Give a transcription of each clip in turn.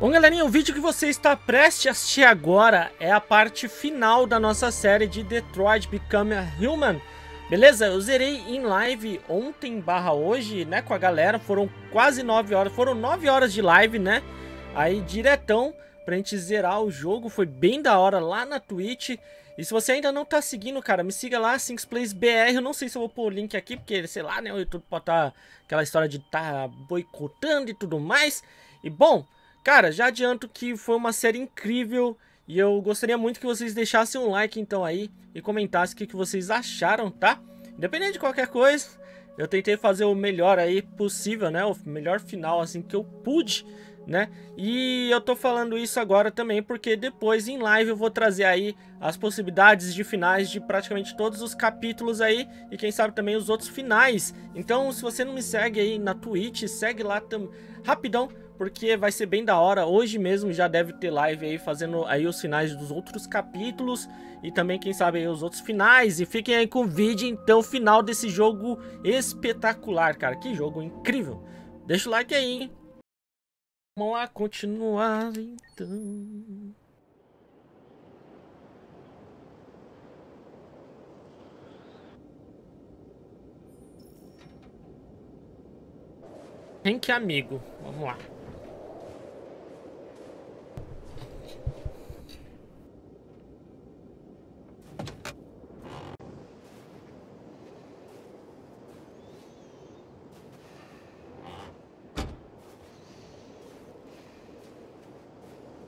Bom, galerinha, o vídeo que você está prestes a assistir agora é a parte final da nossa série de Detroit Become Human. Beleza? Eu zerei em live ontem barra hoje, né, com a galera. Foram quase 9 horas, foram 9 horas de live, né? Aí diretão pra gente zerar o jogo, foi bem da hora lá na Twitch. E se você ainda não tá seguindo, cara, me siga lá, sinxplaysbr. Eu não sei se eu vou pôr o link aqui, porque, sei lá, né, o YouTube pode estar aquela história de tá boicotando e tudo mais. E, bom, cara, já adianto que foi uma série incrível e eu gostaria muito que vocês deixassem um like, então, aí e comentassem o que vocês acharam, tá? Independente de qualquer coisa, eu tentei fazer o melhor aí possível, né, o melhor final, assim, que eu pude, né? E eu tô falando isso agora também porque depois em live eu vou trazer aí as possibilidades de finais de praticamente todos os capítulos aí e quem sabe também os outros finais. Então, se você não me segue aí na Twitch, segue lá rapidão, porque vai ser bem da hora. Hoje mesmo já deve ter live aí fazendo aí os finais dos outros capítulos e também quem sabe aí os outros finais. E fiquem aí com o vídeo então final desse jogo espetacular, cara, que jogo incrível. Deixa o like aí, hein? Vamos lá, continuar então. Hank amigo, vamos lá.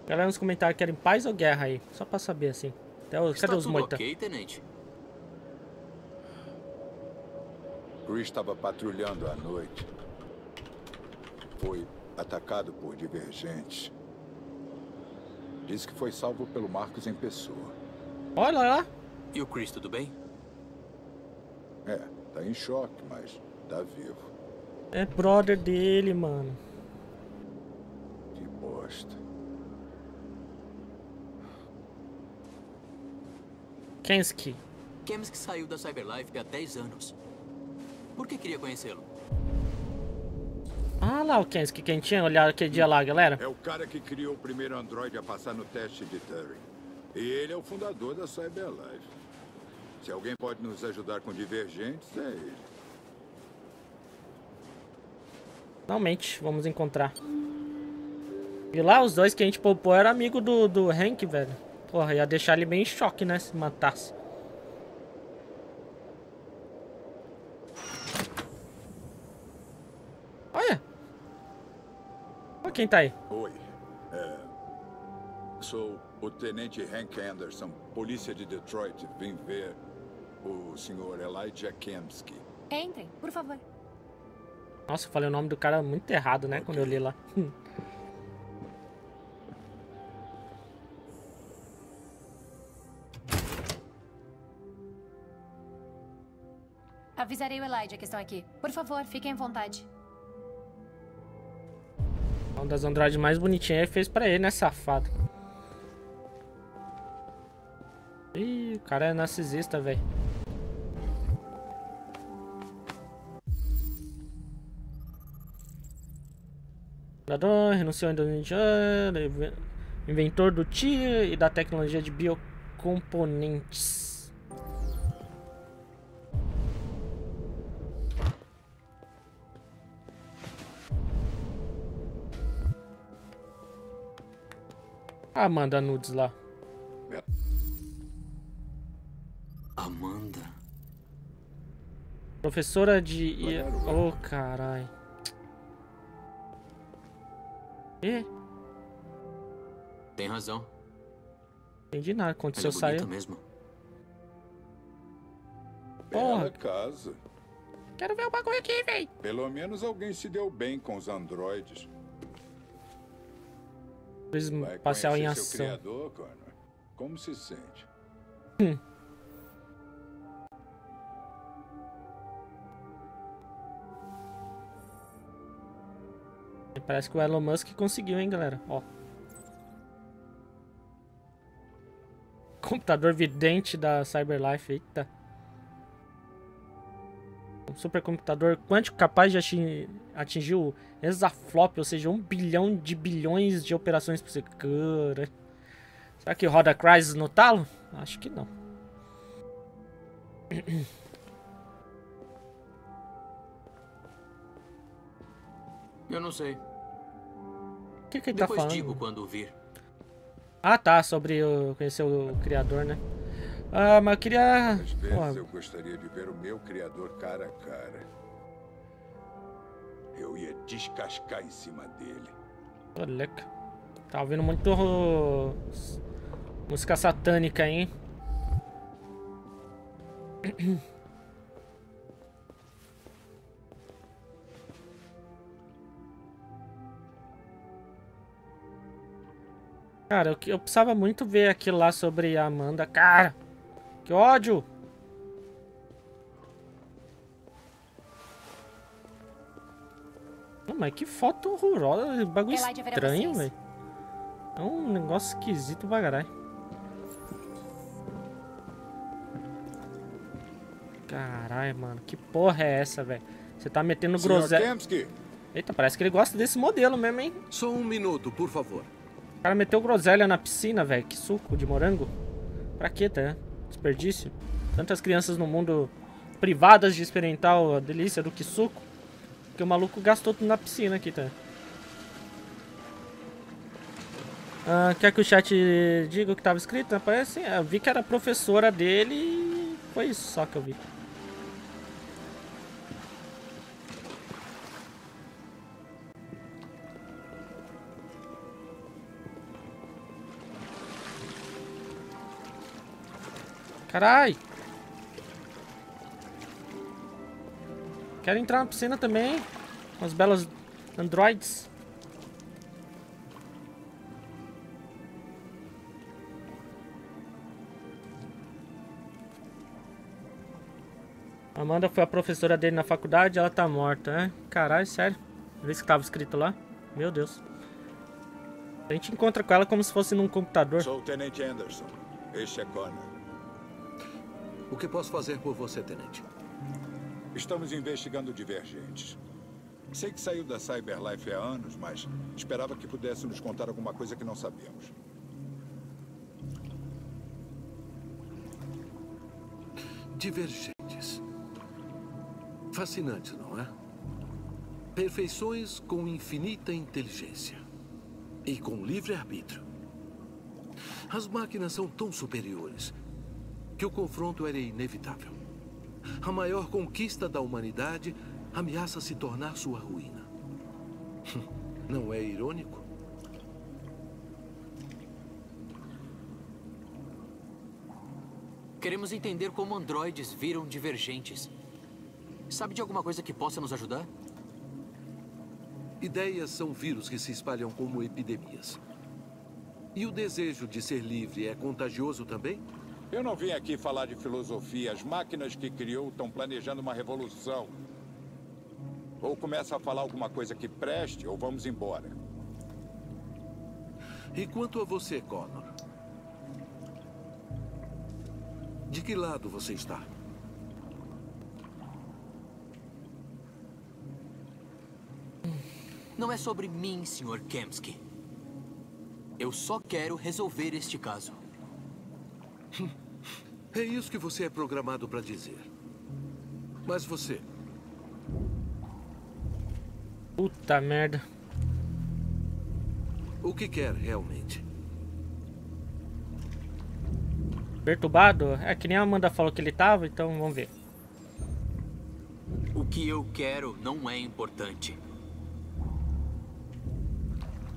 Galera, nos comentários, querem paz ou guerra aí? Só pra saber, assim. Até os, cadê os moita? Ok, tenente? Chris estava patrulhando à noite. Foi atacado por divergentes. Diz que foi salvo pelo Markus em pessoa. Olha lá! E o Chris, tudo bem? É, tá em choque, mas tá vivo. É brother dele, mano. Que bosta. Kamski. Kamski saiu da CyberLife há 10 anos. Por que queria conhecê-lo? Ah lá, o Kamski, quem tinha olhado aquele dia lá, galera. É o cara que criou o primeiro androide a passar no teste de Turing. E ele é o fundador da CyberLife. Se alguém pode nos ajudar com divergentes, é ele. Finalmente, vamos encontrar. E lá, os dois que a gente poupou eram amigos do Hank, velho. Porra, ia deixar ele bem em choque, né, se matasse. Olha! Olha quem tá aí. Oi. Sou o tenente Hank Anderson, polícia de Detroit. Vim ver o senhor Elijah Kamski. Entrem, por favor. Nossa, eu falei o nome do cara muito errado, né, okay, quando eu li lá. Avisarei o Elijah que estão aqui. Por favor, fiquem à vontade. Uma das androides mais bonitinhas fez pra ele, né, safado? Ih, o cara é narcisista, velho. Fundador, renunciou em 2020, inventor do TIR e da tecnologia de biocomponentes. Amanda nudes lá. Amanda. Professora de... Oh, carai. E? Tem razão. Entendi nada. Aconteceu, saiu. Mesmo. Porra. Casa. Quero ver o bagulho aqui, véi. Pelo menos alguém se deu bem com os androides. Passear em ação. Criador, Connor. Como se sente? Parece que o Elon Musk conseguiu, hein, galera? Ó. Computador vidente da CyberLife, eita. supercomputador quântico capaz de atingir o exaflop, ou seja, 1 bilhão de bilhões de operações por segundo. Cara, será que roda Crysis no talo? Acho que não. Eu não sei. O que ele tá falando? Depois digo quando vir. Ah, tá, sobre conhecer o criador, né? Ah, mas eu queria... Às vezes eu gostaria de ver o meu criador cara a cara. Eu ia descascar em cima dele. Olha, tá ouvindo muito música satânica, hein? Cara, eu precisava muito ver aquilo lá sobre a Amanda. Cara, que ódio! Não, mas que foto horrorosa, bagulho estranho, velho. É um negócio esquisito pra caralho. Caralho, mano, que porra é essa, velho? Você tá metendo groselha. Eita, parece que ele gosta desse modelo mesmo, hein? Só 1 minuto, por favor. O cara meteu groselha na piscina, velho. Que suco de morango. Pra quê, tá? Desperdício. Tantas crianças no mundo privadas de experimentar a delícia do que suco, que o maluco gastou tudo na piscina aqui, tá? Ah, quer que o chat diga o que tava escrito? Né? Parece, eu vi que era a professora dele e foi isso só que eu vi. Carai! Quero entrar na piscina também, com as belas androides. A Amanda foi a professora dele na faculdade, ela tá morta, né? Caralho, sério. Vê se tava escrito lá. Meu Deus. A gente encontra com ela como se fosse num computador. Sou o Tenente Anderson. Este é Connor. O que posso fazer por você, Tenente? Estamos investigando divergentes. Sei que saiu da CyberLife há anos, mas esperava que pudesse nos contar alguma coisa que não sabíamos. Divergentes. Fascinante, não é? Perfeições com infinita inteligência. E com livre-arbítrio. As máquinas são tão superiores que o confronto era inevitável. A maior conquista da humanidade ameaça se tornar sua ruína. Não é irônico? Queremos entender como androides viram divergentes. Sabe de alguma coisa que possa nos ajudar? Ideias são vírus que se espalham como epidemias. E o desejo de ser livre é contagioso também? Eu não vim aqui falar de filosofia. As máquinas que criou estão planejando uma revolução. Ou começa a falar alguma coisa que preste, ou vamos embora. E quanto a você, Connor? De que lado você está? Não é sobre mim, Sr. Kamski. Eu só quero resolver este caso. É isso que você é programado para dizer. Mas você... Puta merda. O que quer realmente? Perturbado? É que nem a Amanda falou que ele tava, então vamos ver. O que eu quero não é importante.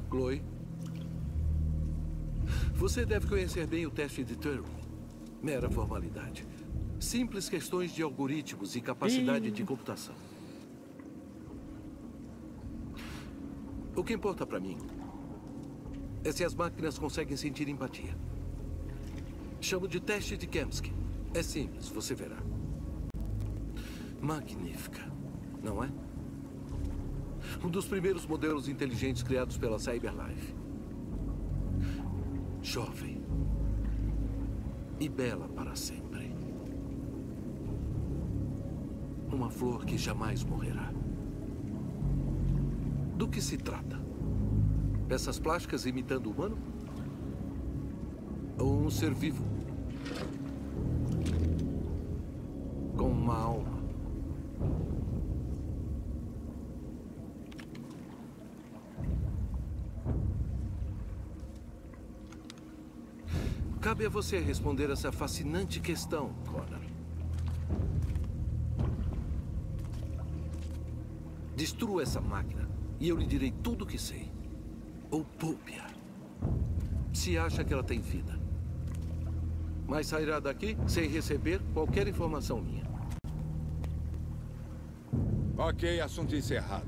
Chloe? Você deve conhecer bem o teste de Turing. Mera formalidade. Simples questões de algoritmos e capacidade de computação. O que importa pra mim é se as máquinas conseguem sentir empatia. Chamo de teste de Kamski. É simples, você verá. Magnífica, não é? Um dos primeiros modelos inteligentes criados pela CyberLife. Jovem. E bela para sempre. Uma flor que jamais morrerá. Do que se trata? Peças plásticas imitando o humano? Ou um ser vivo? Com uma alma? Cabe a você responder essa fascinante questão, Connor. Destrua essa máquina e eu lhe direi tudo o que sei. Ou poupe-a, se acha que ela tem vida. Mas sairá daqui sem receber qualquer informação minha. Ok, assunto encerrado.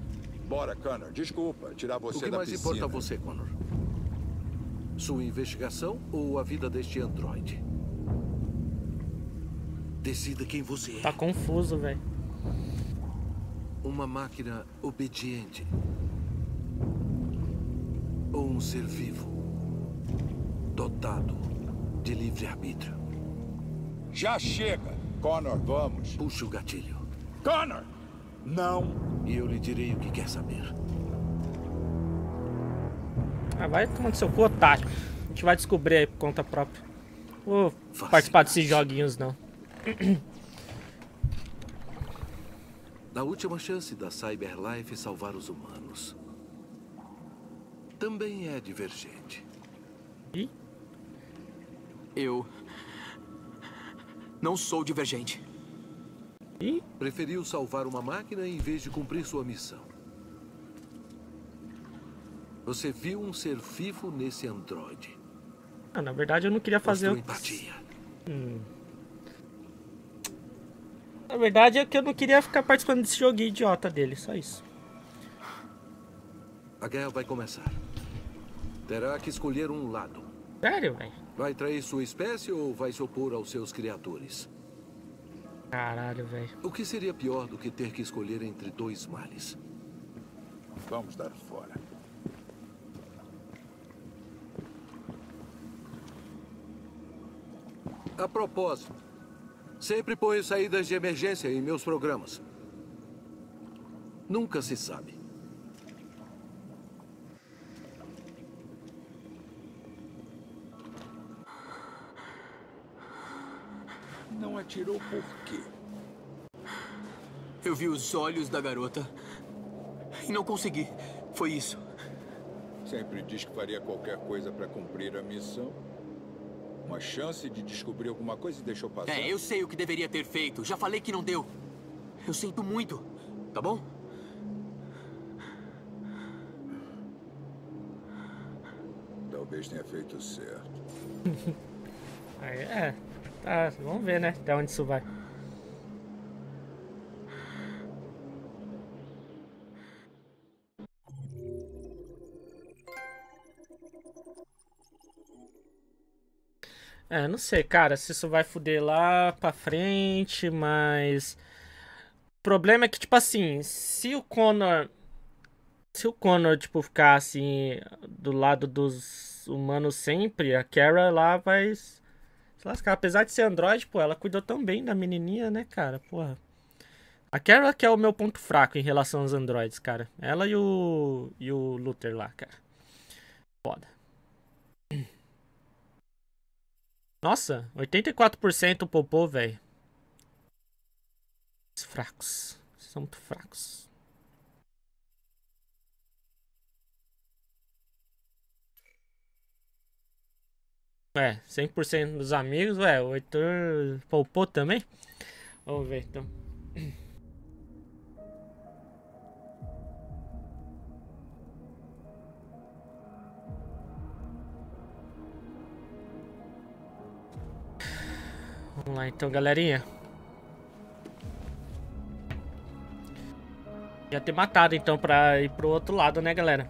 Bora, Connor. Desculpa tirar você da piscina. O que mais importa a você, Connor? Sua investigação ou a vida deste androide? Decida quem você é. Tá confuso, velho. Uma máquina obediente ou um ser vivo dotado de livre-arbítrio? Já chega, Connor, vamos. Puxa o gatilho. Connor! Não. E eu lhe direi o que quer saber. Ah, vai tomando seu cu, otário. A gente vai descobrir aí por conta própria. Vou participar desses joguinhos, não. Na última chance da CyberLife salvar os humanos. Também é divergente. E? Eu... não sou divergente. E? Preferiu salvar uma máquina em vez de cumprir sua missão. Você viu um ser vivo nesse androide. Ah, na verdade eu não queria fazer... empatia. Na verdade é que eu não queria ficar participando desse joguinho idiota dele, só isso. A guerra vai começar. Terá que escolher um lado. Sério, velho? Vai trair sua espécie ou vai se opor aos seus criadores? Caralho, velho. O que seria pior do que ter que escolher entre dois males? Vamos dar fora. A propósito. Sempre ponho saídas de emergência em meus programas. Nunca se sabe. Não atirou por quê? Eu vi os olhos da garota e não consegui. Foi isso. Sempre diz que faria qualquer coisa para cumprir a missão. Uma chance de descobrir alguma coisa e deixou passar. É, eu sei o que deveria ter feito. Já falei que não deu. Eu sinto muito, tá bom? Talvez tenha feito certo. É, tá, vamos ver, né? Até onde isso vai. É, não sei, cara, se isso vai foder lá pra frente, mas... o problema é que, tipo assim, se o Connor, tipo, ficar, assim, do lado dos humanos sempre, a Kara lá vai se lascar. Apesar de ser androide, pô, ela cuidou tão bem da menininha, né, cara, porra. A Kara que é o meu ponto fraco em relação aos androides, cara. Ela e o Luther lá, cara. Foda. Nossa, 84% popô, velho. Fracos. São muito fracos. É, 100% dos amigos, ué, o Heitor popô também? Vamos ver, então. Vamos lá então, galerinha. Já ter matado então pra ir pro outro lado, né, galera?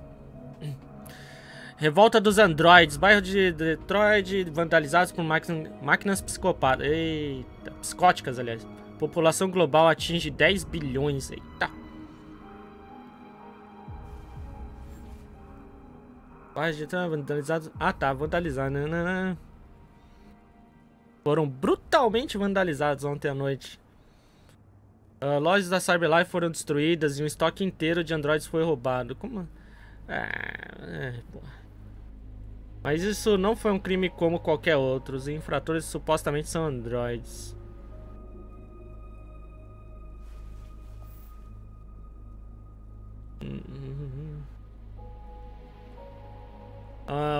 Revolta dos androides. Bairro de Detroit vandalizados por máquinas psicopatas. Eita, psicóticas, aliás. População global atinge 10 bilhões. Eita. Bairro de Detroit vandalizados. Ah, tá, vandalizado. Nananã. Foram brutalmente vandalizados ontem à noite. Lojas da CyberLife foram destruídas e um estoque inteiro de androides foi roubado. Como? Porra. Mas isso não foi um crime como qualquer outro. Os infratores supostamente são androides.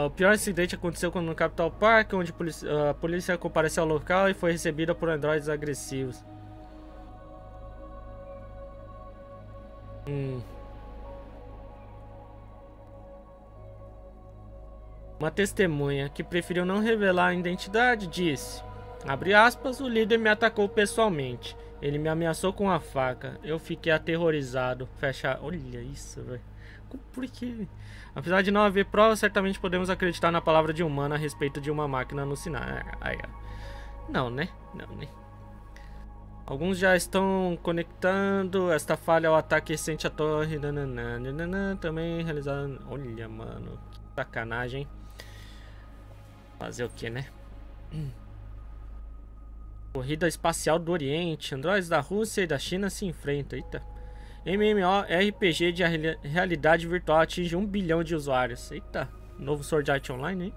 O pior acidente aconteceu no Capital Park, onde a polícia compareceu ao local e foi recebida por androides agressivos. Uma testemunha que preferiu não revelar a identidade disse, abre aspas, o líder me atacou pessoalmente. Ele me ameaçou com uma faca. Eu fiquei aterrorizado. Fecha. Olha isso, velho. Por que? Apesar de não haver prova, certamente podemos acreditar na palavra de um humano a respeito de uma máquina alucinada. Não, né? Não, né? Alguns já estão conectando esta falha ao ataque recente à torre. Também realizado. Olha, mano. Que sacanagem. Fazer o que, né? Corrida espacial do Oriente. Androides da Rússia e da China se enfrentam. Eita. MMORPG de realidade virtual atinge 1 bilhão de usuários. Eita. Novo Sword Art Online, hein?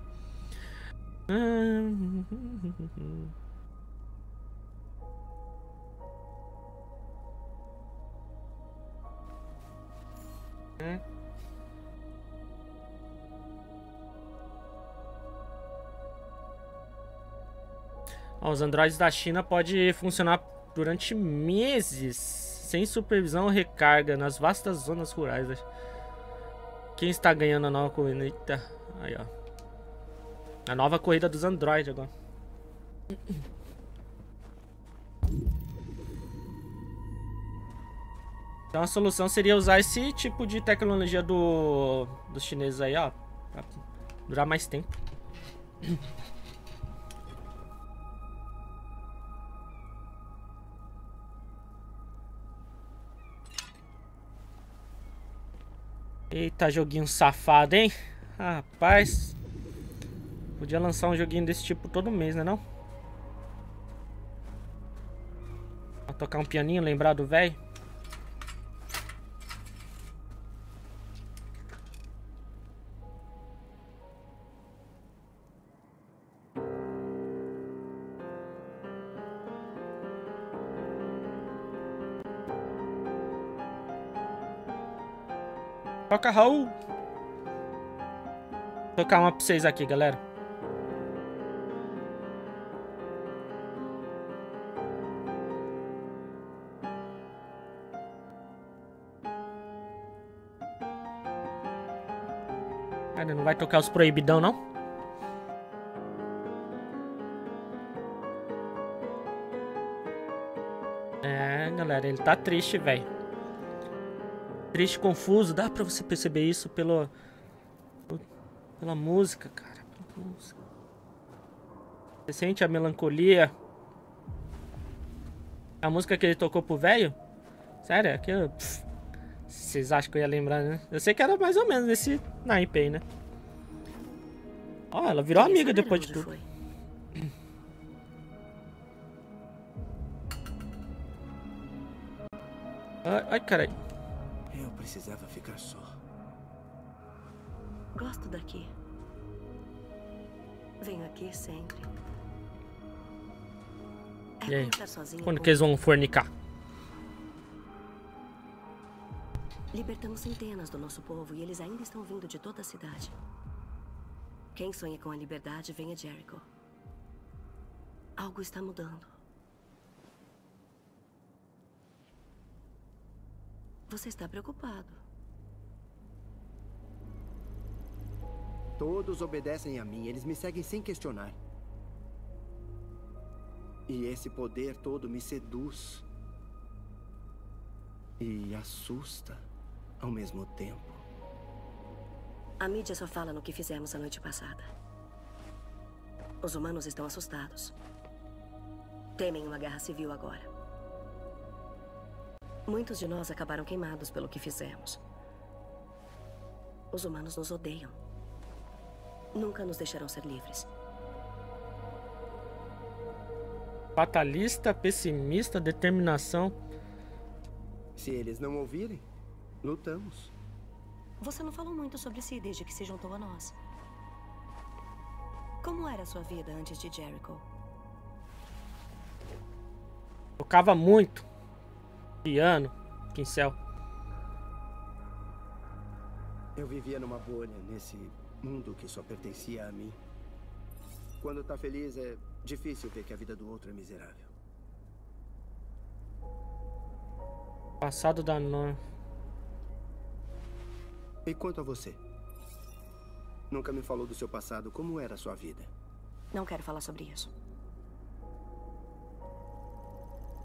Os androides da China podem funcionar durante meses sem supervisão ou recarga nas vastas zonas rurais. Quem está ganhando a nova corrida? Eita, aí ó. A nova corrida dos androides agora. Então a solução seria usar esse tipo de tecnologia dos chineses aí, ó. Pra durar mais tempo. Eita, joguinho safado, hein? Rapaz. Podia lançar um joguinho desse tipo todo mês, né não? Pra tocar um pianinho, lembrar do velho. Toca, Raul. Vou tocar uma pra vocês aqui, galera. Cara, não vai tocar os proibidão, não? É, galera, ele tá triste, velho. Triste, confuso, dá pra você perceber isso pela música, cara. Pela música. Você sente a melancolia. A música que ele tocou pro velho? Sério, é que eu, vocês acham que eu ia lembrar, né? Eu sei que era mais ou menos nesse naipe aí, né? Ó, ela virou amiga depois de tudo. Ai, caralho. Precisava ficar só. Gosto daqui. Venho aqui sempre. E aí? Quando que eles vão fornicar? Libertamos centenas do nosso povo e eles ainda estão vindo de toda a cidade. Quem sonha com a liberdade vem a Jericho. Algo está mudando. Você está preocupado. Todos obedecem a mim. Eles me seguem sem questionar. E esse poder todo me seduz. E assusta ao mesmo tempo. A mídia só fala no que fizemos a noite passada. Os humanos estão assustados. Temem uma guerra civil agora. Muitos de nós acabaram queimados pelo que fizemos. Os humanos nos odeiam. Nunca nos deixarão ser livres. Fatalista, pessimista, determinação. Se eles não ouvirem, lutamos. Você não falou muito sobre si desde que se juntou a nós. Como era a sua vida antes de Jericho? Tocava muito. Piano, pincel. Eu vivia numa bolha, nesse mundo que só pertencia a mim. Quando tá feliz, é difícil ver que a vida do outro é miserável. Passado da North. E quanto a você? Nunca me falou do seu passado. Como era a sua vida? Não quero falar sobre isso.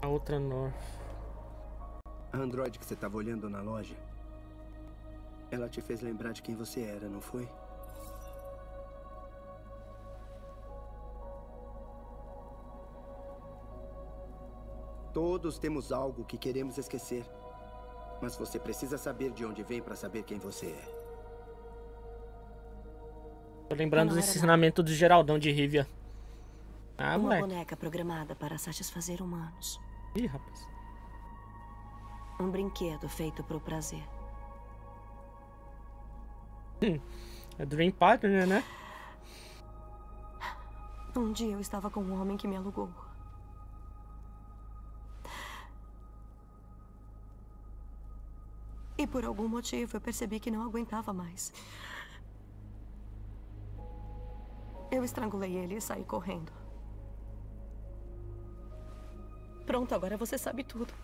A outra North. A Android que você tava olhando na loja... Ela te fez lembrar de quem você era, não foi? Todos temos algo que queremos esquecer. Mas você precisa saber de onde vem para saber quem você é. Tô lembrando do ensinamento do Geraldão de Rivia. Ah, moleque. Uma boneca programada para satisfazer humanos. Ih, rapaz. Um brinquedo feito pro prazer. É Dream Partner, né? Um dia eu estava com um homem que me alugou. E por algum motivo eu percebi que não aguentava mais. Eu estrangulei ele e saí correndo. Pronto, agora você sabe tudo.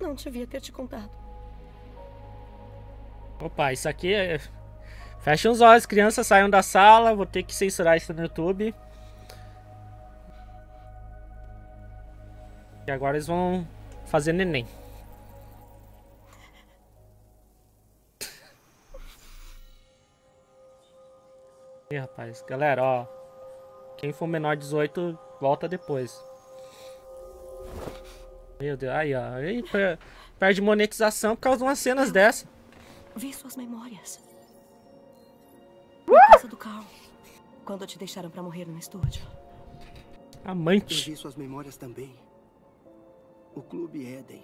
Não devia ter te contado. Opa, isso aqui é... Fechem os olhos, crianças, saiam da sala. Vou ter que censurar isso no YouTube. E agora eles vão fazer neném. E rapaz, galera, ó. Quem for menor de 18, volta depois. Meu Deus, aí ó. Aí perde monetização por causa de umas cenas dessa. Vi suas memórias. Na casa do Carl. Quando te deixaram pra morrer no estúdio. Amante. Eu vi suas memórias também. O Clube Éden.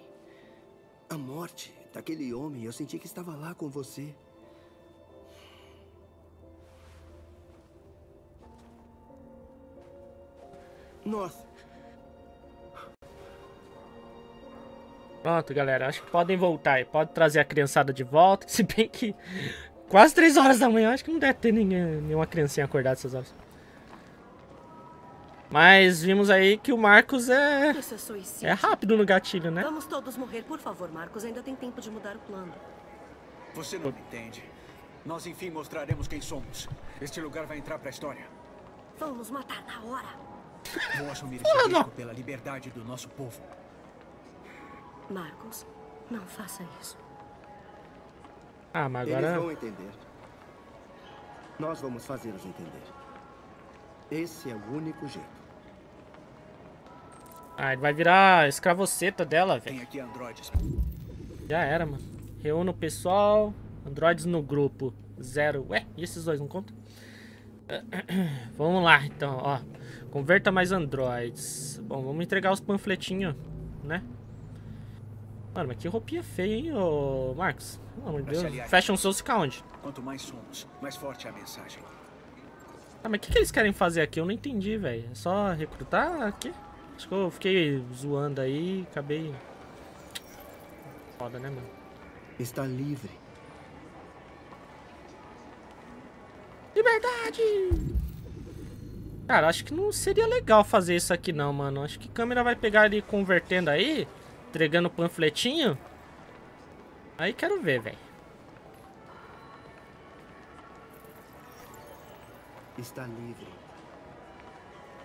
A morte daquele homem. Eu senti que estava lá com você. Nossa. Pronto, galera. Acho que podem voltar. Pode trazer a criançada de volta. Se bem que quase 3 horas da manhã. Acho que não deve ter nenhuma criancinha acordada essas horas. Mas vimos aí que o Markus é rápido no gatilho, né? Vamos todos morrer, por favor, Markus. Ainda tem tempo de mudar o plano. Você não me entende. Nós, enfim, mostraremos quem somos. Este lugar vai entrar pra história. Vamos matar na hora. Vou assumir esse risco pela liberdade do nosso povo. Markus, não faça isso. Ah, mas agora... Eles vão entender. Nós vamos fazê-los entender. Esse é o único jeito. Ah, ele vai virar escravoceta dela, velho. Tem aqui androides. Já era, mano. Reúna o pessoal. Androides no grupo. 0. Ué, e esses dois não contam? Vamos lá, então, ó. Converta mais androides. Bom, vamos entregar os panfletinhos, né? Mano, mas que roupinha feia, hein, ô Markus? Pelo amor de Deus. Fashion Souls fica onde? Quanto mais somos, mais forte a mensagem. Ah, mas o que eles querem fazer aqui? Eu não entendi, velho. É só recrutar aqui? Acho que eu fiquei zoando aí e acabei... Foda, né, mano? Está livre. Liberdade! Cara, acho que não seria legal fazer isso aqui não, mano. Acho que a câmera vai pegar ele convertendo aí... Entregando panfletinho. Aí quero ver, velho. Está livre.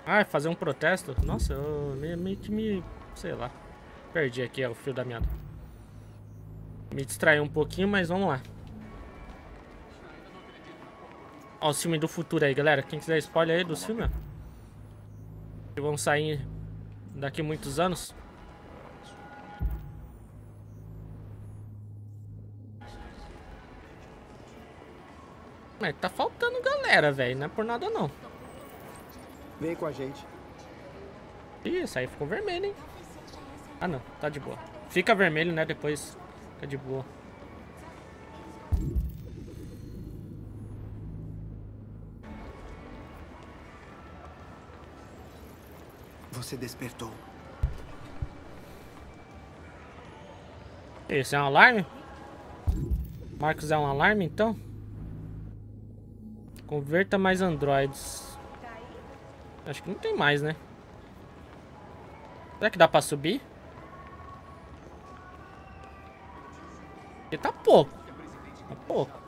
Ah, fazer um protesto? Nossa, eu meio que me... Sei lá. Perdi aqui o fio da meada. Me distraiu um pouquinho, mas vamos lá. Ó, os filmes do futuro aí, galera. Quem quiser spoiler aí dos filmes, que vão sair daqui a muitos anos. Tá faltando galera, velho. Não é por nada, não. Vem com a gente. Ih, isso aí ficou vermelho, hein? Ah, não. Tá de boa. Fica vermelho, né? Depois fica de boa. Você despertou. Esse é um alarme? Markus é um alarme, então? Converta mais androides. Acho que não tem mais, né? Será que dá pra subir? Porque tá pouco. Tá pouco.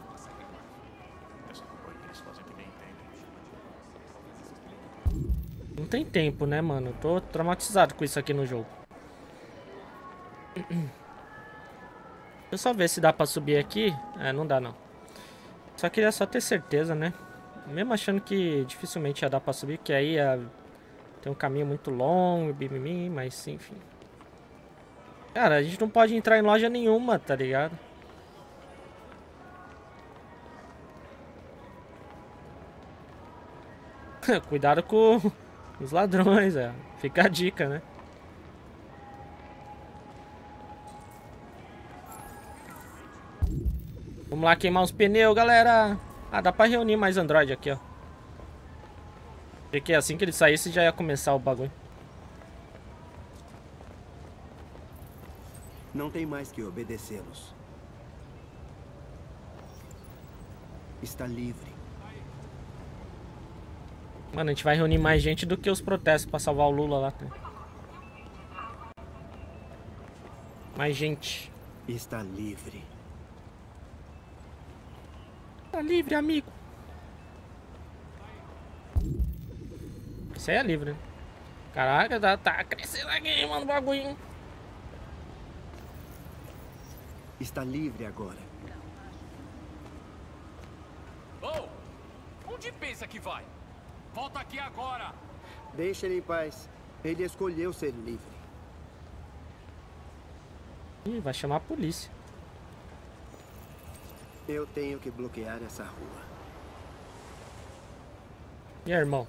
Não tem tempo, né, mano? Eu tô traumatizado com isso aqui no jogo. Deixa eu só ver se dá pra subir aqui. É, não dá, não. Só queria só ter certeza, né? Mesmo achando que dificilmente ia dar pra subir, porque aí tem um caminho muito longo, bimimim, mas enfim. Cara, a gente não pode entrar em loja nenhuma, tá ligado? Cuidado com os ladrões, é. Fica a dica, né? Vamos lá queimar os pneus, galera. Ah, dá pra reunir mais android aqui, ó. Porque assim que ele saísse já ia começar o bagulho. Não tem mais que obedecê-los. Está livre. Mano, a gente vai reunir mais gente do que os protestos pra salvar o Lula lá. Mais gente. Está livre. Está livre, amigo. Isso aí é livre, né? Caraca, tá crescendo aqui, mano, o bagulho. Está livre agora. Oh! Onde pensa que vai? Volta aqui agora! Deixa ele em paz. Ele escolheu ser livre. Ih, vai chamar a polícia. Eu tenho que bloquear essa rua. E aí, irmão?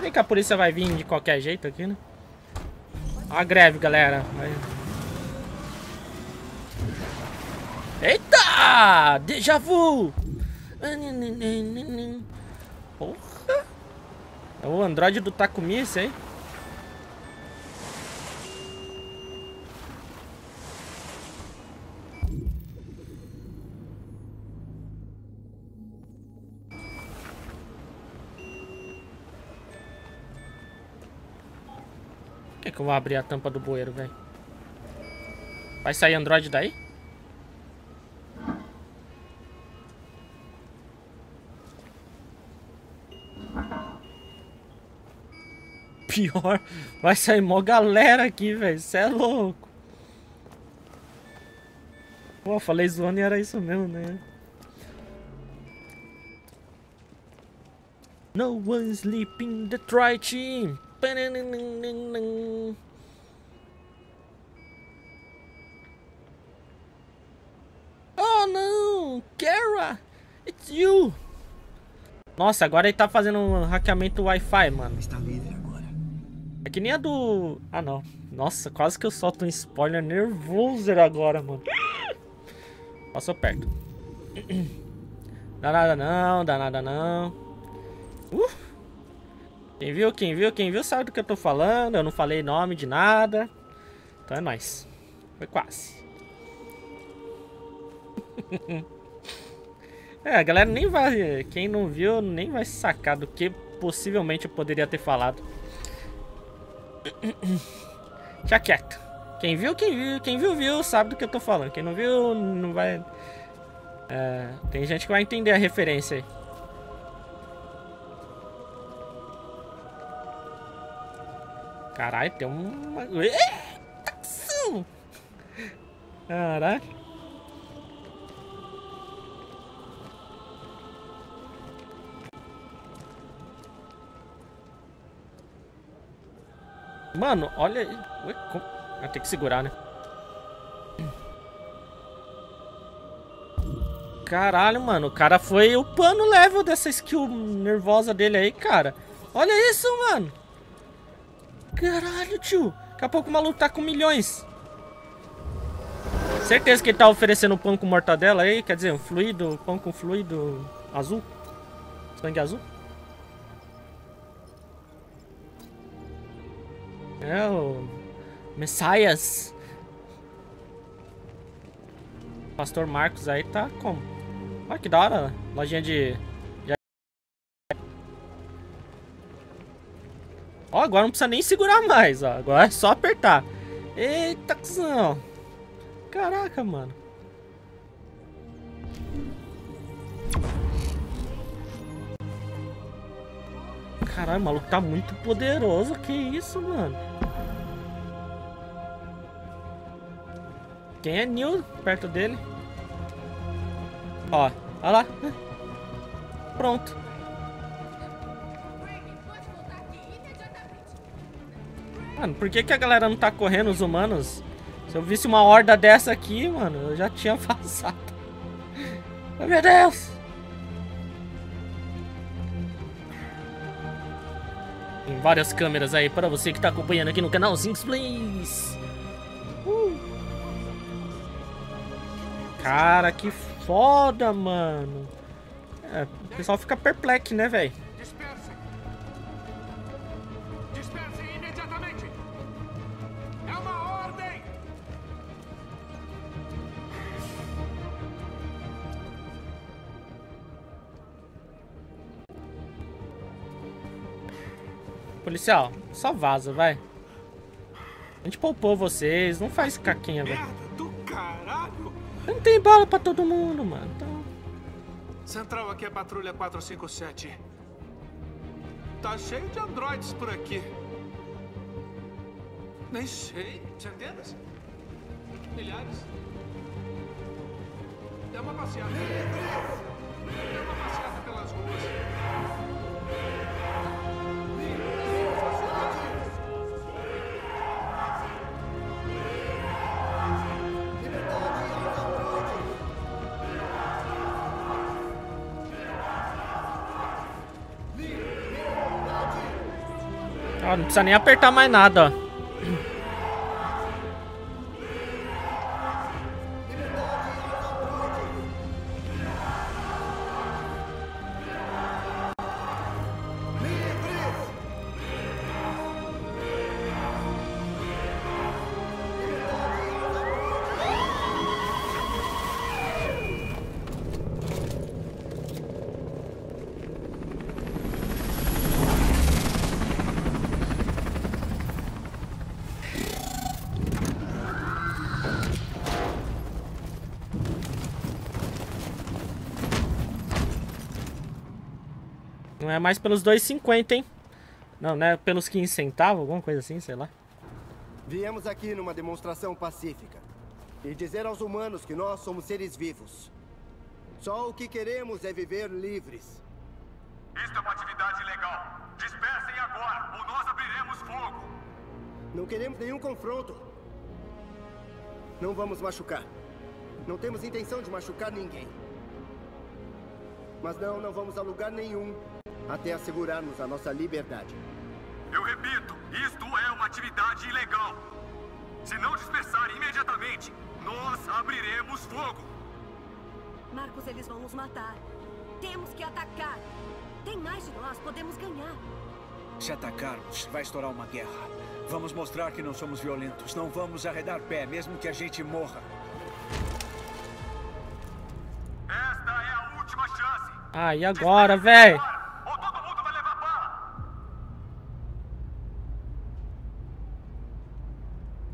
Nem que a polícia vai vir de qualquer jeito aqui, né? A greve, galera. Vai... Eita! Déjà vu! Porra! É o androide do Takumice, hein? Por que eu vou abrir a tampa do bueiro, velho? Vai sair androide daí? Pior, vai sair mó galera aqui, velho. Cê é louco. Pô, falei zoando e era isso mesmo, né? No one sleeping in Detroit. Oh, não! Kara! It's you! Nossa, agora ele tá fazendo um hackeamento Wi-Fi, mano. Está livre. É que nem a do... Ah, não. Nossa, quase que eu solto um spoiler nervoso agora, mano. Passou perto. Dá nada não, dá nada não. Quem viu sabe do que eu tô falando. Eu não falei nome de nada. Então é nóis. Foi quase. É, a galera nem vai... Quem não viu nem vai sacar do que possivelmente eu poderia ter falado. Já quieto. Quem viu, sabe do que eu tô falando. Quem não viu, não vai. É, tem gente que vai entender a referência aí. Caralho, tem uma. Caralho. Mano, olha... Ui, como... Vai ter que segurar, né? Caralho, mano, o cara foi upando o level dessa skill nervosa dele aí, cara. Olha isso, mano. Caralho, tio. Daqui a pouco o maluco tá com milhões. Certeza que ele tá oferecendo pão com mortadela aí, quer dizer, um fluido, pão com fluido azul. Sangue azul. É o Messias. Pastor Marcos aí tá como? Olha que da hora, lojinha de... Ó, agora não precisa nem segurar mais, ó. Agora é só apertar. Eita, cuzão. Caraca, mano. Caralho, o maluco tá muito poderoso. Que isso, mano? Quem é Neil perto dele? Ó, olha lá. Pronto. Mano, por que que a galera não tá correndo, os humanos? Se eu visse uma horda dessa aqui, mano, eu já tinha vazado. Oh, meu Deus! Tem várias câmeras aí para você que tá acompanhando aqui no canal sinxplays. Cara, que foda, mano. É, o pessoal fica perplexo, né, velho? Disperse imediatamente. É uma ordem. Policial, só vaza, vai. A gente poupou vocês, não faz caquinha, velho. Do caralho. Não tem bala pra todo mundo, mano. Então... Central, aqui é a patrulha 457. Tá cheio de androides por aqui. Nem sei, centenas? Milhares? É uma passeada. É uma passeada pelas ruas. Ah, não precisa nem apertar mais nada, ó. Não é mais pelos 2,50, hein? Não, né? Pelos 15 centavos, alguma coisa assim, sei lá. Viemos aqui numa demonstração pacífica e dizer aos humanos que nós somos seres vivos. Só o que queremos é viver livres. Isto é uma atividade ilegal. Dispersem agora ou nós abriremos fogo. Não queremos nenhum confronto. Não vamos machucar. Não temos intenção de machucar ninguém. Mas não vamos a lugar nenhum até assegurarmos a nossa liberdade. Eu repito, isto é uma atividade ilegal. Se não dispersarem imediatamente, nós abriremos fogo. Markus, eles vão nos matar. Temos que atacar. Tem mais de nós, podemos ganhar. Se atacarmos, vai estourar uma guerra. Vamos mostrar que não somos violentos. Não vamos arredar pé, mesmo que a gente morra. Esta é a última chance. Ah, e agora, véi?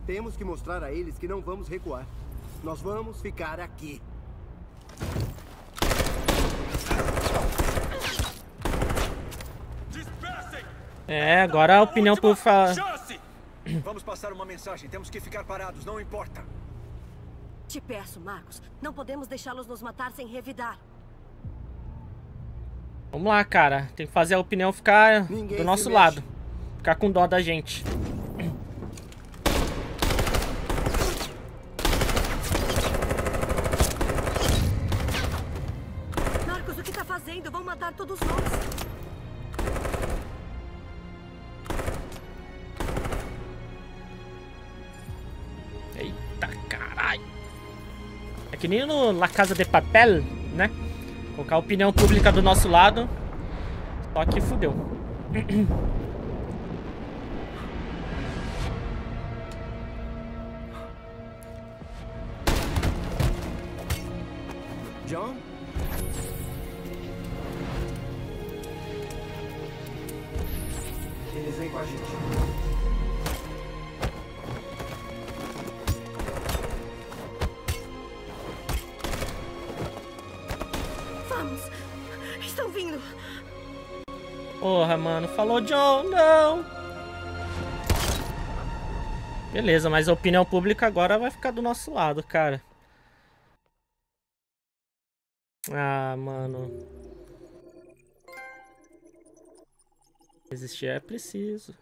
Temos que mostrar a eles que não vamos recuar. Nós vamos ficar aqui. É, agora a opinião por falar. Vamos passar uma mensagem. Temos que ficar parados, não importa. Te peço, Markus, não podemos deixá-los nos matar sem revidar. Vamos lá, cara. Tem que fazer a opinião ficar do nosso lado. Ficar com dó da gente. correndo, vão matar todos nós. Eita caralho! É que nem no La Casa de Papel, né? Colocar a opinião pública do nosso lado. Só que fudeu. John? Eles vêm com a gente. Porra, mano. Falou, John. Não. Beleza, mas a opinião pública agora vai ficar do nosso lado, cara. Ah, mano. Resistir é preciso.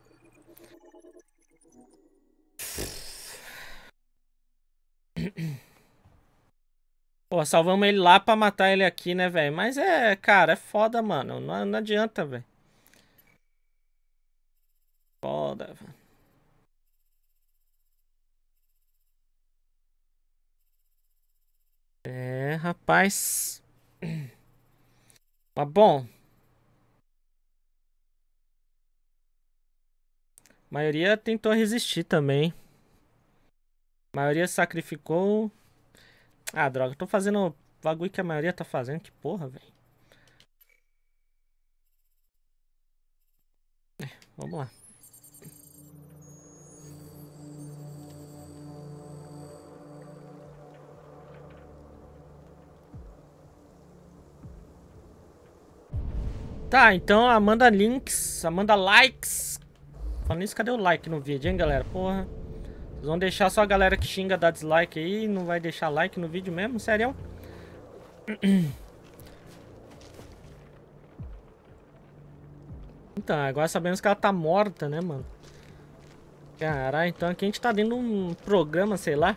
Pô, salvamos ele lá pra matar ele aqui, né, velho? Mas é, cara, é foda, mano. Não adianta, velho. Foda. É, rapaz. Tá bom. A maioria tentou resistir também. A maioria sacrificou. Ah, droga. Tô fazendo o bagulho que a maioria tá fazendo. Que porra, velho. É, vamos lá. Tá, então Amanda Links, Amanda Likes. Falando isso, cadê o like no vídeo, hein, galera? Porra. Vocês vão deixar só a galera que xinga dar dislike aí, não vai deixar like no vídeo mesmo? Sério? Então, agora sabemos que ela tá morta, né, mano? Caralho, então aqui a gente tá dentro de um programa, sei lá.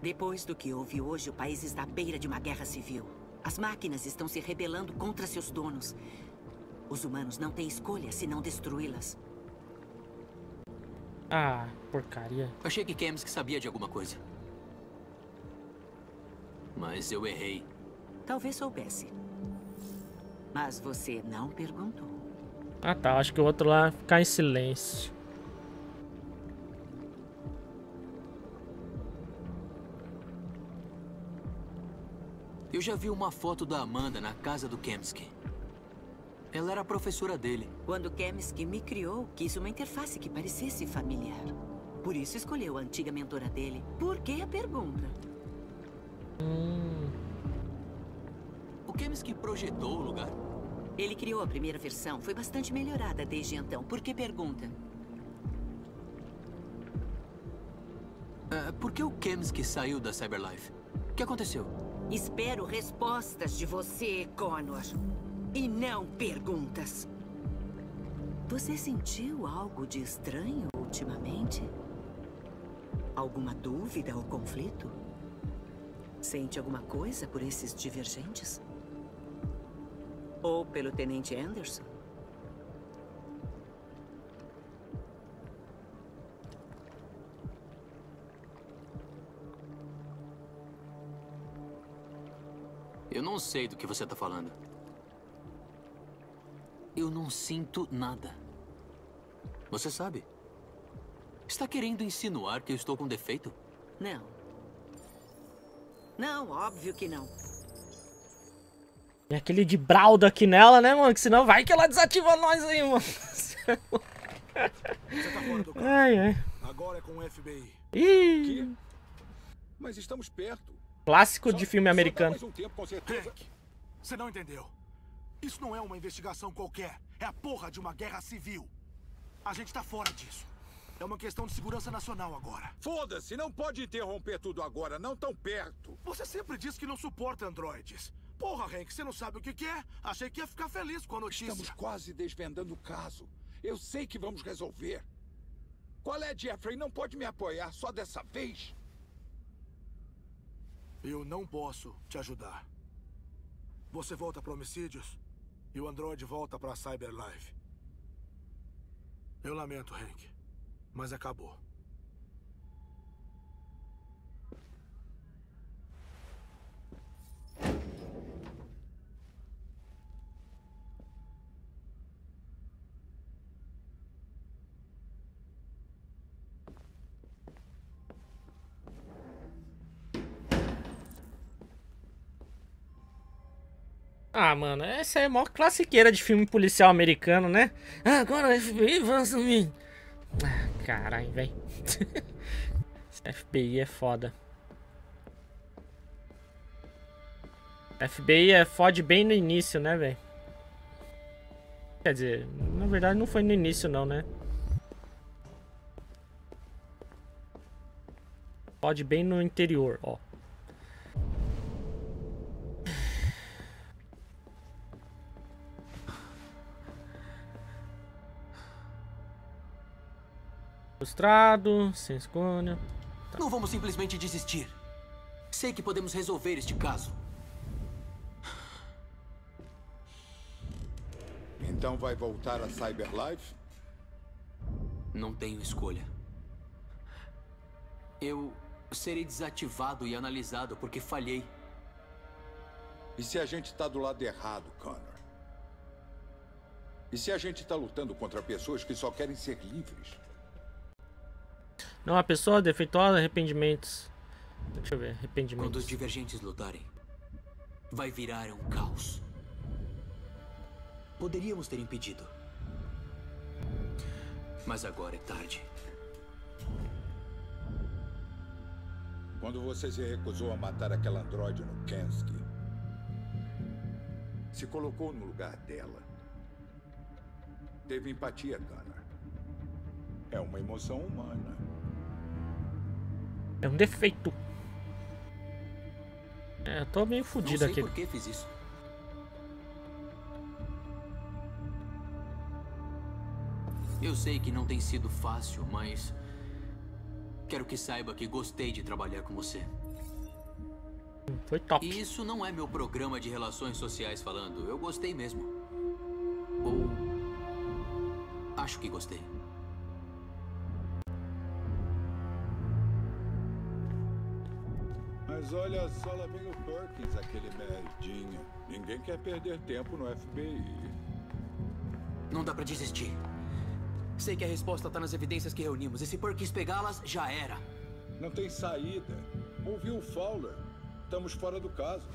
Depois do que houve hoje, o país está à beira de uma guerra civil. As máquinas estão se rebelando contra seus donos. Os humanos não têm escolha senão destruí-las. Ah, porcaria. Achei que Kamski sabia de alguma coisa. Mas eu errei. Talvez soubesse. Mas você não perguntou. Ah tá, acho que o outro lá ficar em silêncio. Eu já vi uma foto da Amanda na casa do Kamski. Ela era a professora dele. Quando Kamski me criou, quis uma interface que parecesse familiar. Por isso escolheu a antiga mentora dele. Por que a pergunta? O Kamski projetou o lugar. Ele criou a primeira versão. Foi bastante melhorada desde então. Por que pergunta? Por que o Kamski saiu da CyberLife? O que aconteceu? Espero respostas de você, Connor. E não perguntas. Você sentiu algo de estranho ultimamente? Alguma dúvida ou conflito? Sente alguma coisa por esses divergentes? Ou pelo Tenente Anderson? Eu não sei do que você tá falando. Eu não sinto nada. Você sabe? Está querendo insinuar que eu estou com defeito? Não. Não, óbvio que não. É aquele de braldo aqui nela, né, mano? Que senão vai que ela desativa nós aí, mano. Você tá morto, cara. Ai, ai. Agora é com o FBI. Ih. Que? Mas estamos perto. Clássico de filme americano. Hank, você não entendeu. Isso não é uma investigação qualquer. É a porra de uma guerra civil. A gente tá fora disso. É uma questão de segurança nacional agora. Foda-se, não pode interromper tudo agora, não tão perto. Você sempre diz que não suporta androides. Porra, Hank, você não sabe o que é? Achei que ia ficar feliz com a notícia. Estamos quase desvendando o caso. Eu sei que vamos resolver. Qual é, Jeffrey? Não pode me apoiar só dessa vez? Eu não posso te ajudar. Você volta para homicídios e o Android volta para CyberLife. Eu lamento, Hank, mas acabou. Ah, mano, essa é a maior classiqueira de filme policial americano, né? Agora o FBI vai assumir. Ah, caralho, velho. FBI é foda. FBI é foda bem no início, né, velho? Quer dizer, na verdade não foi no início não, né? Foda bem no interior, ó. Frustrado, sem escolha. Tá. Não vamos simplesmente desistir. Sei que podemos resolver este caso. Então vai voltar a CyberLife? Não tenho escolha. Eu serei desativado e analisado porque falhei. E se a gente está do lado errado, Connor? E se a gente está lutando contra pessoas que só querem ser livres? Não, a pessoa defeituosa, arrependimentos. Deixa eu ver, arrependimentos. Quando os divergentes lutarem, vai virar um caos. Poderíamos ter impedido. Mas agora é tarde. Quando você se recusou a matar aquela androide no Kamski, se colocou no lugar dela. Teve empatia, Connor. É uma emoção humana. É um defeito. É, eu tô meio fudido aqui. Não sei por que fiz isso. Eu sei que não tem sido fácil, mas... quero que saiba que gostei de trabalhar com você. Foi top. E isso não é meu programa de relações sociais falando. Eu gostei mesmo. Ou... acho que gostei. Mas olha só, lá vem o Perkins, aquele merdinha. Ninguém quer perder tempo no FBI. Não dá pra desistir. Sei que a resposta tá nas evidências que reunimos. E se Perkins pegá-las, já era. Não tem saída. Ouvi o Fowler. Estamos fora do caso.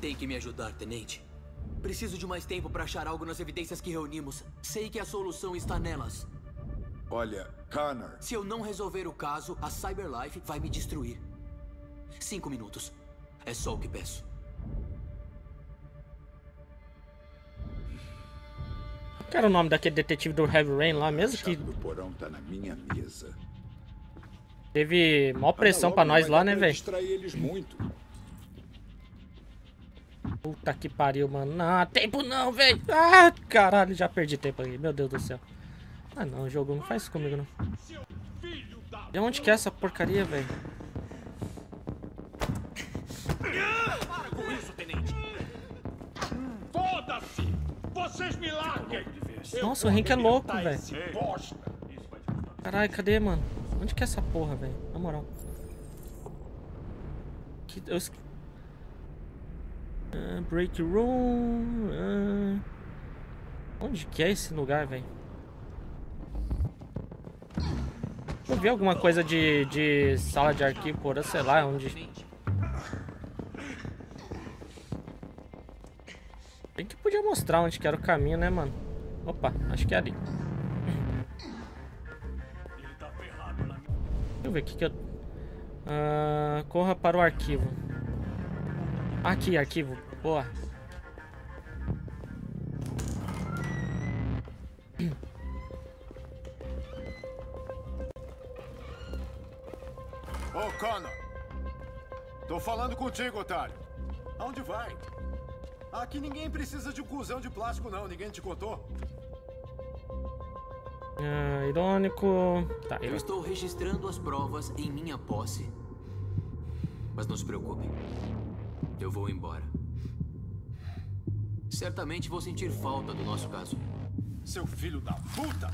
Tem que me ajudar, Tenente. Preciso de mais tempo pra achar algo nas evidências que reunimos. Sei que a solução está nelas. Olha, Connor... se eu não resolver o caso, a CyberLife vai me destruir. 5 minutos. É só o que peço. Qual era o nome daquele detetive do Heavy Rain lá mesmo? Que do porão tá na minha mesa. Teve maior pressão pra nós lá, né, velho? Distrair eles muito. Puta que pariu, mano. Não, tempo não, velho. Ah, caralho, já perdi tempo aqui. Meu Deus do céu. Ah, não, o jogo não faz isso comigo, não. De onde que é essa porcaria, velho? Para com isso, Tenente! Foda-se! Vocês me larguem! Nossa, o Hank é louco, velho. Caralho, cadê, mano? Onde que é essa porra, velho? Na moral. Que Deus... break room... onde que é esse lugar, velho? Eu vi alguma coisa de sala de arquivo, por sei lá, onde... bem que podia mostrar onde que era o caminho, né, mano? Opa, acho que é ali. Deixa eu ver o que que eu... corra para o arquivo. Aqui, arquivo. Boa. Ô, Connor. Tô falando contigo, otário. Aonde vai? Aqui ninguém precisa de um cuzão de plástico, não. Ninguém te contou? Irônico. Tá, eu estou registrando as provas em minha posse. Mas não se preocupe. Eu vou embora. Certamente vou sentir falta do nosso caso. Seu filho da puta!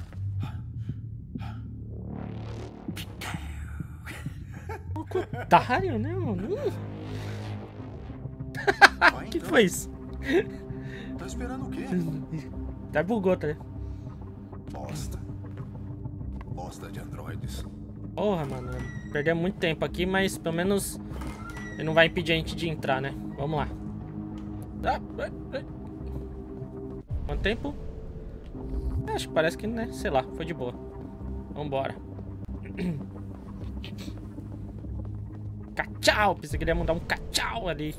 Otário, né, mano? Vai, então. Que foi isso? Tá esperando o quê? Tá bugou, tá? Bosta. Bosta de androides. Porra, mano. Perdemos muito tempo aqui, mas pelo menos ele não vai impedir a gente de entrar, né? Vamos lá. Quanto tempo? Acho que parece que, né? Sei lá, foi de boa. Vambora. Cachau! Pensei que ele ia mandar um cachau ali.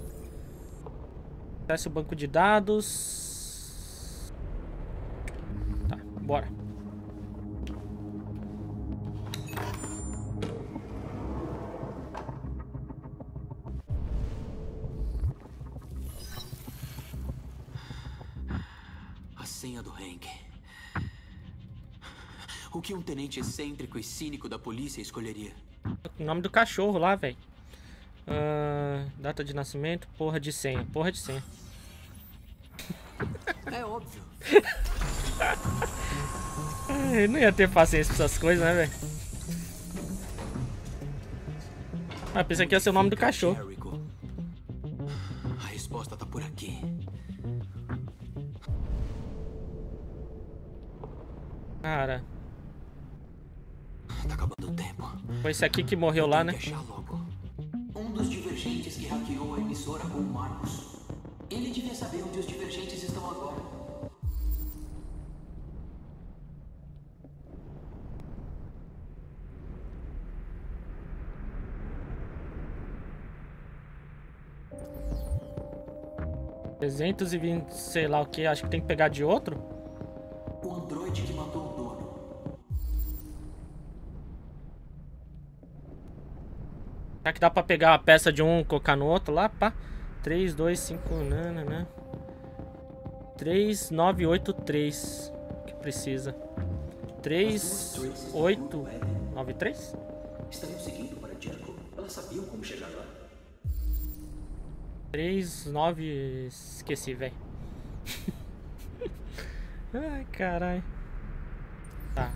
Acesse o banco de dados. Tá, bora. A senha do Hank. O que um tenente excêntrico e cínico da polícia escolheria? O nome do cachorro lá, velho. Data de nascimento, porra de senha. Porra de senha. É óbvio. Eu não ia ter paciência pra essas coisas, né, velho? Ah, pensei que ia ser o nome do cachorro. Jericho. A resposta tá por aqui. Cara. Tá acabando o tempo. Foi esse aqui que morreu lá, né? Um dos divergentes que hackeou a emissora com o Markus. Ele devia saber onde os divergentes estão agora. $320, sei lá o que, acho que tem que pegar de outro. O androide que matou o dono. Será que dá pra pegar a peça de um e colocar no outro lá, pá? 3, 2, 5, nananã. 3, 9, 8, 3. Que precisa. 3, 8, 9, 3? Estariam seguindo para Jericho. Elas sabiam como chegar lá. 3, 9... Esqueci, velho. Ai, caralho. Tá.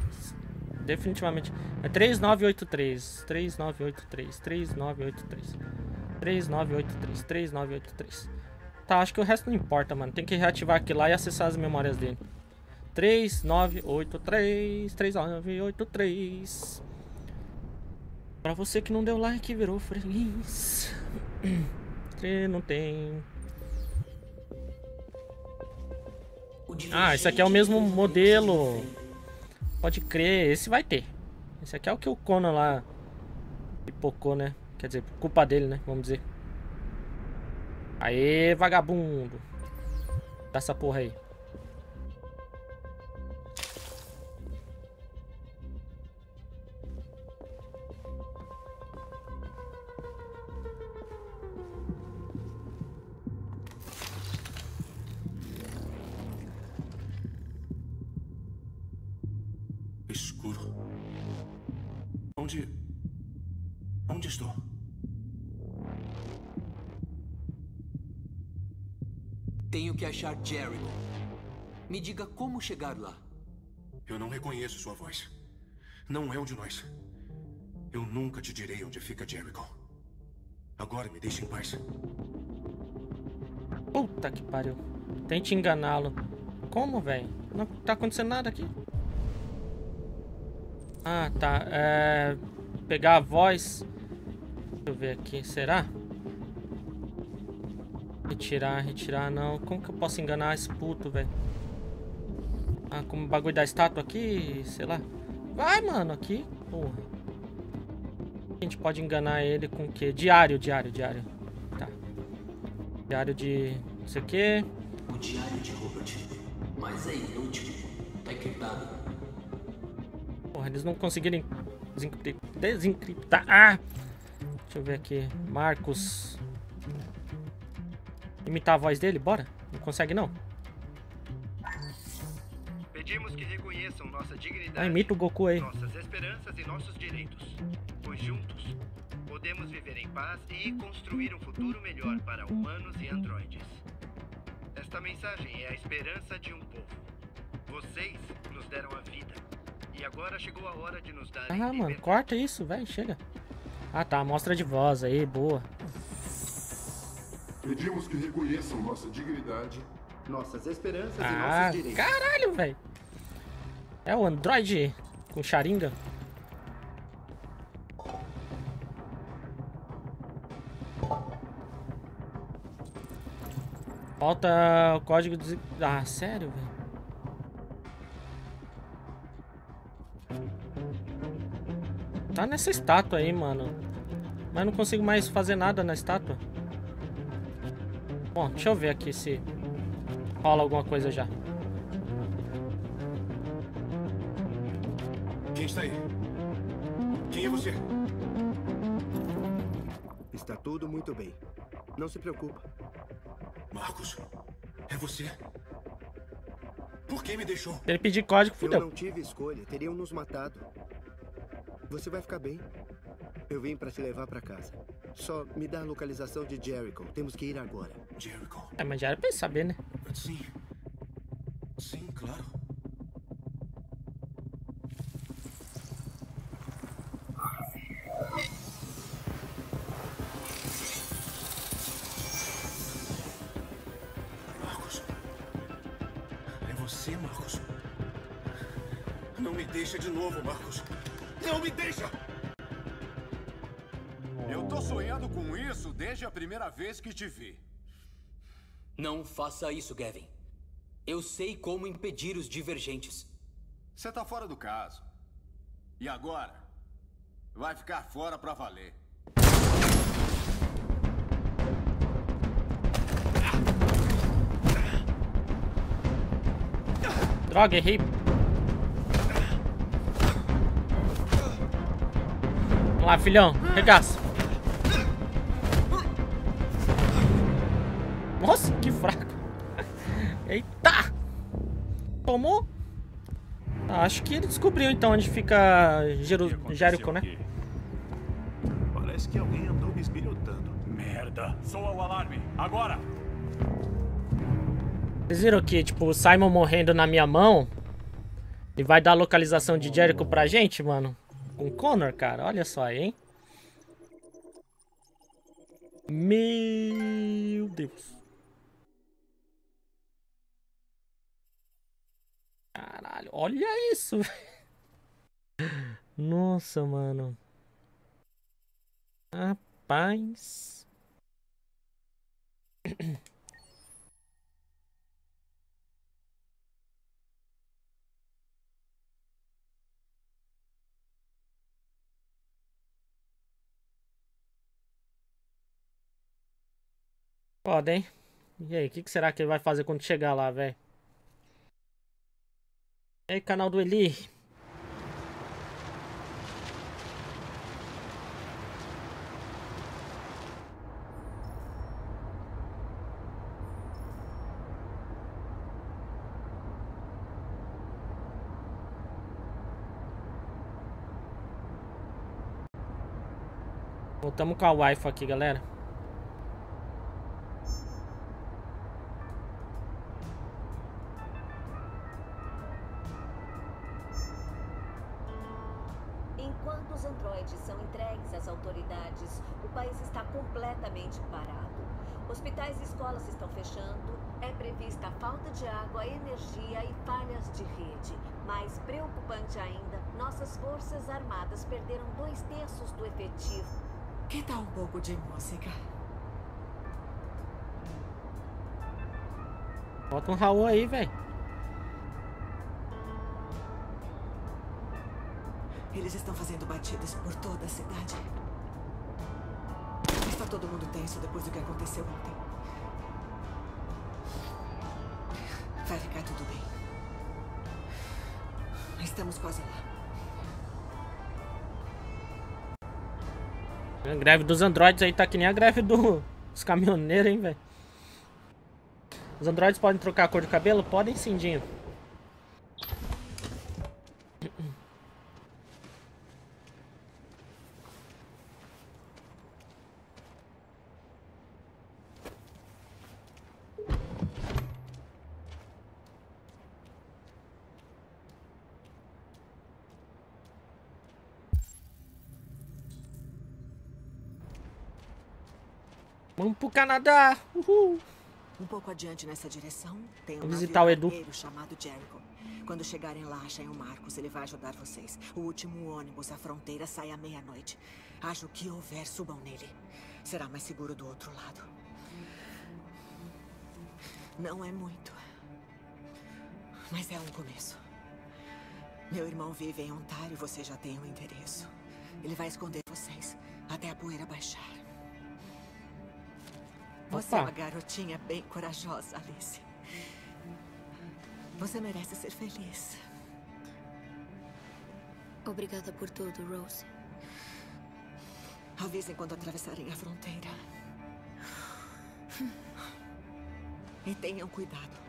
Definitivamente. É 3983. 3983. 3983. 3983. 3983. Tá, acho que o resto não importa, mano. Tem que reativar aqui lá e acessar as memórias dele. 3983. 3983. Pra você que não deu like e virou feliz. Não tem. Ah, esse aqui é o mesmo modelo. Pode crer, esse vai ter. Esse aqui é o que o Connor lá pipocou, né? Quer dizer, culpa dele, né? Vamos dizer. Aê, vagabundo. Dá essa porra aí. Onde estou? Tenho que achar Jericho. Me diga como chegar lá. Eu não reconheço sua voz. Não é um de nós. Eu nunca te direi onde fica Jericho. Agora me deixe em paz. Puta que pariu. Tente enganá-lo. Como, velho? Não tá acontecendo nada aqui. Ah, tá. É... pegar a voz. Deixa eu ver aqui. Será? Retirar. Não. Como que eu posso enganar esse puto, velho? Ah, como o bagulho da estátua aqui? Sei lá. Vai, mano. Aqui. Porra. A gente pode enganar ele com o quê? Diário. Tá. Diário de... não sei o quê. O diário de Robert. Mas é inútil. Tá encriptado. Porra, eles não conseguiram... desencriptar. Ah! Deixa eu ver aqui. Markus. Imitar a voz dele? Bora. Não consegue, não. Pedimos que reconheçam nossa dignidade. Ah, imita o Goku aí. Nossas esperanças e nossos direitos, pois juntos podemos viver em paz e construir um futuro melhor para humanos e androides. Esta mensagem é a esperança de um povo. Vocês nos deram a vida e agora chegou a hora de nos dar. Ah, mano, corta isso, vai, chega. Ah, tá, amostra de voz aí, boa. Pedimos que reconheçam nossa dignidade, nossas esperanças e nossos direitos. Caralho, velho. É o Android com Sharingan. Falta o código de... Ah, sério, velho? Tá nessa estátua aí, mano. Mas não consigo mais fazer nada na estátua. Bom, deixa eu ver aqui se rola alguma coisa já. Quem está aí? Quem é você? Está tudo muito bem. Não se preocupa. Markus, é você? Por que me deixou? Ele pediu código, fudeu. Eu não tive escolha, teriam nos matado. Você vai ficar bem. Eu vim pra te levar pra casa. Só me dá a localização de Jericho. Temos que ir agora. Jericho? É, mas já era pra saber, né? Sim. Sim, claro. Markus. É você, Markus. Não me deixa de novo, Markus. Não me deixa! Eu tô sonhando com isso desde a primeira vez que te vi. Não faça isso, Gavin. Eu sei como impedir os divergentes. Você tá fora do caso. E agora? Vai ficar fora pra valer. Droga, errei. Vamos lá, filhão, regaça. Nossa, que fraco. Eita! Tomou? Ah, acho que ele descobriu então onde fica Jericho, né? Parece que alguém andou me esbilhotando. Merda! Soa o alarme, agora! Vocês viram que, tipo, o Simon morrendo na minha mão? Ele vai dar a localização de Jericho pra gente, mano? Com Connor, cara, olha só aí, hein? Meu Deus. Caralho, olha isso. Nossa, mano. Rapaz. Foda, hein? E aí, o que será que ele vai fazer quando chegar lá, velho? E aí, canal do Eli. Voltamos com a Wi-Fi aqui, galera. Ainda, nossas forças armadas perderam 2/3 do efetivo. Que tal um pouco de música? Bota um Raul aí, velho. Eles estão fazendo batidas por toda a cidade. Está todo mundo tenso depois do que aconteceu ontem. Vai ficar tudo bem. Estamos quase lá. A greve dos androides aí tá que nem a greve dos caminhoneiros, hein, velho. Os androides podem trocar a cor do cabelo? Podem sim, Dinho. Vamos pro Canadá! Uhul! Um pouco adiante nessa direção, tem um navio chamado Jericho. Quando chegarem lá, achem o Markus, ele vai ajudar vocês. O último ônibus à fronteira sai à meia-noite. Acho que houver, subam nele. Será mais seguro do outro lado. Não é muito, mas é um começo. Meu irmão vive em Ontário, você já tem o endereço. Ele vai esconder vocês até a poeira baixar. Você é uma garotinha bem corajosa, Alice. Você merece ser feliz. Obrigada por tudo, Rose. Avisem quando atravessarem a fronteira. E tenham cuidado.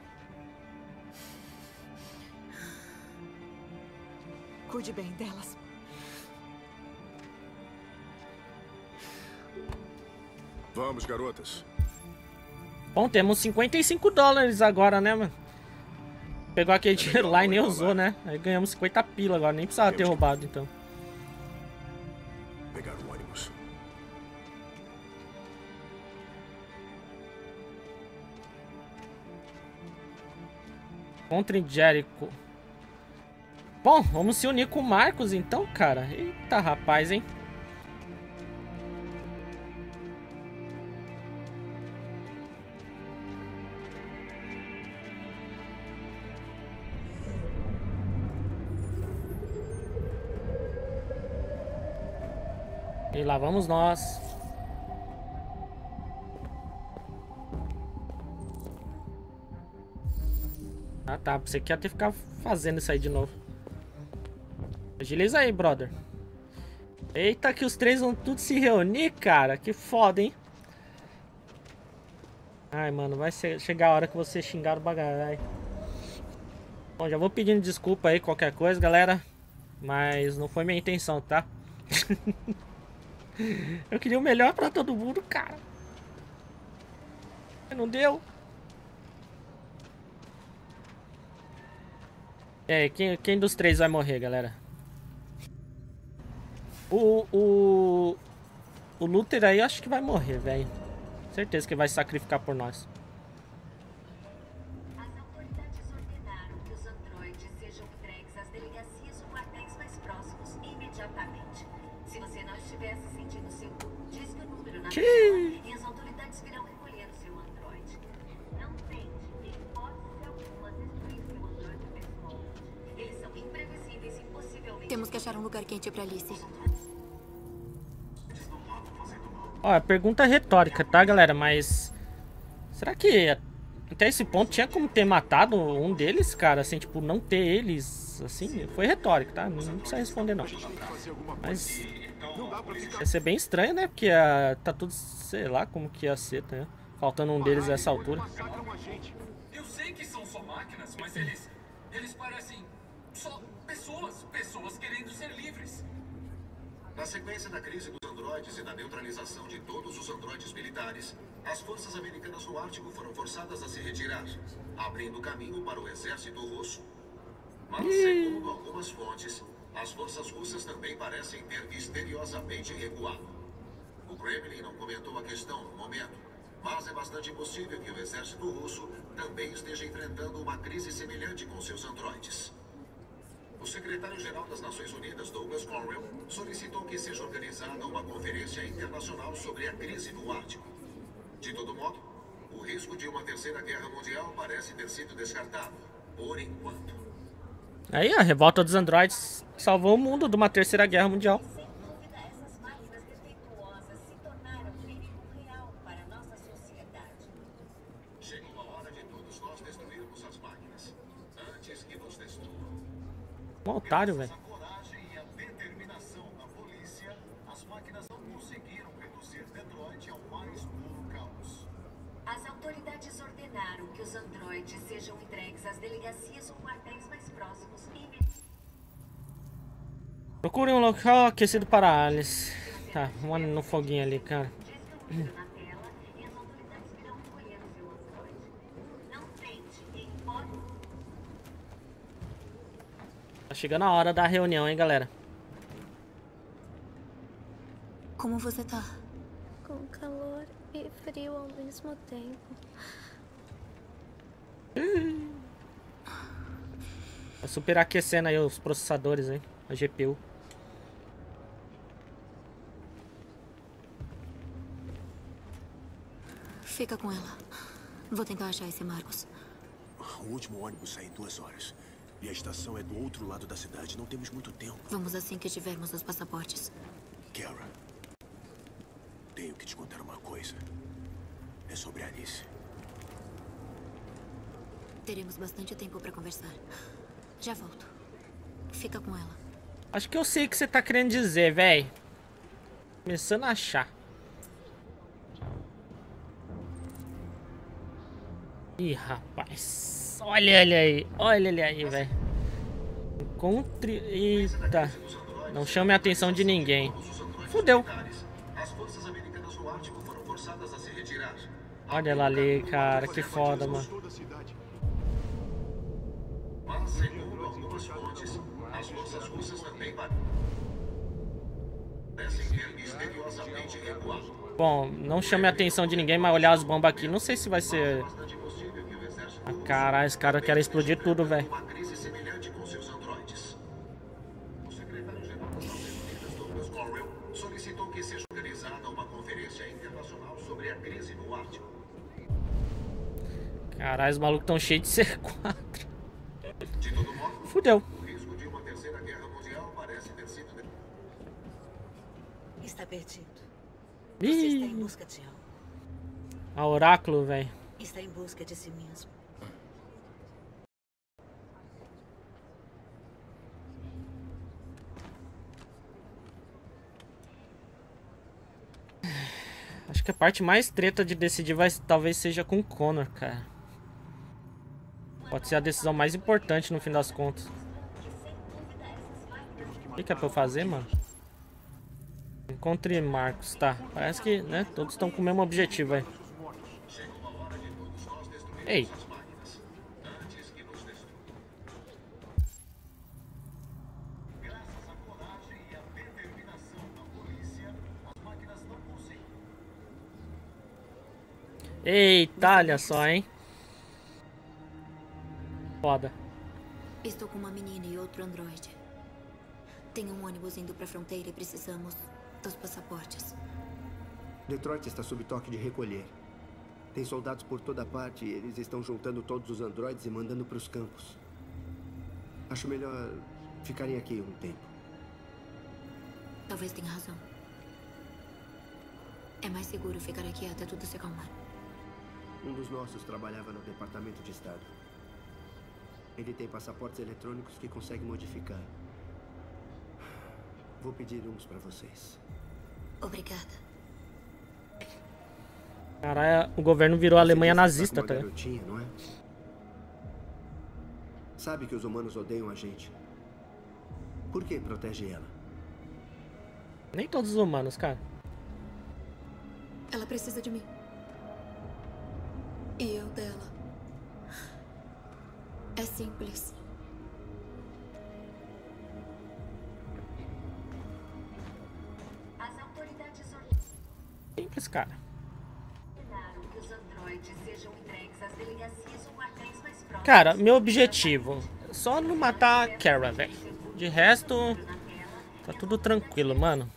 Cuide bem delas. Vamos, garotas. Bom, temos $55 agora, né, mano? Pegou aquele dinheiro lá e nem usou, né? Aí ganhamos 50 pila agora, nem precisava ter roubado, então. Pegar o ônibus. Contra Jericho. Bom, vamos se unir com o Markus então, cara. Eita, rapaz, hein? E lá vamos nós. Ah tá, você quer até ficar fazendo isso aí de novo. Agiliza aí, brother. Eita, que os três vão tudo se reunir, cara. Que foda, hein? Ai, mano, vai chegar a hora que vocês xingaram o bagarai. Bom, já vou pedindo desculpa aí, qualquer coisa, galera. Mas não foi minha intenção, tá? Eu queria o melhor pra todo mundo, cara. Não deu. É, quem dos três vai morrer, galera? O Luther aí eu acho que vai morrer, velho. Certeza que vai sacrificar por nós. E as autoridades virão recolher o seu androide. Não tente, em hipótese alguma, destruir seu androide pessoal. Eles são imprevisíveis e possivelmente... Temos que achar um lugar quente pra Alice. Ó, pergunta retórica, tá, galera? Mas... será que até esse ponto tinha como ter matado um deles, cara? Assim, tipo, não ter eles, assim? Foi retórico, tá? Não precisa responder, não. Mas... ia ser bem estranho, né? Porque tá tudo, sei lá como que ia ser, tá? Faltando um deles a essa altura. Eu sei que são só máquinas, mas eles parecem só pessoas querendo ser livres. Na sequência da crise dos androides e da neutralização de todos os androides militares, as forças americanas no Ártico foram forçadas a se retirar, abrindo caminho para o exército russo. Mas, segundo algumas fontes, as forças russas também parecem ter misteriosamente recuado. O Kremlin não comentou a questão no momento, mas é bastante possível que o exército russo também esteja enfrentando uma crise semelhante com seus androides. O secretário-geral das Nações Unidas, Douglas Correll, solicitou que seja organizada uma conferência internacional sobre a crise no Ártico. De todo modo, o risco de uma terceira guerra mundial parece ter sido descartado, por enquanto. Aí a revolta dos androides salvou o mundo de uma terceira guerra mundial. Um otário, velho. As autoridades ordenaram que os androides sejam entregues às delegacias ou quartéis mais próximos e... procurem um local aquecido para Alice. Tá, mano, no foguinho ali, cara. Tá chegando a hora da reunião, hein, galera. Como você tá? com calor e frio ao mesmo tempo. Tá superaquecendo aí os processadores, hein? A GPU. Fica com ela. Vou tentar achar esse Markus. O último ônibus sai em 2 horas. E a estação é do outro lado da cidade. Não temos muito tempo. Vamos assim que tivermos os passaportes. Kara, tenho que te contar uma coisa. É sobre a Alice. Teremos bastante tempo pra conversar. Já volto. Fica com ela. Acho que eu sei o que você tá querendo dizer, véi. Começando a achar. Ih, rapaz. Olha ele aí. Olha ele aí, velho. Encontre... Eita. Não chame a atenção de ninguém. Fudeu. Olha ela ali, cara. Que foda, mano. Bom, não chame a atenção de ninguém, mas olhar as bombas aqui. Não sei se vai ser... Ah, caralho, esse cara quer explodir tudo, velho. Caralho, os malucos estão cheios de C4. Fudeu. Está perdido. Você está em busca de algo. A oráculo, velho. Está em busca de si mesmo. Acho que a parte mais treta de decidir vai, talvez seja com o Connor, cara. Pode ser a decisão mais importante no fim das contas. O que é pra eu fazer, mano? Encontre Markus, tá. Parece que, né, todos estão com o mesmo objetivo aí. Ei. Eita, olha só, hein? Foda. Estou com uma menina e outro androide. Tem um ônibus indo pra fronteira e precisamos dos passaportes. Detroit está sob toque de recolher. Tem soldados por toda parte e eles estão juntando todos os androides e mandando pros campos. Acho melhor ficarem aqui um tempo. Talvez tenha razão. É mais seguro ficar aqui até tudo se acalmar. Um dos nossos trabalhava no Departamento de Estado. Ele tem passaportes eletrônicos que consegue modificar. Vou pedir uns pra vocês. Obrigada. Caralho, o governo virou a Alemanha nazista, tá? Não é? Sabe que os humanos odeiam a gente. Por que protege ela? Nem todos os humanos, cara. Ela precisa de mim. E eu dela. É simples. As autoridades... Simples, cara. Que os androides sejam entregues às delegacias ou quartéis mais próximos. Cara, meu objetivo é só não matar a Kara, velho. De resto, tá tudo tranquilo, mano.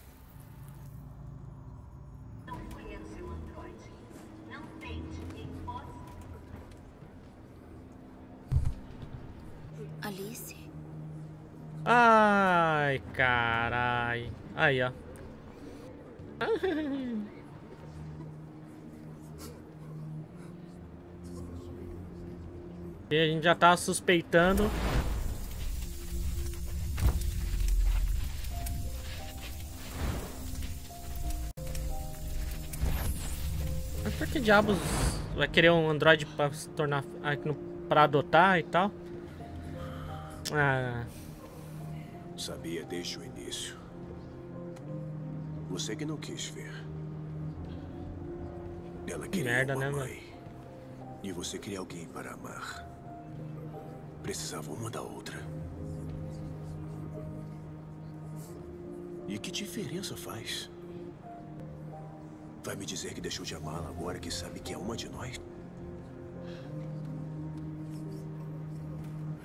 Alice? Ai, carai. Aí, ó. E a gente já tá suspeitando. Mas por que diabos vai querer um androide pra se tornar... pra adotar e tal? Ah. Sabia desde o início. Você que não quis ver. Ela queria merda, uma né, mãe. Mano? E você queria alguém para amar. Precisava uma da outra. E que diferença faz? vai me dizer que deixou de amá-la agora que sabe que é uma de nós?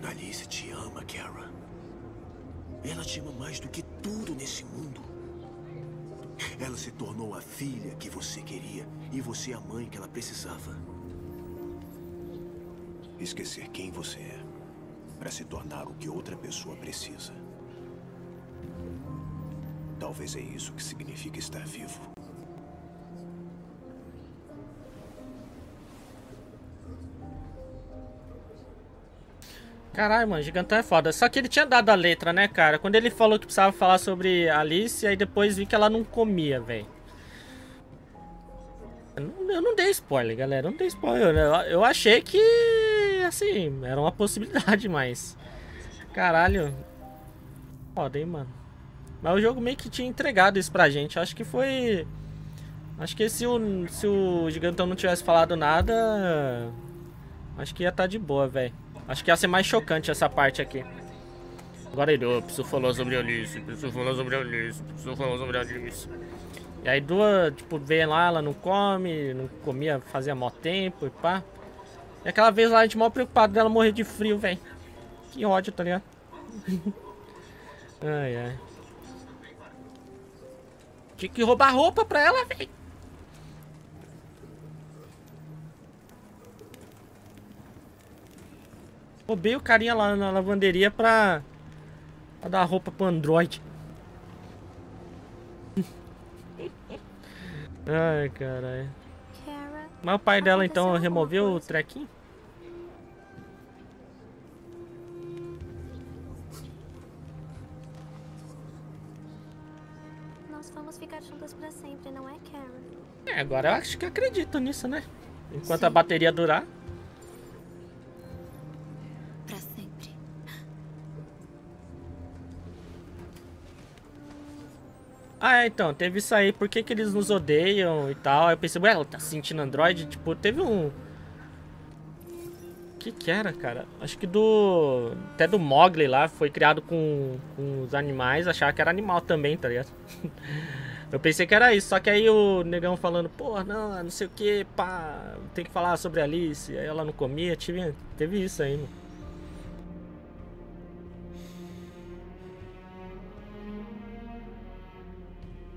Alice te ama, Kara. Ela te ama mais do que tudo nesse mundo. Ela se tornou a filha que você queria e você a mãe que ela precisava. Esquecer quem você é para se tornar o que outra pessoa precisa. Talvez é isso que significa estar vivo. Caralho, mano, Gigantão é foda. Só que ele tinha dado a letra, né, cara? Quando ele falou que precisava falar sobre Alice, aí depois vi que ela não comia, velho. Eu não dei spoiler, galera. Eu não dei spoiler. Eu achei que, assim, era uma possibilidade, mas... Caralho. Foda, hein, mano. Mas o jogo meio que tinha entregado isso pra gente. Acho que foi... Acho que se o Gigantão não tivesse falado nada... Acho que ia estar de boa, velho. Acho que ia ser mais chocante essa parte aqui. Agora ele, oh, preciso falar sobre Alice, preciso falar sobre Alice, preciso falar sobre Alice. E aí duas, tipo, vem lá, ela não comia, fazia mó tempo e pá. E aquela vez lá a gente mó preocupado dela morrer de frio, velho. Que ódio, tá ligado? Ai, ai. Tinha que roubar roupa pra ela, velho. Roubei o carinha lá na lavanderia pra dar roupa pro Android. Ai, caralho. Mas o pai dela então removeu o trequinho? Nós vamos ficar juntas pra sempre, não é, Kara? É, agora eu acho que acredito nisso, né? Enquanto sim, a bateria durar. Ah, é, então, teve isso aí, por que que eles nos odeiam e tal, aí eu pensei, ué, ela tá sentindo Android, tipo, teve um... O que que era, cara? Acho que do... Até do Mowgli lá, foi criado com os animais, achava que era animal também, tá ligado? Eu pensei que era isso, só que aí o negão falando, pô, não sei o que, pá, tem que falar sobre a Alice, aí ela não comia, teve isso aí, mano.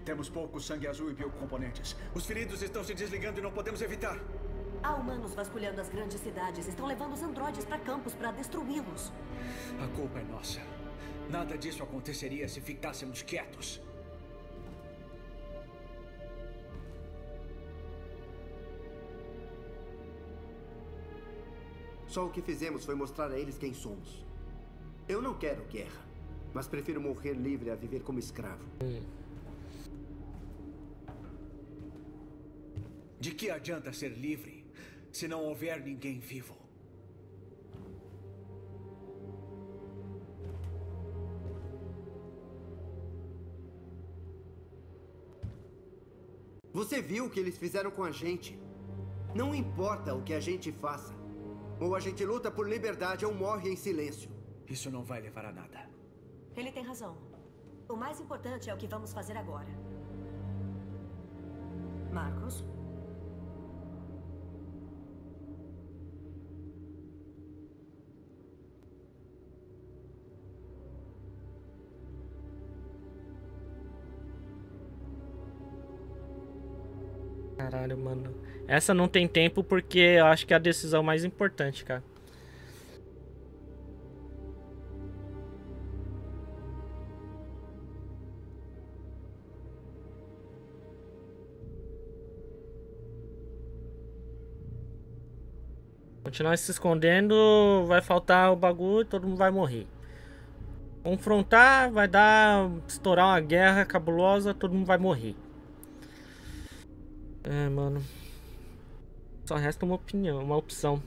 Temos pouco sangue azul e biocomponentes. Os feridos estão se desligando e não podemos evitar. Há humanos vasculhando as grandes cidades. Estão levando os androides para campos para destruí-los. A culpa é nossa. Nada disso aconteceria se ficássemos quietos. Só o que fizemos foi mostrar a eles quem somos. Eu não quero guerra, mas prefiro morrer livre a viver como escravo. De que adianta ser livre, se não houver ninguém vivo? Você viu o que eles fizeram com a gente. Não importa o que a gente faça. Ou a gente luta por liberdade ou morre em silêncio. Isso não vai levar a nada. Ele tem razão. O mais importante é o que vamos fazer agora. Markus? Caralho, mano. Essa não tem tempo porque eu acho que é a decisão mais importante, cara. Continuar se escondendo, vai faltar o bagulho e todo mundo vai morrer. Confrontar, vai dar... Estourar uma guerra cabulosa, todo mundo vai morrer. É, mano. Só resta uma opinião, uma opção.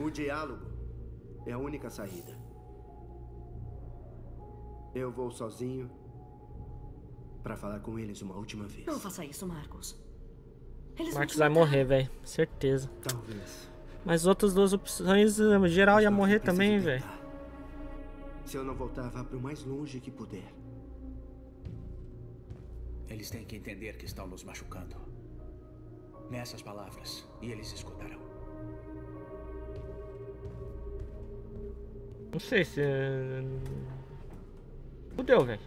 O diálogo é a única saída. Eu vou sozinho pra falar com eles uma última vez. Não faça isso, Markus. Markus vai morrer, velho. Certeza. Talvez. Mas as outras duas opções, geral, ia morrer também, velho. Se eu não voltar, vá pro mais longe que puder. Eles têm que entender que estão nos machucando. Nessas palavras, e eles escutarão. Não sei se... Fudeu, velho.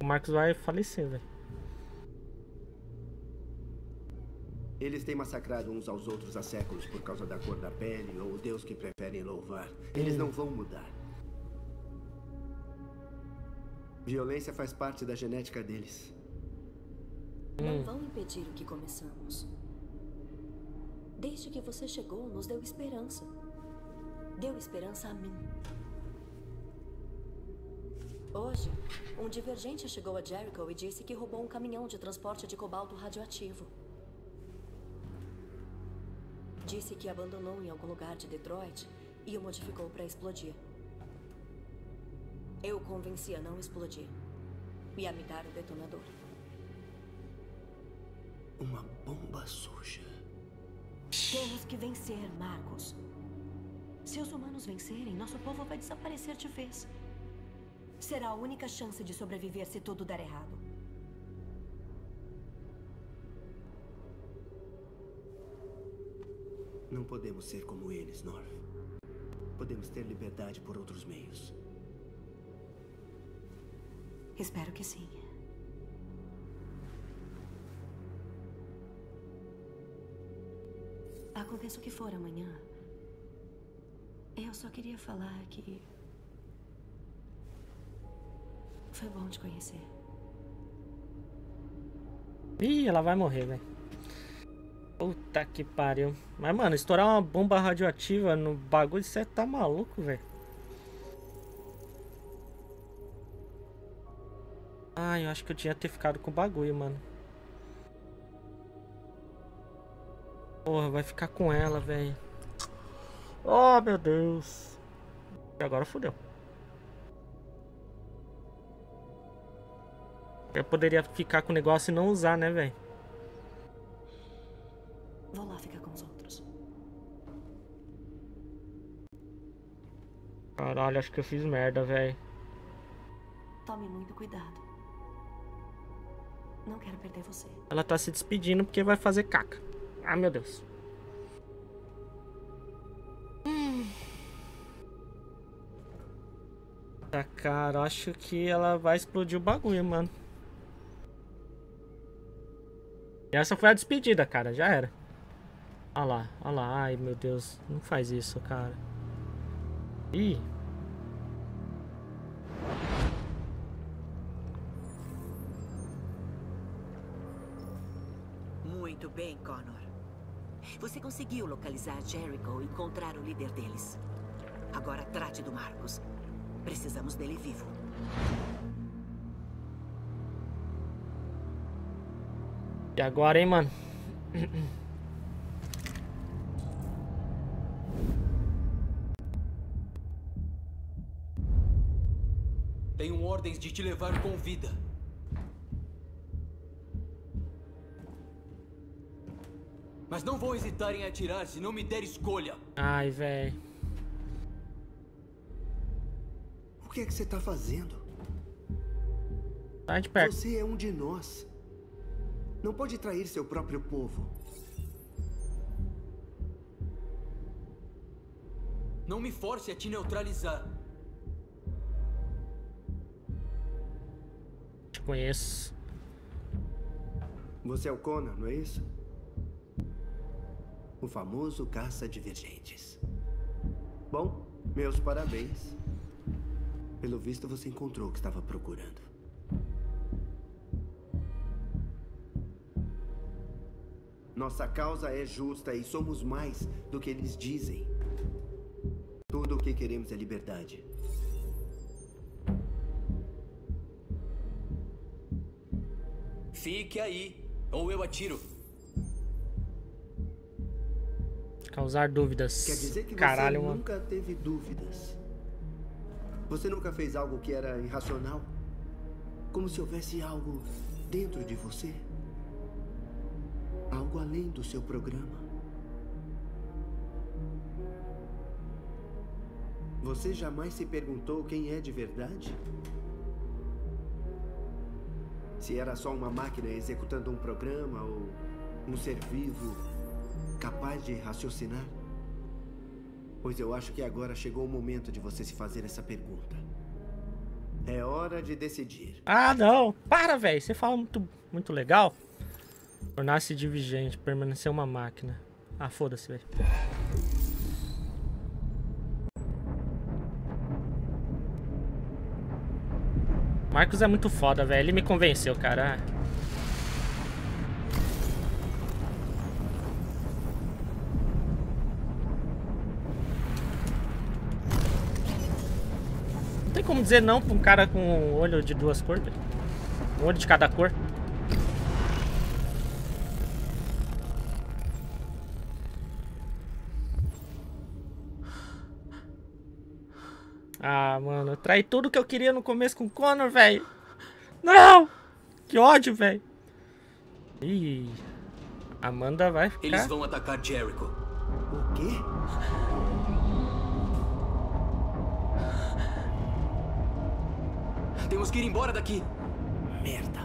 O Markus vai falecer, velho. Eles têm massacrado uns aos outros há séculos por causa da cor da pele ou o Deus que preferem louvar. Eles não vão mudar. Violência faz parte da genética deles. Não vão impedir o que começamos. Desde que você chegou, nos deu esperança. Deu esperança a mim. Hoje, um divergente chegou a Jericho e disse que roubou um caminhão de transporte de cobalto radioativo. Disse que abandonou em algum lugar de Detroit e o modificou para explodir. Eu convenci a não explodir e a me dar o detonador. Uma bomba suja. Temos que vencer, Markus. Se os humanos vencerem, nosso povo vai desaparecer de vez. Será a única chance de sobreviver se tudo der errado. Não podemos ser como eles, North. Podemos ter liberdade por outros meios. Espero que sim. Aconteça o que for amanhã. Eu só queria falar que... Foi bom te conhecer. Ih, ela vai morrer, velho. Puta que pariu. Mas, mano, estourar uma bomba radioativa no bagulho, você tá maluco, velho. Ah, eu acho que eu tinha que ter ficado com o bagulho, mano. Porra, vai ficar com ela, velho. Oh, meu Deus. E agora fodeu. Eu poderia ficar com o negócio e não usar, né, velho? Vou lá ficar com os outros. Caralho, acho que eu fiz merda, velho. Tome muito cuidado. Não quero perder você. Ela tá se despedindo porque vai fazer caca. Ah, meu Deus. Tá, cara, acho que ela vai explodir o bagulho, mano. E essa foi a despedida, cara. Já era. Olha lá, olha lá. Ai, meu Deus. Não faz isso, cara. Ih. Muito bem, Connor. Você conseguiu localizar Jericho e encontrar o líder deles. Agora trate do Markus. Precisamos dele vivo. E agora, hein, mano? Tenho ordens de te levar com vida. Mas não vou hesitar em atirar se não me der escolha. Ai, velho. O que é que você tá fazendo? Tá de perto. Você é um de nós. Não pode trair seu próprio povo. Não me force a te neutralizar. Te conheço. Você é o Connor, não é isso? O famoso caça-divergentes. Bom, meus parabéns. Pelo visto, você encontrou o que estava procurando. Nossa causa é justa e somos mais do que eles dizem. Tudo o que queremos é liberdade. Fique aí, ou eu atiro. Causar dúvidas. Quer dizer que caralho, você nunca teve dúvidas. Você nunca fez algo que era irracional? Como se houvesse algo dentro de você? Algo além do seu programa. Você jamais se perguntou quem é de verdade? Se era só uma máquina executando um programa ou um ser vivo capaz de raciocinar? Pois eu acho que agora chegou o momento de você se fazer essa pergunta. É hora de decidir. Ah, não. Para, velho. Você fala muito legal. Tornar-se divergente, permanecer uma máquina. Ah, foda-se, velho. Markus é muito foda, velho. Ele me convenceu, cara. Não tem como dizer não pra um cara com um olho de duas cores, velho. Um olho de cada cor. Ah, mano, eu traí tudo que eu queria no começo com o Connor, velho. Não! Que ódio, velho. Ih, Amanda vai ficar... Eles vão atacar Jericho. O quê? Temos que ir embora daqui. Merda.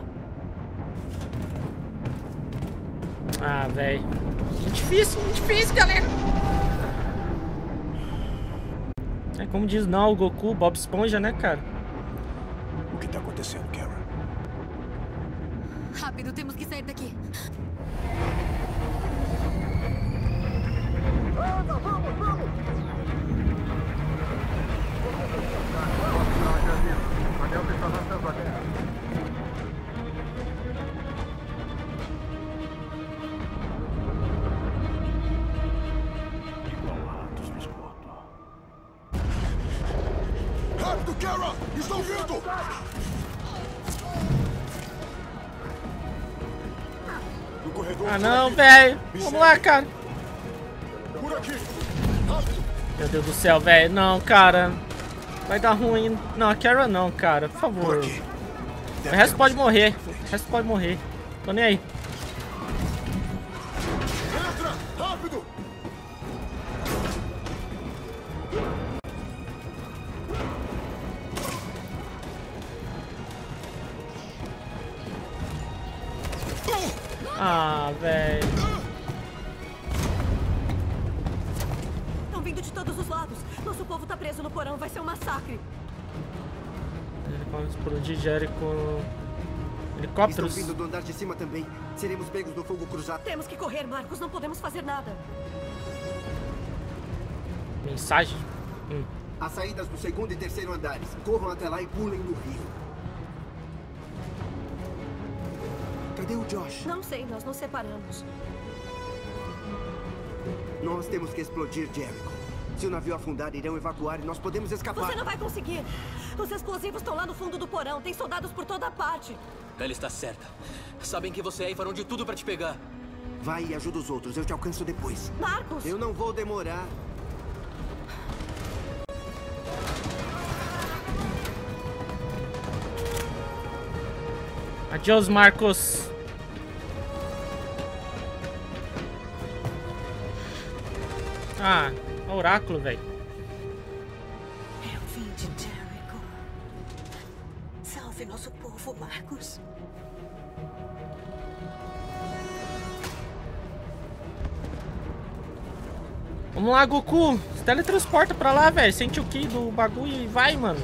Ah, velho. Difícil, galera. É como diz não, o Goku, Bob Esponja, né, cara? O que tá acontecendo, Kara? Rápido, temos que sair daqui. Vamos! Ah não, velho. Vamos lá, cara. Meu Deus do céu, velho. Não, cara. Vai dar ruim. Não, a Kara não, cara. Por favor. O resto pode morrer. Tô nem aí. Ah, velho. Estão vindo de todos os lados. Nosso povo tá preso no porão. Vai ser um massacre. Vamos explodir Jericho. Helicópteros. Estão vindo do andar de cima também. Seremos pegos no fogo cruzado. Temos que correr, Markus. Não podemos fazer nada. Mensagem? As saídas do segundo e terceiro andares. Corram até lá e pulem no rio. Cadê o Josh? Não sei, nós nos separamos. Nós temos que explodir Jericho. Se o navio afundar, irão evacuar e nós podemos escapar. Você não vai conseguir. Os explosivos estão lá no fundo do porão. Tem soldados por toda parte. Ela está certa. Sabem que você é e farão de tudo para te pegar. Vai e ajuda os outros. Eu te alcanço depois. Markus! Eu não vou demorar. Adiós, Markus. Ah, oráculo, velho. Eu vim de Jericho. Salve nosso povo, Markus. Vamos lá, Goku. Se teletransporta pra lá, velho. Sente o ki do bagulho e vai, mano.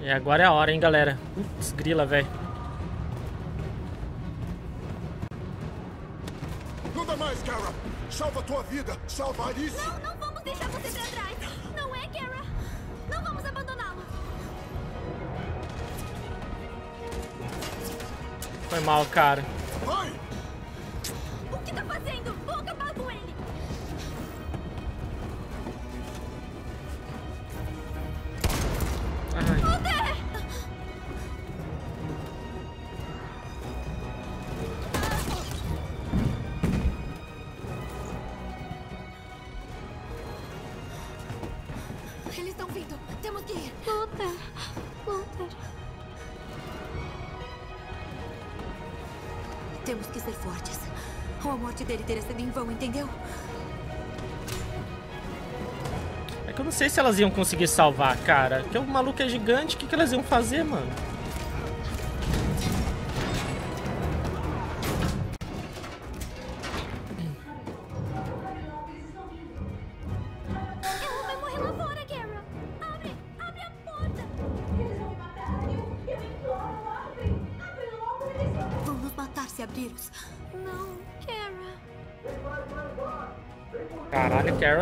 E agora é a hora, hein, galera. Putz, grila, velho. Não dá mais, Kara. Salva tua vida. Salva a Alice. Não vamos deixar você pra trás. Não é, Kara? Não vamos abandoná-lo. Foi mal, cara. Vai! O que tá fazendo? Vou acabar com ele. Temos que ser fortes. Ou a morte dele teria sido em vão, entendeu? É que eu não sei se elas iam conseguir salvar, cara. Porque o maluco é gigante, o que elas iam fazer, mano?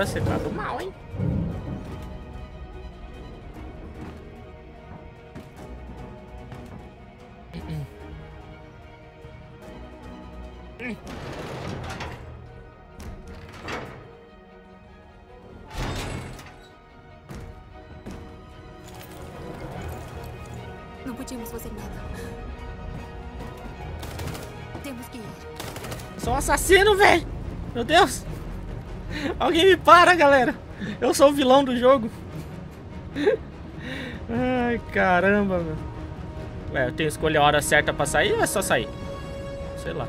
Você tá do mal, hein? Não podíamos fazer nada. Temos que ir. Eu sou um assassino, velho! Meu Deus! Alguém me para, galera! Eu sou o vilão do jogo! Ai, caramba, mano. Ué, eu tenho que escolher a hora certa pra sair ou é só sair? Sei lá.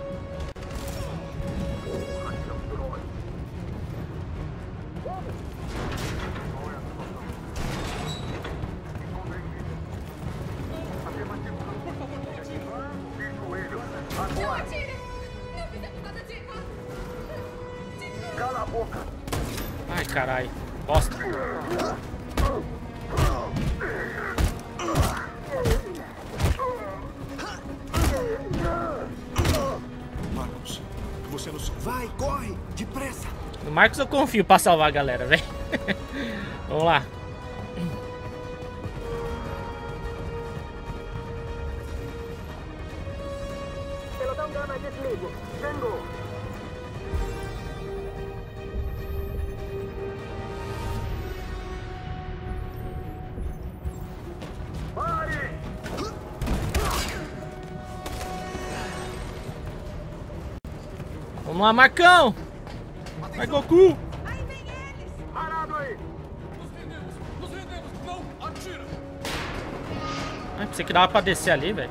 Markus eu confio pra salvar a galera, velho. Vamos lá. Vamos lá, Marcão! Vai, Goku! Aí vem eles! Parado aí! Nos rendemos! Não atira! Ai, pensei que dava pra descer ali, velho.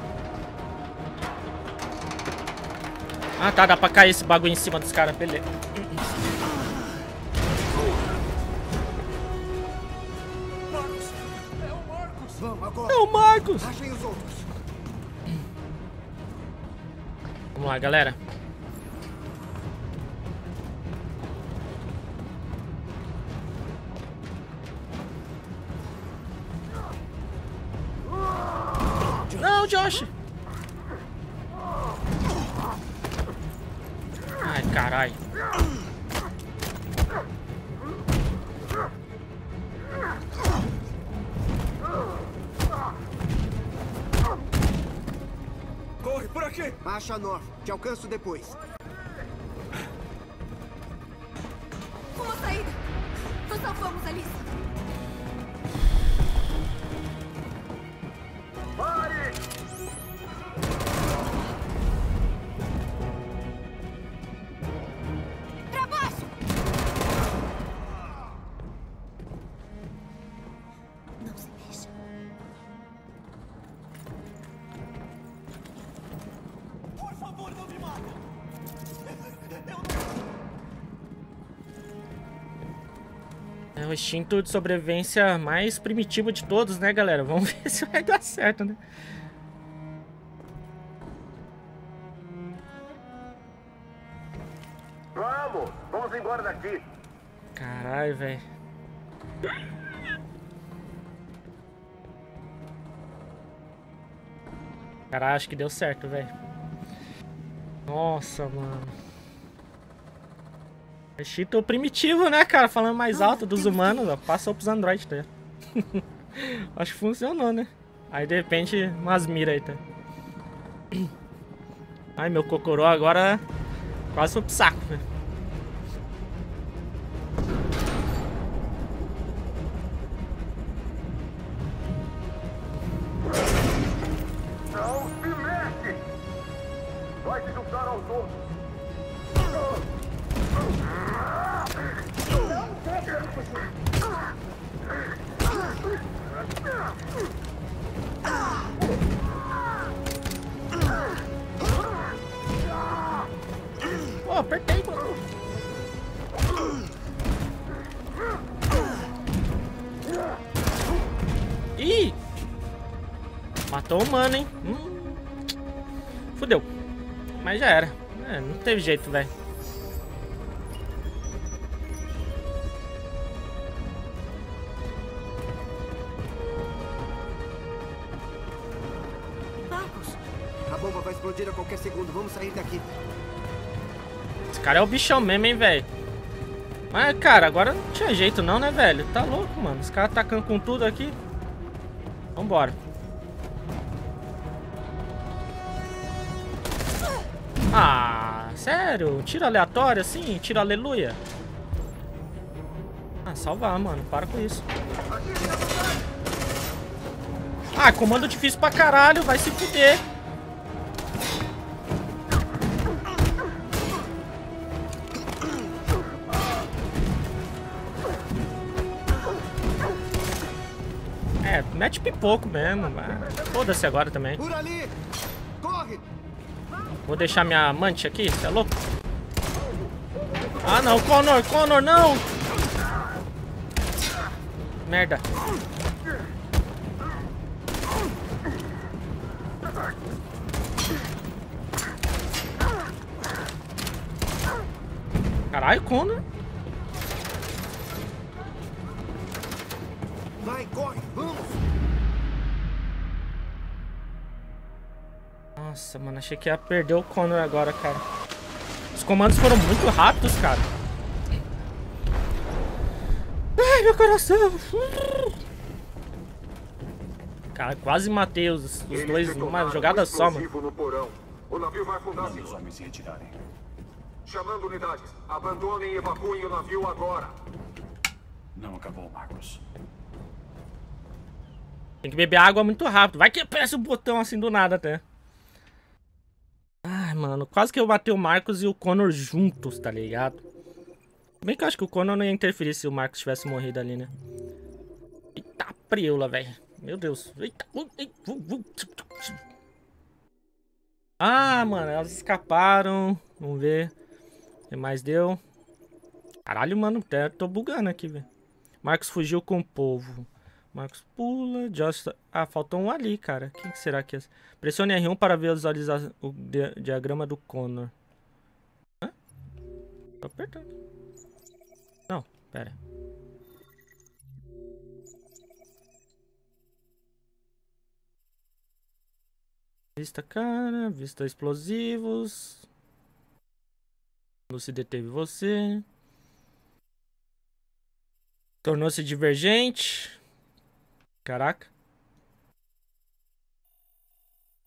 Ah, tá. Dá pra cair esse bagulho em cima dos caras. Beleza. Markus! É o Markus! Vamos agora! É o Markus! Achem os outros! Vamos lá, galera. Josh. Ai, caralho. Corre por aqui. Baixa, North. Te alcanço depois. Uma saída. Nós salvamos a Alice. O instinto de sobrevivência mais primitivo de todos, né, galera? Vamos ver se vai dar certo, né? Vamos embora daqui. Caralho, velho. Caralho, acho que deu certo, velho. Nossa, mano. Cheeto primitivo, né, cara? Falando mais alto dos humanos, ó, passou pros androides, tá? Acho que funcionou, né? Aí, de repente, umas miras aí, tá? Ai, meu cocorô agora quase foi pro saco, né? Não se mexe! Vai se juntar aos outros! Ah! apertei, mano. Ih! Matou o mano, hein? Fudeu. Mas já era. É, não teve jeito, velho. Markus, a bomba vai explodir a qualquer segundo. Vamos sair daqui. Esse cara é o bichão mesmo, hein, velho? Mas, cara, agora não tinha jeito não, né, velho? Tá louco, mano. Os caras atacando com tudo aqui. Vambora. Ah, sério? Tiro aleatório assim? Tiro aleluia? Ah, salvar, mano. Para com isso. Ah, comando difícil pra caralho. Vai se fuder. É, mete pipoco mesmo. Foda-se agora também. Por ali! Corre! Vou deixar minha amante aqui, tá louco? Ah não, Connor, Connor, não! Merda. Caralho, Connor. Vai, corre, vamos! Nossa, mano, achei que ia perder o Connor agora, cara. Os comandos foram muito rápidos, cara. Ai, meu coração. Cara, quase matei os dois numa jogada só, mano. O navio vai afundar se os homens se retirarem. Chamando unidades. Abandonem e evacuem o navio agora. Não acabou, Markus. Tem que beber água muito rápido. Vai que aparece o botão assim do nada até. Ai, mano, quase que eu matei o Markus e o Connor juntos, tá ligado? Bem que eu acho que o Connor não ia interferir se o Markus tivesse morrido ali, né? Eita preula, velho. Meu Deus. Eita. Ah, mano, elas escaparam. Vamos ver. O que mais deu? Caralho, mano, tô bugando aqui, velho. Markus fugiu com o povo. Markus pula, Josh... Ah, faltou um ali, cara. Quem será que é? Pressione R1 para visualizar o diagrama do Connor. Hã? Tô apertando. Não, pera. Vista, cara. Vista explosivos. Não se deteve você. Tornou-se divergente. Caraca.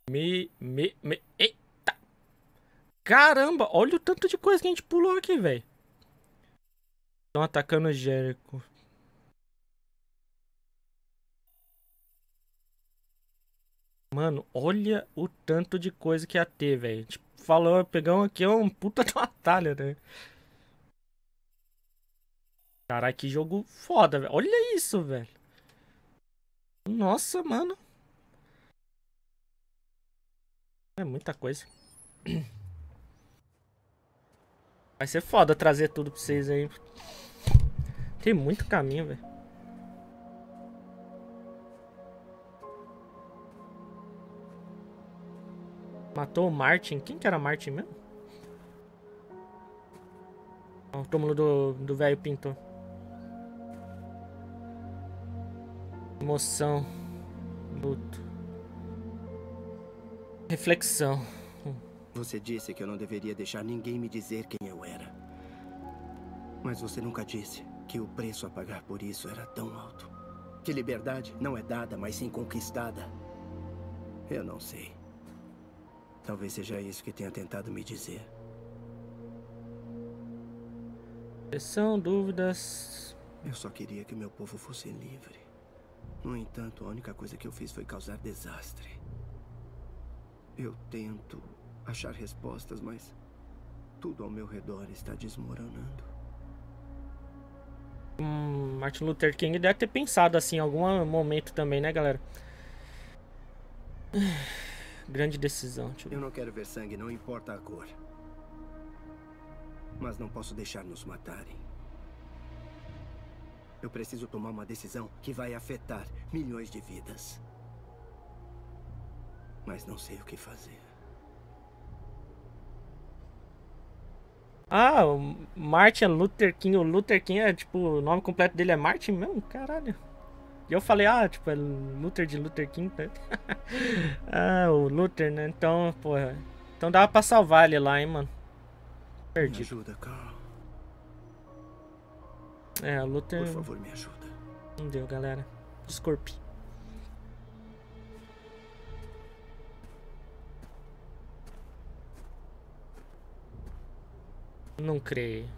Eita. Caramba, olha o tanto de coisa que a gente pulou aqui, velho. Estão atacando o Jericho. Mano, olha o tanto de coisa que ia ter, velho. Tipo, falou, pegamos aqui um puta de batalha, né? Caraca, que jogo foda, velho. Olha isso, velho. Nossa, mano. É muita coisa. Vai ser foda trazer tudo pra vocês aí. Tem muito caminho, velho. Matou o Martin. Quem que era Martin mesmo? O túmulo do velho pintor. Emoção, luto, reflexão. Você disse que eu não deveria deixar ninguém me dizer quem eu era. Mas você nunca disse que o preço a pagar por isso era tão alto. Que liberdade não é dada, mas sim conquistada. Eu não sei. Talvez seja isso que tenha tentado me dizer. São dúvidas. Eu só queria que meu povo fosse livre. No entanto, a única coisa que eu fiz foi causar desastre. Eu tento achar respostas, mas tudo ao meu redor está desmoronando. Martin Luther King deve ter pensado assim em algum momento também, né, galera? Grande decisão, tipo. Eu não quero ver sangue, não importa a cor. Mas não posso deixar nos matarem. Eu preciso tomar uma decisão que vai afetar milhões de vidas. Mas não sei o que fazer. Ah, o Martin Luther King. O Luther King é tipo, o nome completo dele é Martin mesmo? Caralho. E eu falei, ah, tipo, é Luther de Luther King. Ah, o Luther, né? Então, porra. Então dava pra salvar ele lá, hein, mano. Perdi. Me ajuda, Carl. É, o Luther... Por favor, me ajuda. Não deu, galera. Desculpe. Não creio.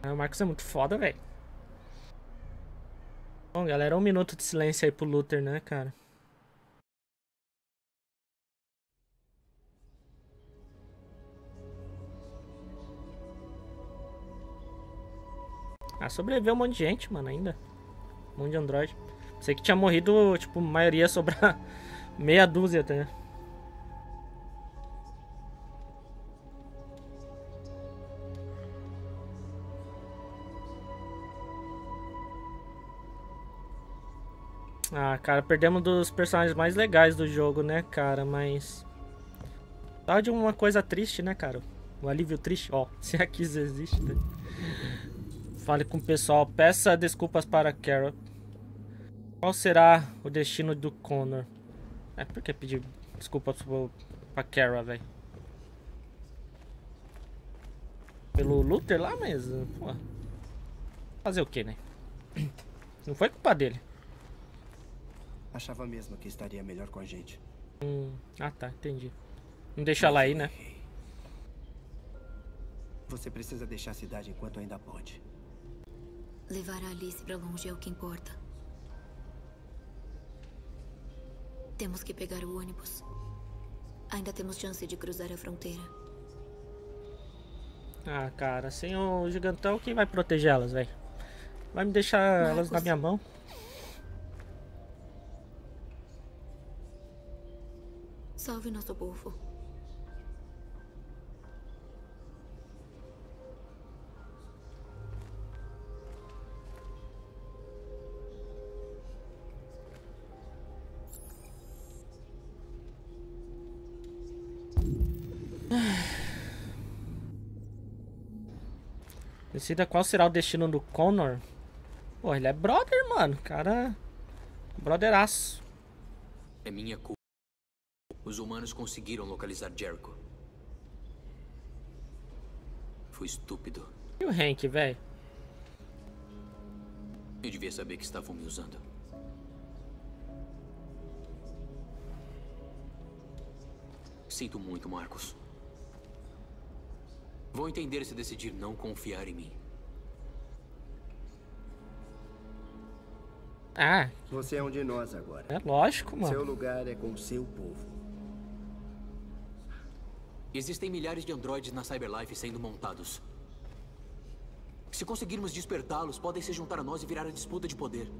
O Markus é muito foda, velho. Bom, galera, um minuto de silêncio aí pro Luther, né, cara? Ah, sobreviveu um monte de gente, mano, ainda. Um monte de androide. Pensei que tinha morrido, tipo, a maioria, sobrar meia dúzia até, né? Ah, cara, perdemos um dos personagens mais legais do jogo, né, cara? Mas... Só de uma coisa triste, né, cara? Um alívio triste. Ó, se a Kiss existe... Né? Fale com o pessoal. Peça desculpas para Kara. Qual será o destino do Connor? É, por que pedir desculpas para Kara, velho? Pelo Luther lá mesmo? Pô. Fazer o que, né? Não foi culpa dele. Achava mesmo que estaria melhor com a gente. Ah, tá, entendi. Não deixa ela aí, né? Você precisa deixar a cidade enquanto ainda pode. Levar a Alice pra longe é o que importa. Temos que pegar o ônibus. Ainda temos chance de cruzar a fronteira. Ah, cara, sem o gigantão, quem vai proteger elas, velho? Vai me deixar elas na minha mão? Salve nosso povo. Decida qual será o destino do Connor. Pô, ele é brother, mano. Cara, brotheraço. É minha culpa. Os humanos conseguiram localizar Jericho. Fui estúpido. E o Hank, velho? Eu devia saber que estavam me usando. Sinto muito, Markus. Vou entender se decidir não confiar em mim. Ah. Você é um de nós agora. É lógico, mano. Seu lugar é com seu povo. Existem milhares de androides na CyberLife sendo montados. Se conseguirmos despertá-los, podem se juntar a nós e virar a disputa de poder.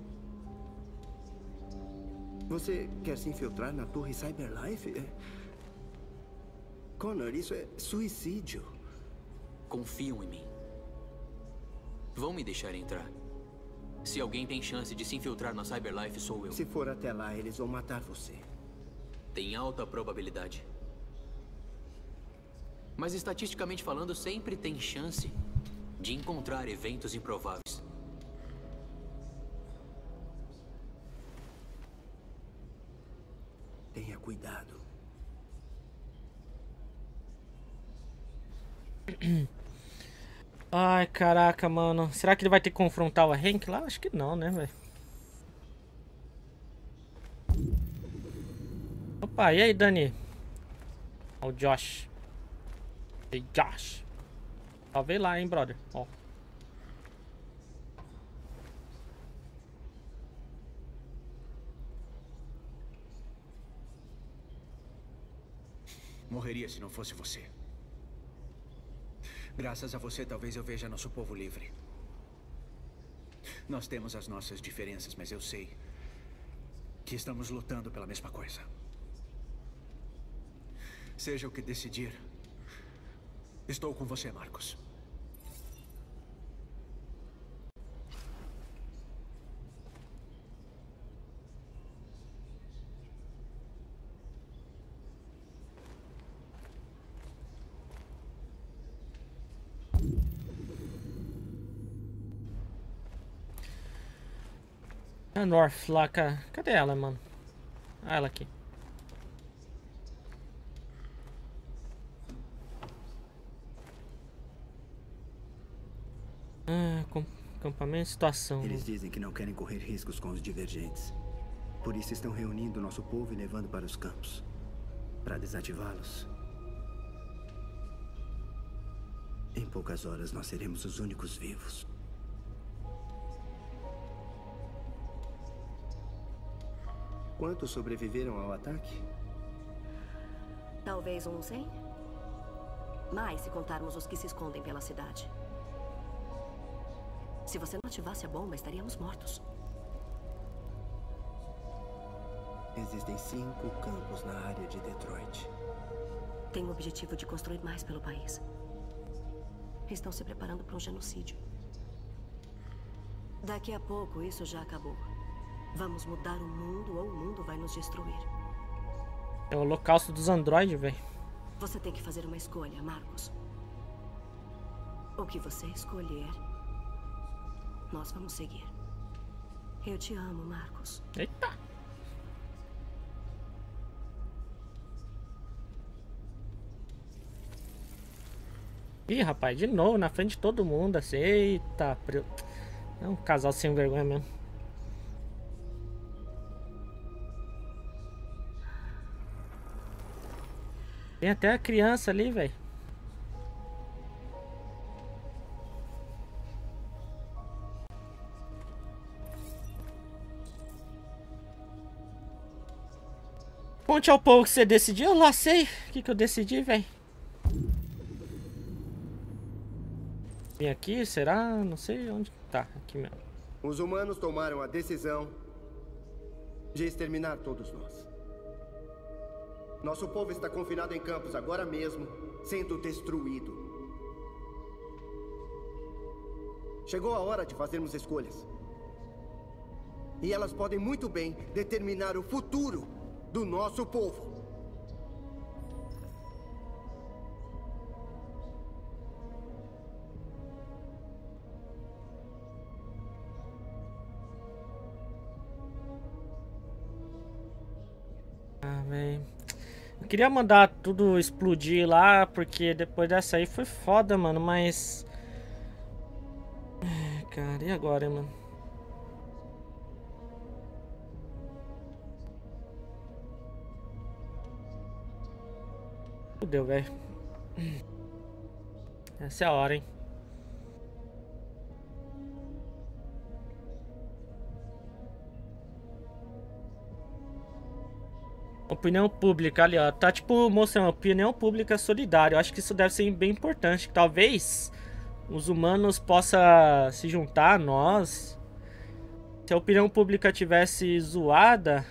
Você quer se infiltrar na torre CyberLife? Connor, isso é suicídio. Confiam em mim. Vão me deixar entrar. Se alguém tem chance de se infiltrar na CyberLife, sou eu. Se for até lá, eles vão matar você. Tem alta probabilidade. Mas estatisticamente falando, sempre tem chance de encontrar eventos improváveis. Tenha cuidado. Ai, caraca, mano. Será que ele vai ter que confrontar o Hank lá? Acho que não, né, velho? Opa, e aí, Dani? Ó, o Josh. Ei, Josh. Talvez lá, hein, brother. Ó. Morreria se não fosse você. Graças a você, talvez eu veja nosso povo livre. Nós temos as nossas diferenças, mas eu sei que estamos lutando pela mesma coisa. Seja o que decidir, estou com você, Markus. A North lá, cadê ela, mano? Ah, ela aqui. Ah, acampamento, situação. Eles dizem que não querem correr riscos com os divergentes. Por isso estão reunindo nosso povo e levando para os campos. Para desativá-los. Em poucas horas nós seremos os únicos vivos. Quantos sobreviveram ao ataque? Talvez uns 100. Mais se contarmos os que se escondem pela cidade. Se você não ativasse a bomba, estaríamos mortos. Existem 5 campos na área de Detroit. Tem o objetivo de construir mais pelo país. Estão se preparando para um genocídio. Daqui a pouco isso já acabou. Vamos mudar o mundo ou o mundo vai nos destruir. É o holocausto dos androides, velho. Você tem que fazer uma escolha, Markus. O que você escolher, nós vamos seguir. Eu te amo, Markus. Eita! Ih, rapaz, de novo, na frente de todo mundo, assim, eita. É um casal sem vergonha mesmo. Tem até a criança ali, velho. Conte ao povo que você decidiu. Eu lá sei o que eu decidi, velho. Vem aqui, será? Não sei onde. Tá, aqui mesmo. Os humanos tomaram a decisão de exterminar todos nós. Nosso povo está confinado em campos agora mesmo, sendo destruído. Chegou a hora de fazermos escolhas. E elas podem muito bem determinar o futuro do nosso povo. Queria mandar tudo explodir lá, porque depois dessa aí foi foda, mano, mas... Cara, e agora, mano? Fudeu, velho. Essa é a hora, hein? Opinião pública ali, ó. Tá tipo mostrando opinião pública solidária. Eu acho que isso deve ser bem importante. Talvez os humanos possam se juntar a nós. Se a opinião pública tivesse zoada...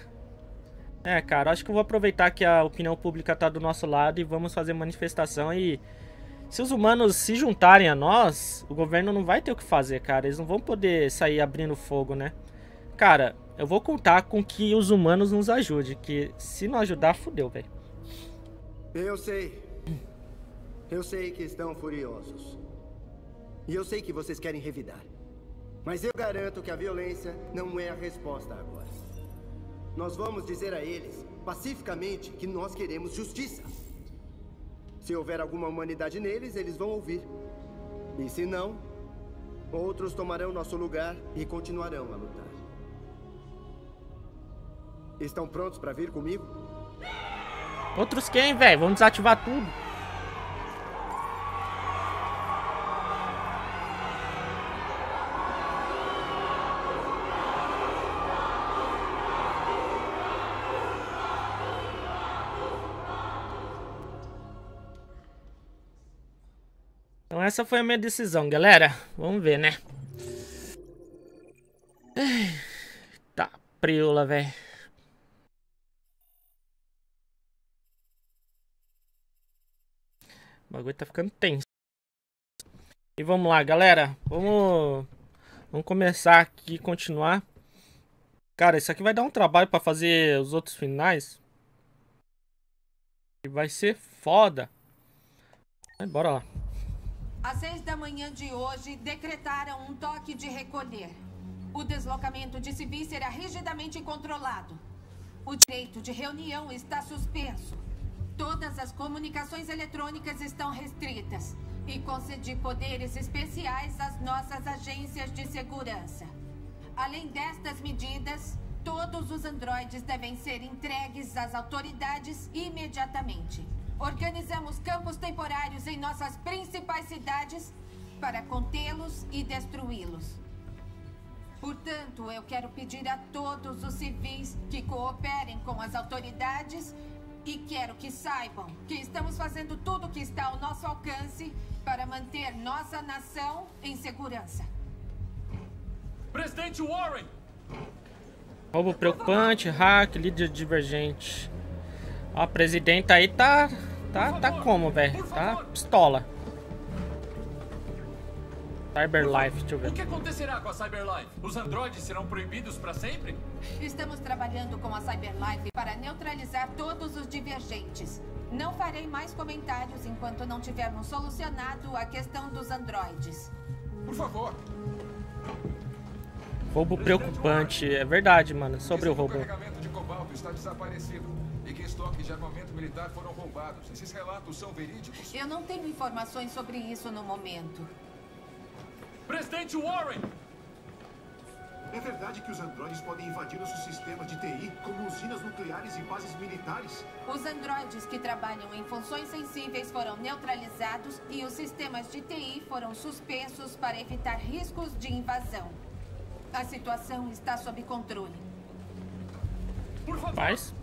É, cara, acho que eu vou aproveitar que a opinião pública tá do nosso lado e vamos fazer manifestação. E se os humanos se juntarem a nós, o governo não vai ter o que fazer, cara. Eles não vão poder sair abrindo fogo, né? Cara... Eu vou contar com que os humanos nos ajudem, que se não ajudar, fudeu, velho. Eu sei. Eu sei que estão furiosos. E eu sei que vocês querem revidar. Mas eu garanto que a violência não é a resposta agora. Nós vamos dizer a eles, pacificamente, que nós queremos justiça. Se houver alguma humanidade neles, eles vão ouvir. E se não, outros tomarão nosso lugar e continuarão a lutar. Estão prontos pra vir comigo? Outros quem, velho? Vamos desativar tudo. Então essa foi a minha decisão, galera. Vamos ver, né? Tá preula, velho. O bagulho tá ficando tenso. E vamos lá, galera. Vamos começar aqui e continuar. Cara, isso aqui vai dar um trabalho pra fazer os outros finais. E vai ser foda. Mas bora lá. Às 6 da manhã de hoje, decretaram um toque de recolher. O deslocamento de civis será rigidamente controlado. O direito de reunião está suspenso. Todas as comunicações eletrônicas estão restritas. E concedi poderes especiais às nossas agências de segurança. Além destas medidas, todos os androides devem ser entregues às autoridades imediatamente. Organizamos campos temporários em nossas principais cidades para contê-los e destruí-los. Portanto, eu quero pedir a todos os civis que cooperem com as autoridades e quero que saibam que estamos fazendo tudo o que está ao nosso alcance para manter nossa nação em segurança. Presidente Warren! Roubo preocupante, hack, líder divergente. Ó, a presidenta aí tá como, velho? Tá pistola. CyberLife, deixa eu ver. O que acontecerá com a CyberLife? Os androides serão proibidos para sempre? Estamos trabalhando com a CyberLife para neutralizar todos os divergentes. Não farei mais comentários enquanto não tivermos solucionado a questão dos androides. Por favor. Roubo preocupante. É verdade, mano. Sobre o roubo. O carregamento de cobalto está desaparecido. E que estoques de armamento militar foram roubados. Esses relatos são verídicos? Eu não tenho informações sobre isso no momento. Presidente Warren! É verdade que os androides podem invadir nossos sistemas de TI, como usinas nucleares e bases militares? Os androides que trabalham em funções sensíveis foram neutralizados e os sistemas de TI foram suspensos para evitar riscos de invasão. A situação está sob controle. Por favor! Paz?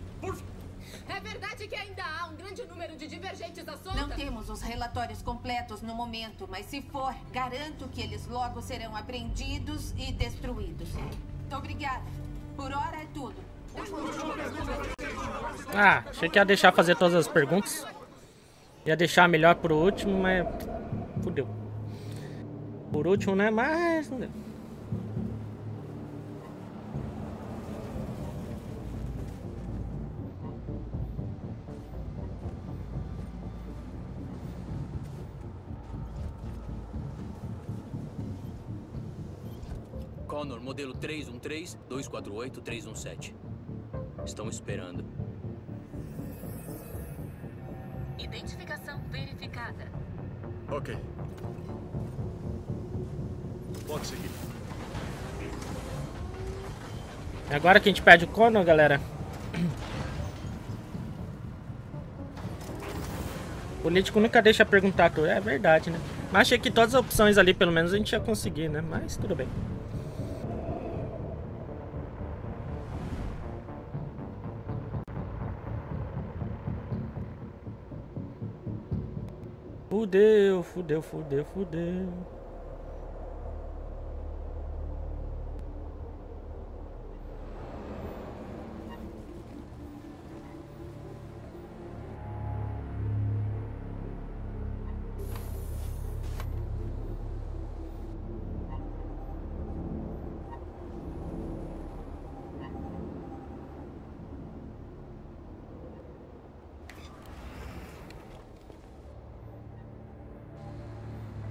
É verdade que ainda há um grande número de divergentes à solta? Não temos os relatórios completos no momento, mas se for, garanto que eles logo serão apreendidos e destruídos. Obrigada. Por hora é tudo. Ah, achei que ia deixar fazer todas as perguntas. Ia deixar melhor pro último, mas... fudeu. Por último, né? Mas... não deu. Connor, modelo 313, 248, 317. Estão esperando. Identificação verificada. Ok. Pode seguir. É agora que a gente perde o Connor, galera. O político nunca deixa perguntar tudo. É verdade, né? Mas achei que todas as opções ali, pelo menos, a gente ia conseguir, né? Mas tudo bem. Fudeu.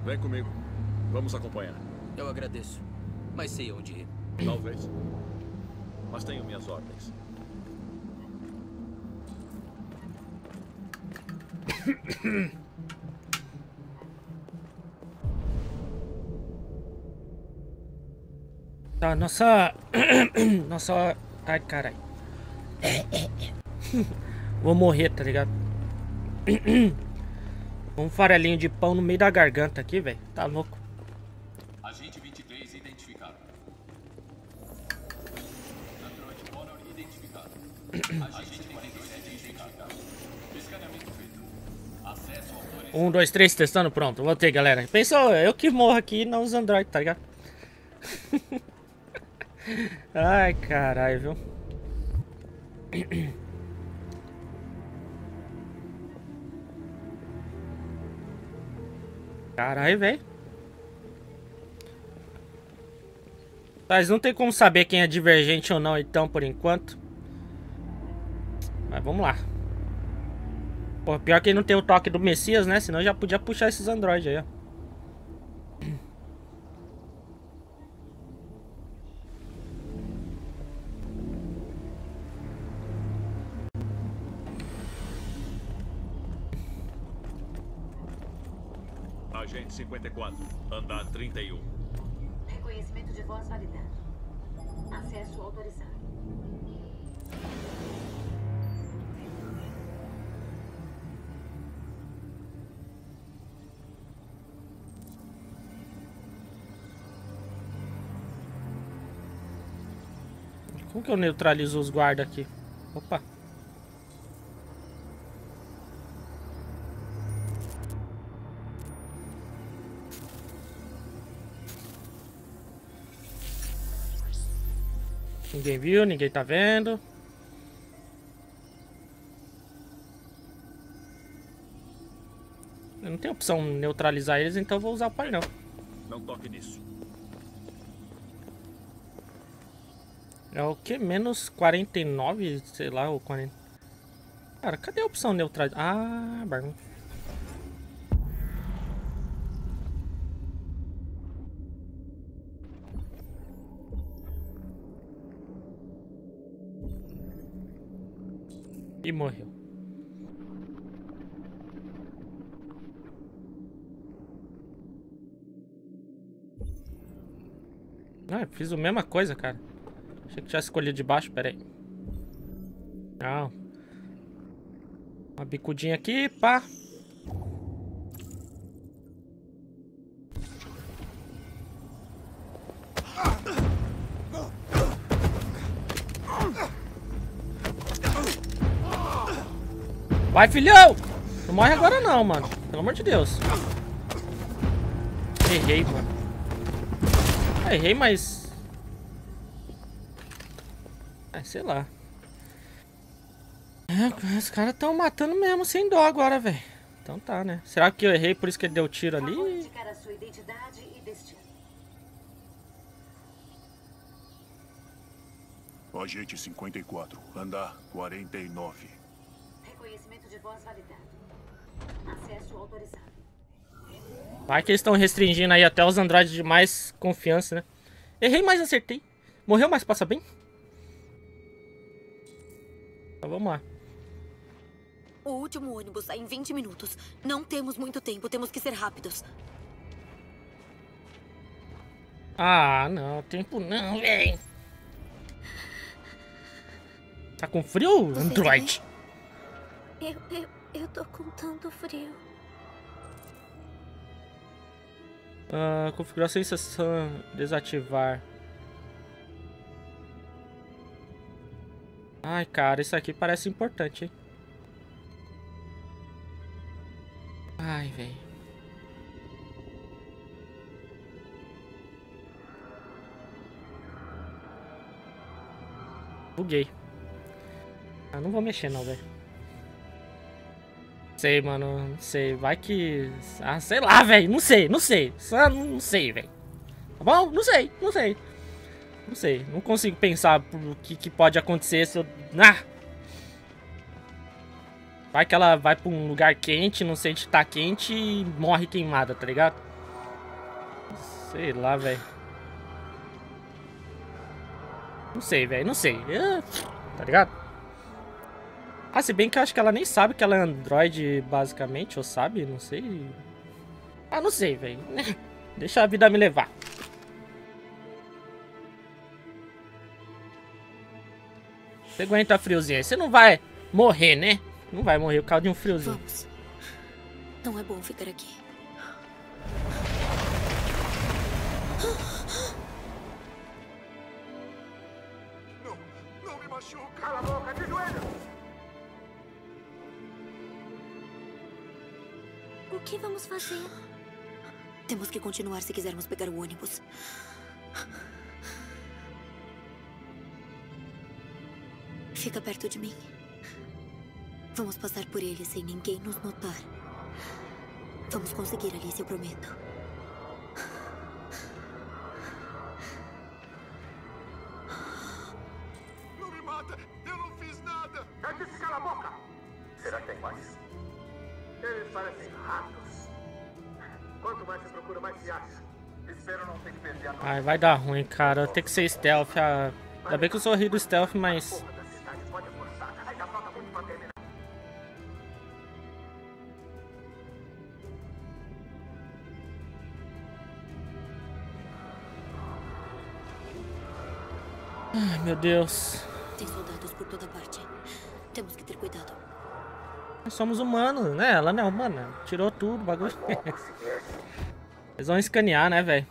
Vem comigo. Vamos acompanhar. Eu agradeço, mas sei onde ir. Talvez. Mas tenho minhas ordens. Tá, nossa... Ai, caralho. Vou morrer, tá ligado? Um farelinho de pão no meio da garganta aqui, velho. Tá louco. Agente 23 identificado. Android Connor identificado. Agente 32 identificado. Escaneamento feito. Acesso autorizado. 1, 2, 3, testando. Pronto, voltei, galera. Pensou, eu que morro aqui, não os androides, tá ligado? Ai, caralho, viu? Caralho, velho. Mas não tem como saber quem é divergente ou não, então, por enquanto. Mas vamos lá. Pô, pior que ele não tem o toque do Messias, né? Senão já podia puxar esses androides aí, ó. Agente 54, andar 31. Reconhecimento de voz validado. Acesso autorizado. Como que eu neutralizo os guardas aqui? Opa. Ninguém viu, ninguém tá vendo. Eu não tenho opção de neutralizar eles, então eu vou usar o painel. Não toque nisso. É o que? Menos 49, sei lá, ou 40. Cara, cadê a opção neutralizar? Ah, barulho. E morreu. Ah, eu fiz a mesma coisa, cara. Achei que tinha escolhido de baixo, pera aí. Não. Uma bicudinha aqui, pá. Vai, filhão! Não morre agora não, mano. Pelo amor de Deus. Errei, mano. Errei, mas... ah, sei lá. É, os caras estão matando mesmo, sem dó agora, velho. Então tá, né? Será que eu errei por isso que ele deu tiro ali? Vou indicar a sua identidade e destino. Agente 54, andar 49. Vai que eles estão restringindo aí até os androides de mais confiança, né? Errei, mas acertei. Morreu, mas passa bem. Então vamos lá. O último ônibus sai em 20 minutos. Não temos muito tempo, temos que ser rápidos. Ah, não, tempo não, véi. Tá com frio, android? Eu tô com tanto frio. Configurar a sensação. Desativar. Ai, cara, isso aqui parece importante, hein? Ai, velho. Buguei. Ah, não vou mexer não, velho. Sei, mano, não sei, vai que... ah, sei lá, velho, não sei, só não sei, velho, tá bom? Não sei, não consigo pensar o que pode acontecer se eu... ah! Vai que ela vai pra um lugar quente, não sente que tá quente e morre queimada, tá ligado? Sei lá, velho. Não sei, tá ligado? Ah, se bem que eu acho que ela nem sabe que ela é android, basicamente, ou sabe, não sei. Ah, não sei, velho. Deixa a vida me levar. Você aguenta friozinho, você não vai morrer, né? Não vai morrer por causa de um friozinho. Vamos. Não é bom ficar aqui. Não me machuca. Cala a boca, de joelho. O que vamos fazer? Temos que continuar se quisermos pegar o ônibus. Fica perto de mim. Vamos passar por ele sem ninguém nos notar. Vamos conseguir, Alice, eu prometo. Não me mata! Eu não fiz nada! Alice, cala a boca! Será que tem mais? Eles parecem ratos. Quanto mais se procura, mais se acha. Espero não ter que perder a nossa... Ai, vai dar ruim, cara. Tem que ser stealth. Ainda bem que eu sou rido stealth, mas... Ai, meu Deus. Tem soldados por toda parte. Temos que ter cuidado. Nós somos humanos, né? Ela não é humana. Tirou tudo, bagulho. Eles vão escanear, né, velho?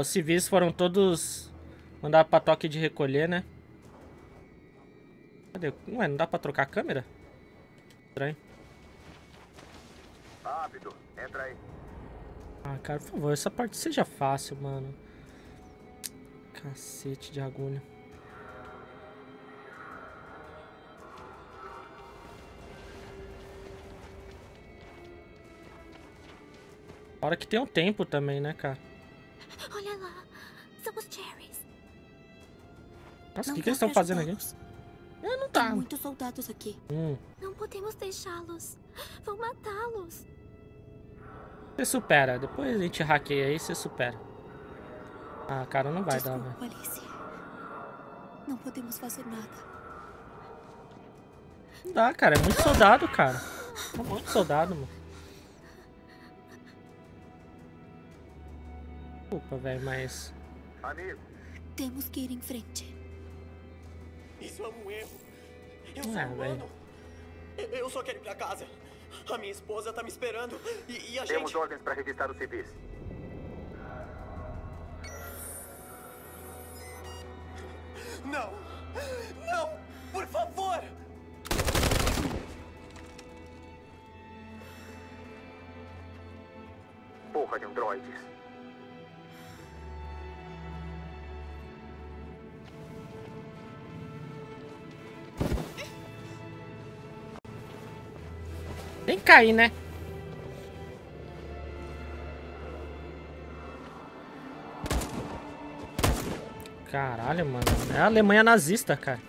Os civis foram todos... Mandar pra toque de recolher, né? Cadê? Ué, não dá pra trocar a câmera? Estranho. Rápido, entra aí. Ah, cara, por favor, essa parte seja fácil, mano. Cacete de agulha. Fora que tem um tempo também, né, cara? Olha lá, são os cherries. Nossa, o que eles estão fazendo aqui? Eu não tá. Tem muitos soldados aqui. Não podemos deixá-los. Vão matá-los. Você supera. Depois a gente hackeia aí, você supera. Ah, cara, não vai dar, velho. Alice. Não podemos fazer nada. Não dá, cara. É muito soldado, cara. É muito soldado, mano. Desculpa, velho, mas... Amigo. Temos que ir em frente. Isso é um erro. Eu sou humano. Eu só quero ir pra casa. A minha esposa tá me esperando. E a gente... Temos ordens pra revistar os civis. Não! Não! Por favor! Porra de androides. Tem que cair, né? Caralho, mano. É a Alemanha nazista, cara.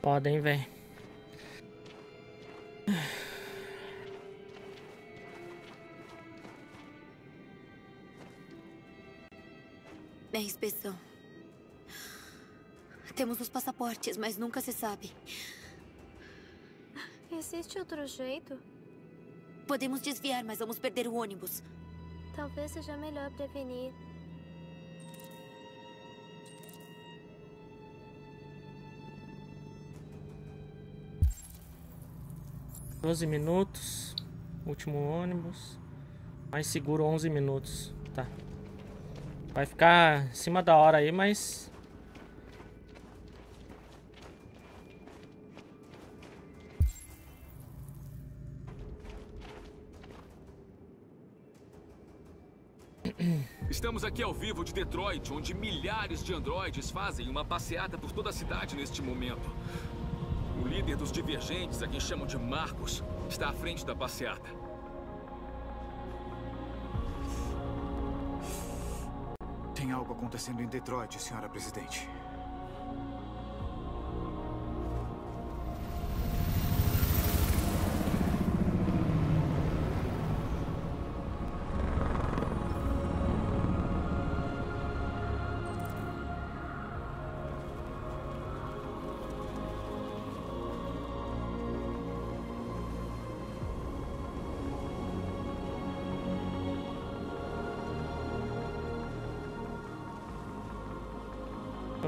Foda, hein, velho. É inspeção. Temos os passaportes, mas nunca se sabe. Existe outro jeito? Podemos desviar, mas vamos perder o ônibus. Talvez seja melhor prevenir. "12 minutos, último ônibus, mais seguro 11 minutos, tá. Vai ficar em cima da hora aí, mas... Estamos aqui ao vivo de Detroit, onde milhares de androides fazem uma passeada por toda a cidade neste momento. O líder dos divergentes, a quem chamam de Markus, está à frente da passeata. Tem algo acontecendo em Detroit, senhora presidente.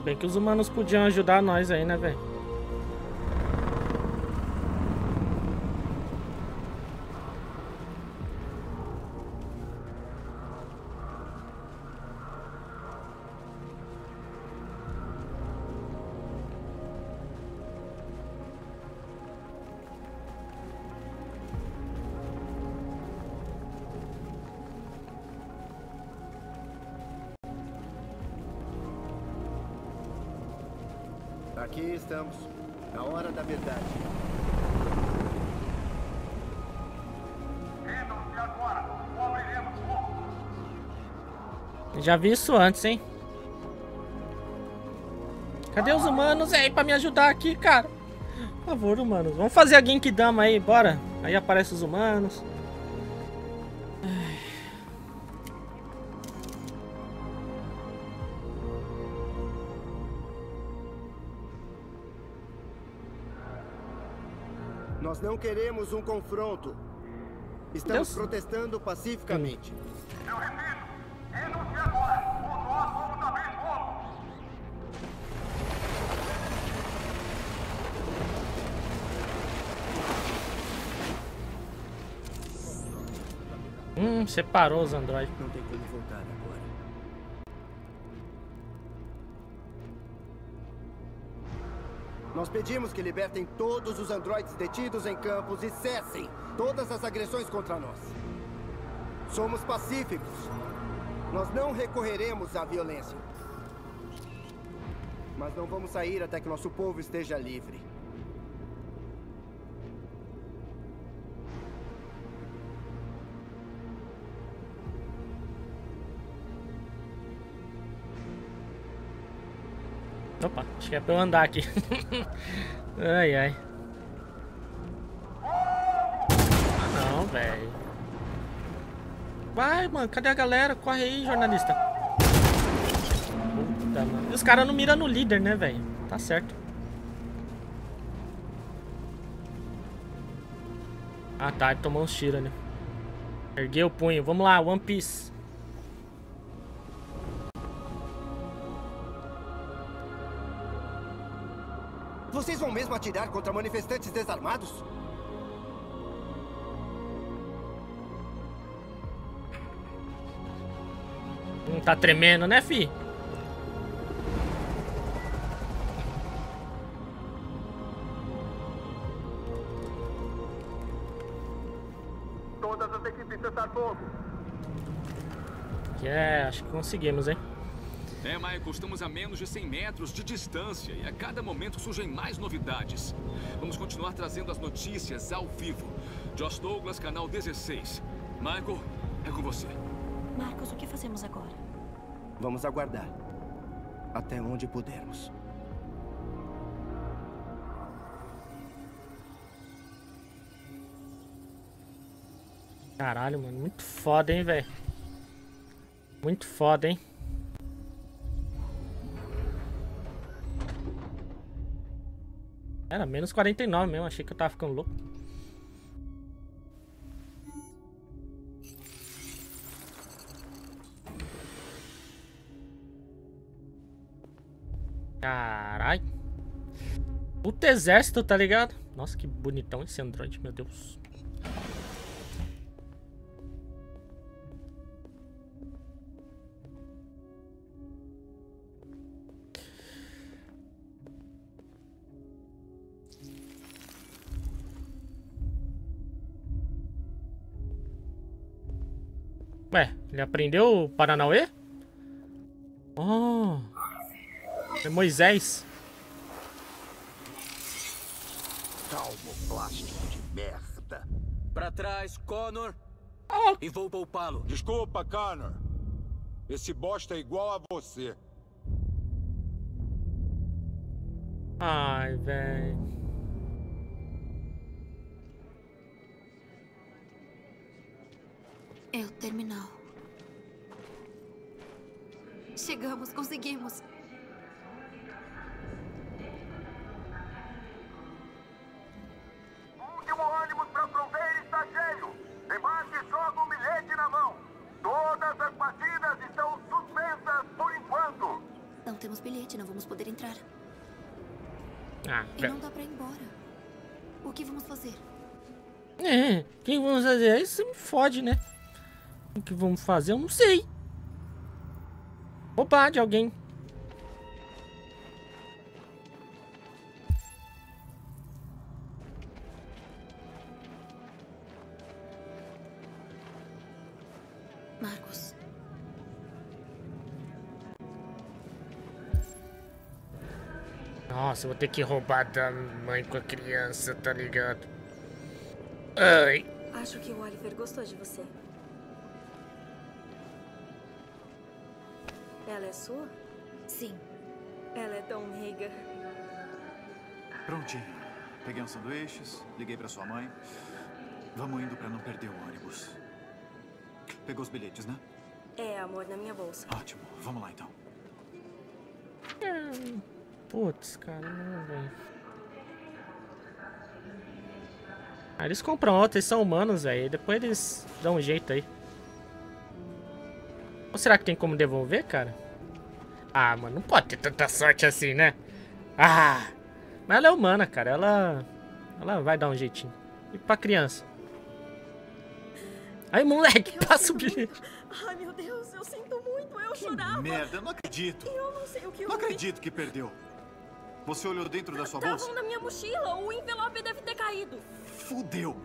Bem que os humanos podiam ajudar nós aí, né, velho? Aqui estamos, na hora da verdade. Rendam-se agora, ou abriremos fogo. Já vi isso antes, hein? Cadê os humanos aí pra me ajudar aqui, cara? Por favor, humanos. Vamos fazer a Genkidama aí, bora. Aí aparecem os humanos. Nós não queremos um confronto. Estamos protestando pacificamente. Eu repito, rendam-se agora, ou nós vamos abrir fogo. Separou os androides. Não tem como voltar agora. Nós pedimos que libertem todos os androides detidos em campos e cessem todas as agressões contra nós. Somos pacíficos. Nós não recorreremos à violência. Mas não vamos sair até que nosso povo esteja livre. Opa, acho que é pra eu andar aqui. Ai, ai. Ah, não, velho. Vai, mano, cadê a galera? Corre aí, jornalista. Puta, mano. Os caras não miram no líder, né, velho? Tá certo. Ah, tá, ele tomou uns tiros, né? Ergueu o punho. Vamos lá, One Piece. Vocês vão mesmo atirar contra manifestantes desarmados? Não tá tremendo, né, fi? Todas as equipes cessar fogo. É, acho que conseguimos, hein? É, Michael, estamos a menos de 100 metros de distância e a cada momento surgem mais novidades. Vamos continuar trazendo as notícias ao vivo. Josh Douglas, canal 16. Michael, é com você. Markus, o que fazemos agora? Vamos aguardar. Até onde pudermos. Caralho, mano. Muito foda, hein, velho. Muito foda, hein. Era menos 49 mesmo, achei que eu tava ficando louco. Carai. Puta exército, tá ligado? Nossa, que bonitão esse androide, meu Deus. Ué, ele aprendeu o Paranauê? Oh, é Moisés. Calmo, plástico de merda. Pra trás, Connor. Oh. E vou poupá-lo. Desculpa, Connor. Esse bosta é igual a você. Ai, velho. É o terminal. Chegamos, conseguimos. O último ônibus para a fronteira está cheio. Embarque só com o bilhete na mão. Todas as partidas estão suspensas por enquanto. São temos bilhete, não vamos poder entrar. E não dá pra ir embora. O que vamos fazer? É, o que vamos fazer? Aí você me fode, né? O que vamos fazer? Eu não sei. Opa, de alguém. Markus. Nossa, eu vou ter que roubar da mãe com a criança, tá ligado? Ai. Acho que o Oliver gostou de você. Ela é sua? Sim. Ela é tão meiga. Prontinho. Peguei uns sanduíches, liguei pra sua mãe. Vamos indo pra não perder o ônibus. Pegou os bilhetes, né? É, amor, na minha bolsa. Ótimo. Vamos lá, então. Putz, cara, não vem. Ah, eles compram outro, eles são humanos, velho. Depois eles dão um jeito aí. Ou será que tem como devolver, cara? Ah, mano, não pode ter tanta sorte assim, né? Ah! Mas ela é humana, cara. Ela vai dar um jeitinho. E pra criança. Aí, moleque, passa o bilhete. Ai, meu Deus, eu sinto muito, eu chorava. Merda, eu não acredito. Eu não sei o que eu... Não acredito que perdeu. Você olhou dentro da sua bolsa? Estavam na minha mochila, o envelope deve ter caído. Fudeu.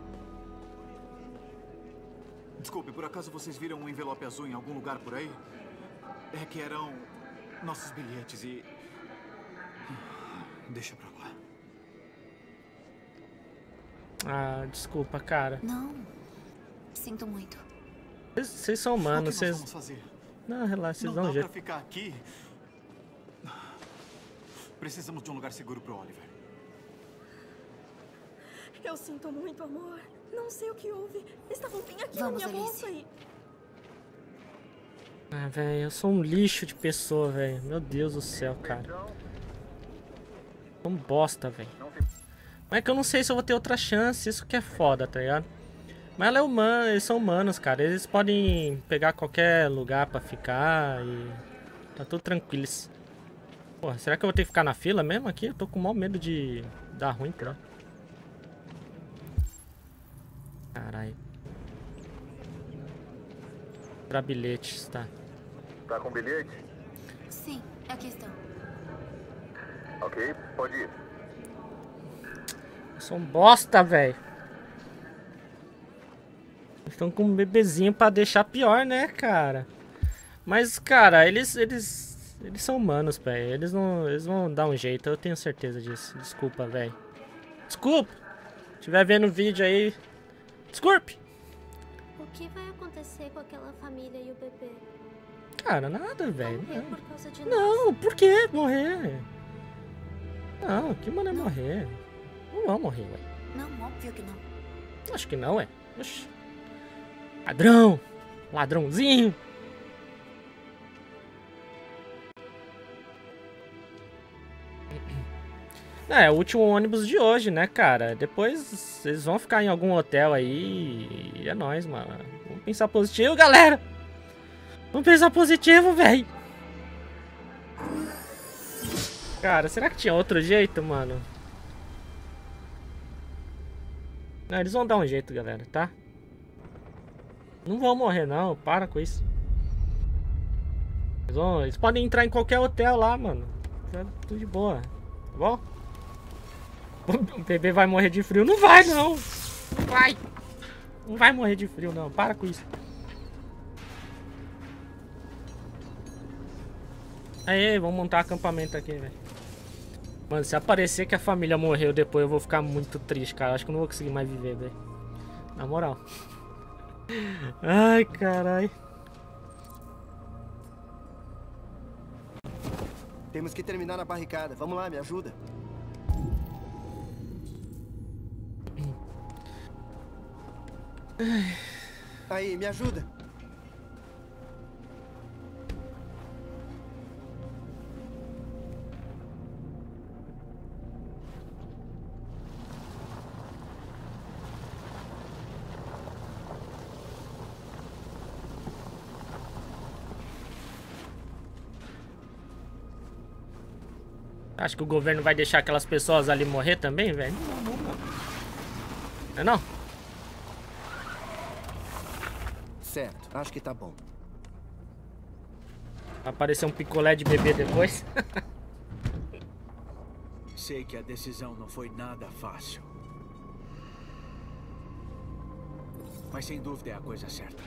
Desculpe, por acaso vocês viram um envelope azul em algum lugar por aí? É que eram nossos bilhetes e... Deixa pra lá. Ah, desculpa, cara. Não. Sinto muito. Vocês são humanos, vocês... Não, relaxa, vocês dão um jeito. Não dá pra ficar aqui. Precisamos de um lugar seguro pro Oliver. Eu sinto muito, amor. Não sei o que houve. Estavam bem aqui na minha bolsa aí. Ah, velho, eu sou um lixo de pessoa, velho. Meu Deus do céu, cara. Tô um bosta, velho. Mas é que eu não sei se eu vou ter outra chance. Isso que é foda, tá ligado? Mas ela é humana, eles são humanos, cara. Eles podem pegar qualquer lugar pra ficar e... Tá tudo tranquilo. Porra, será que eu vou ter que ficar na fila mesmo aqui? Eu tô com o maior medo de dar ruim, cara. Caralho. Pra bilhetes, tá. Tá com bilhete? Sim, aqui estão. Ok, pode ir. Eu sou um bosta, velho. Estão com um bebezinho pra deixar pior, né, cara? Mas, cara, eles são humanos, velho. Eles vão dar um jeito, eu tenho certeza disso. Desculpa, velho. Desculpa! Se estiver vendo o vídeo aí... Desculpe! O que vai acontecer com aquela família e o bebê? Cara, nada, velho. Não, por que morrer? Não, que mano é morrer? Não vão morrer, velho. Não, óbvio que não. Acho que não, é. Oxi. Ladrão! Ladrãozinho! É o último ônibus de hoje, né, cara? Depois eles vão ficar em algum hotel aí e é nóis, mano. Vamos pensar positivo, galera! Vamos pensar positivo, velho! Cara, será que tinha outro jeito, mano? Não, eles vão dar um jeito, galera, tá? Não vão morrer, não. Para com isso. Eles podem entrar em qualquer hotel lá, mano. Tá tudo de boa. Tá bom? O bebê vai morrer de frio. Não vai, não. Não vai. Não vai morrer de frio, não. Para com isso. Aê, vamos montar acampamento aqui, velho. Mano, se aparecer que a família morreu depois, eu vou ficar muito triste, cara. Acho que eu não vou conseguir mais viver, velho. Na moral. Ai, carai. Temos que terminar a barricada. Vamos lá, me ajuda. Aí, me ajuda. Acho que o governo vai deixar aquelas pessoas ali morrer também, velho? Não é não? Certo, acho que tá bom. Vai aparecer um picolé de bebê depois. Sei que a decisão não foi nada fácil. Mas sem dúvida é a coisa certa.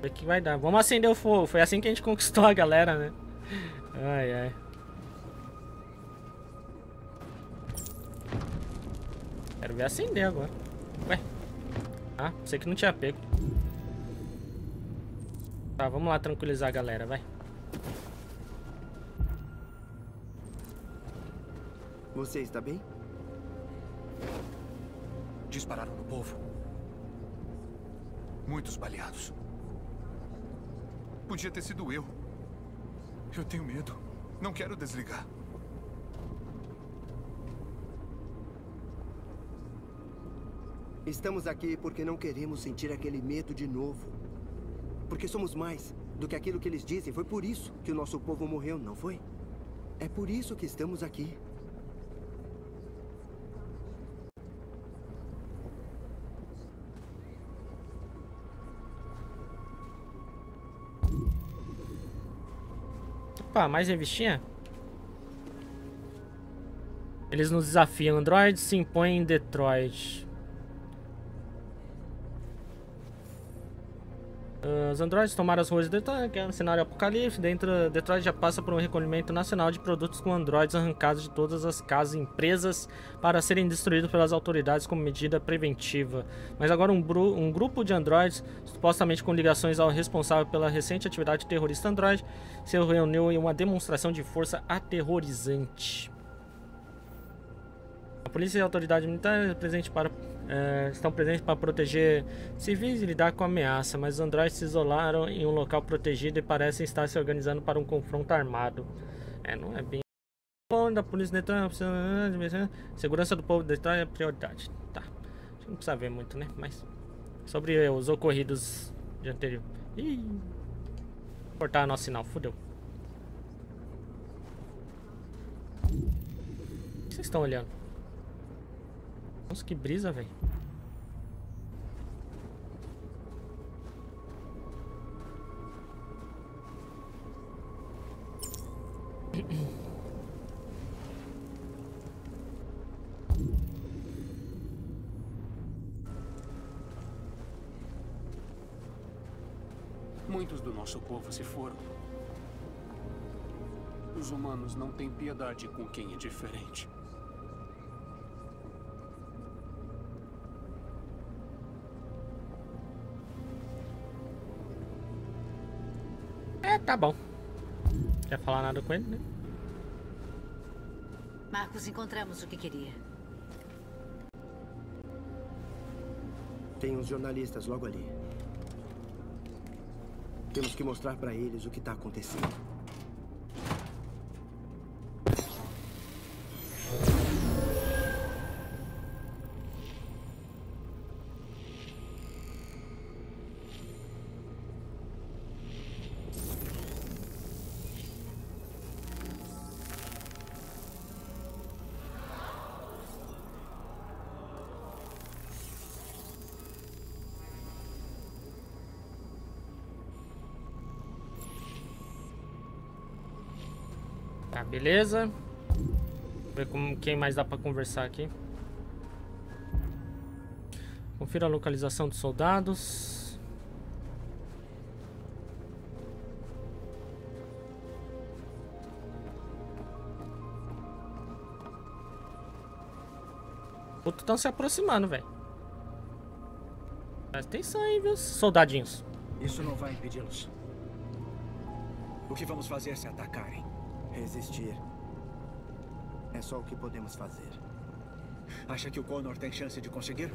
O que vai dar? Vamos acender o fogo. Foi assim que a gente conquistou a galera, né? Ai, ai. Quero ver acender agora. Ué. Ah, pensei que não tinha pego. Tá, vamos lá tranquilizar a galera, vai. Você está bem? Dispararam no povo. Muitos baleados. Podia ter sido eu. Eu tenho medo. Não quero desligar. Estamos aqui porque não queremos sentir aquele medo de novo. Porque somos mais do que aquilo que eles dizem. Foi por isso que o nosso povo morreu, não foi? É por isso que estamos aqui. Opa, mais revistinha? Eles nos desafiam. Android se impõe em Detroit. Os androides tomaram as ruas de Detroit, que é um cenário apocalipse. Dentro Detroit já passa por um recolhimento nacional de produtos com androides arrancados de todas as casas e empresas para serem destruídos pelas autoridades como medida preventiva. Mas agora um grupo de androides, supostamente com ligações ao responsável pela recente atividade terrorista android, se reuniu em uma demonstração de força aterrorizante. A polícia e a autoridade militar estão presentes para proteger civis e lidar com a ameaça, mas os androides se isolaram em um local protegido e parecem estar se organizando para um confronto armado. É, não é bem... da polícia de Detroit, segurança do povo de Detroit é prioridade. Tá, não precisa ver muito, né? Mas sobre os ocorridos de anterior. Ih, cortar nosso sinal, fudeu. O que vocês estão olhando? Nossa, que brisa, velho. Muitos do nosso povo se foram. Os humanos não têm piedade com quem é diferente. Tá bom. Não quer falar nada com ele, né? Markus, encontramos o que queria. Tem uns jornalistas logo ali. Temos que mostrar pra eles o que tá acontecendo. Beleza. Ver como quem mais dá pra conversar aqui. Confira a localização dos soldados. Outros estão se aproximando, velho. Presta atenção aí, viu, soldadinhos. Isso não vai impedi-los. O que vamos fazer se atacarem? Resistir. É só o que podemos fazer. Acha que o Connor tem chance de conseguir?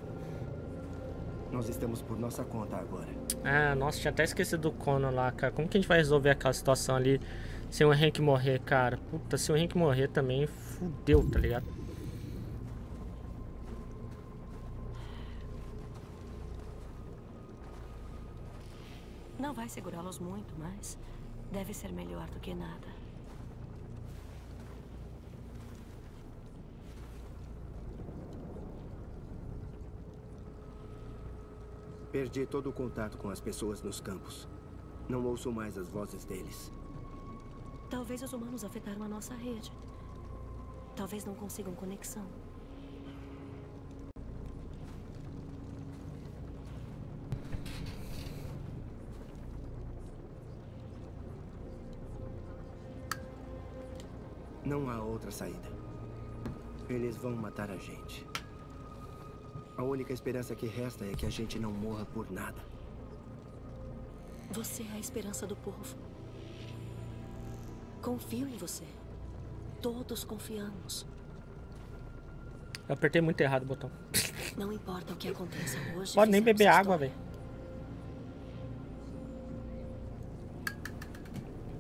Nós estamos por nossa conta agora. Ah, nossa, tinha até esquecido do Connor lá, cara. Como que a gente vai resolver aquela situação ali sem o Hank morrer, cara? Puta, se o Hank morrer também, fudeu, tá ligado? segurá-los muito, mas deve ser melhor do que nada. Perdi todo o contato com as pessoas nos campos. Não ouço mais as vozes deles. Talvez os humanos afetaram a nossa rede. Talvez não consigam conexão. Não há outra saída. Eles vão matar a gente. A única esperança que resta é que a gente não morra por nada. Você é a esperança do povo. Confio em você. Todos confiamos. Eu apertei muito errado o botão. Não importa o que aconteça hoje. Pode nem beber água, velho.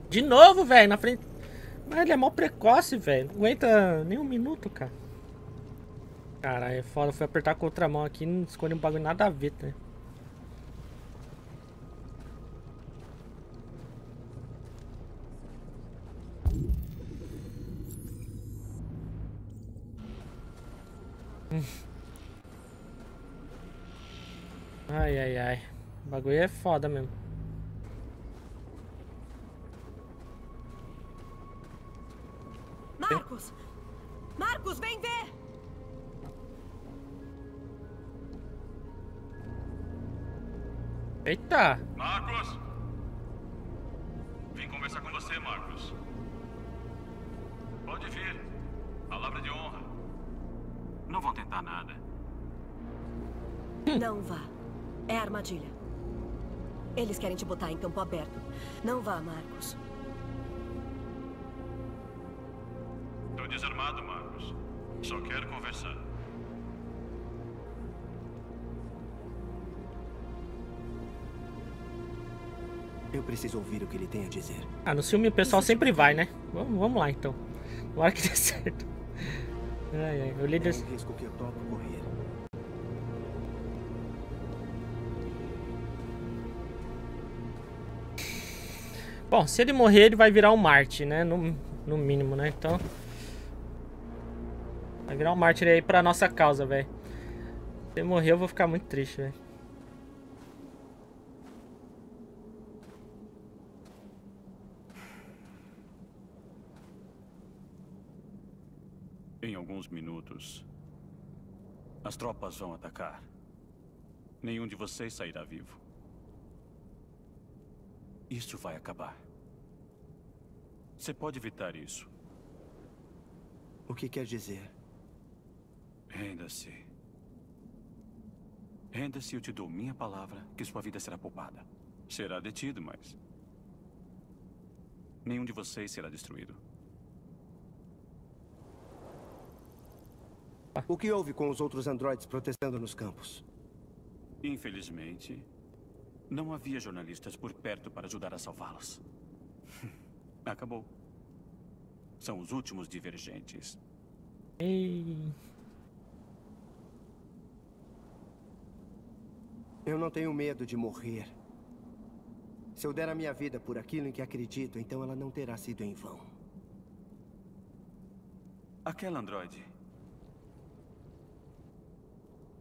De novo, velho, na frente. Mas ele é mó precoce, velho. Não aguenta nem um minuto, cara. Caralho, é foda. Foi apertar com a outra mão aqui e não escolhi um bagulho nada a ver, né? Ai, ai, ai. O bagulho é foda mesmo. Markus! Markus, vem ver! Eita! Markus! Vim conversar com você, Markus. Pode vir. Palavra de honra. Não vão tentar nada. Não vá. É armadilha. Eles querem te botar em campo aberto. Não vá, Markus. Desarmado, Markus. Só quero conversar. Eu preciso ouvir o que ele tem a dizer. Ah, no filme o pessoal sempre vai, né? Vamos lá, então. Tomara que dê certo. Ai, ai, eu li desse... É um risco que eu topo correr. Bom, se ele morrer, ele vai virar um Marte, né? No mínimo, né? Então... Vai virar um mártir aí pra nossa causa, velho. Se ele morrer, eu vou ficar muito triste, velho. Em alguns minutos, as tropas vão atacar. Nenhum de vocês sairá vivo. Isso vai acabar. Você pode evitar isso. O que quer dizer? Renda-se. Renda-se, eu te dou minha palavra que sua vida será poupada. Será detido, mas... Nenhum de vocês será destruído. O que houve com os outros androides protestando nos campos? Infelizmente, não havia jornalistas por perto para ajudar a salvá-los. Acabou. São os últimos divergentes. Ei... Eu não tenho medo de morrer. Se eu der a minha vida por aquilo em que acredito, então ela não terá sido em vão. Aquela androide...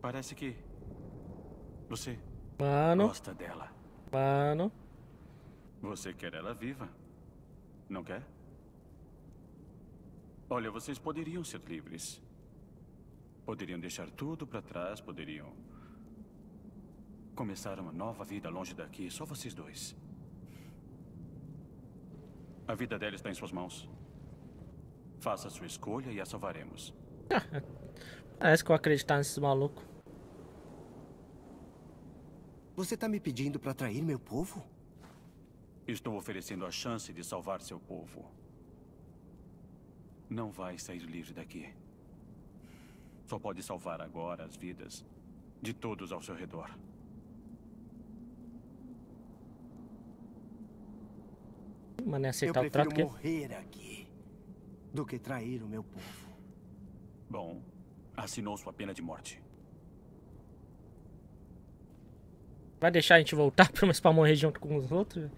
Parece que... Você... Mano... Gosta dela. Mano... Você quer ela viva? Não quer? Olha, vocês poderiam ser livres. Poderiam deixar tudo pra trás, poderiam... Começar uma nova vida longe daqui, só vocês dois. A vida dela está em suas mãos. Faça a sua escolha e a salvaremos. Parece que eu acreditar nesses malucos. Você tá me pedindo pra trair meu povo? Estou oferecendo a chance de salvar seu povo. Não vai sair livre daqui. Só pode salvar agora as vidas de todos ao seu redor. Mano, é aceitar o trato que... Eu prefiro morrer aqui do que trair o meu povo. Bom, assinou sua pena de morte. Vai deixar a gente voltar pra morrer junto com os outros?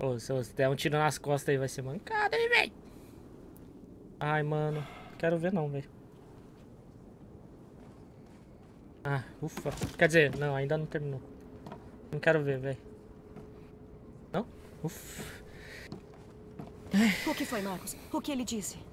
Ô, se você der um tiro nas costas aí, vai ser mancada, hein, velho? Ai, mano. Não quero ver não, velho. Ah, ufa. Quer dizer, não, ainda não terminou. Não quero ver, velho. Não? Ufa. O que foi, Markus? O que ele disse?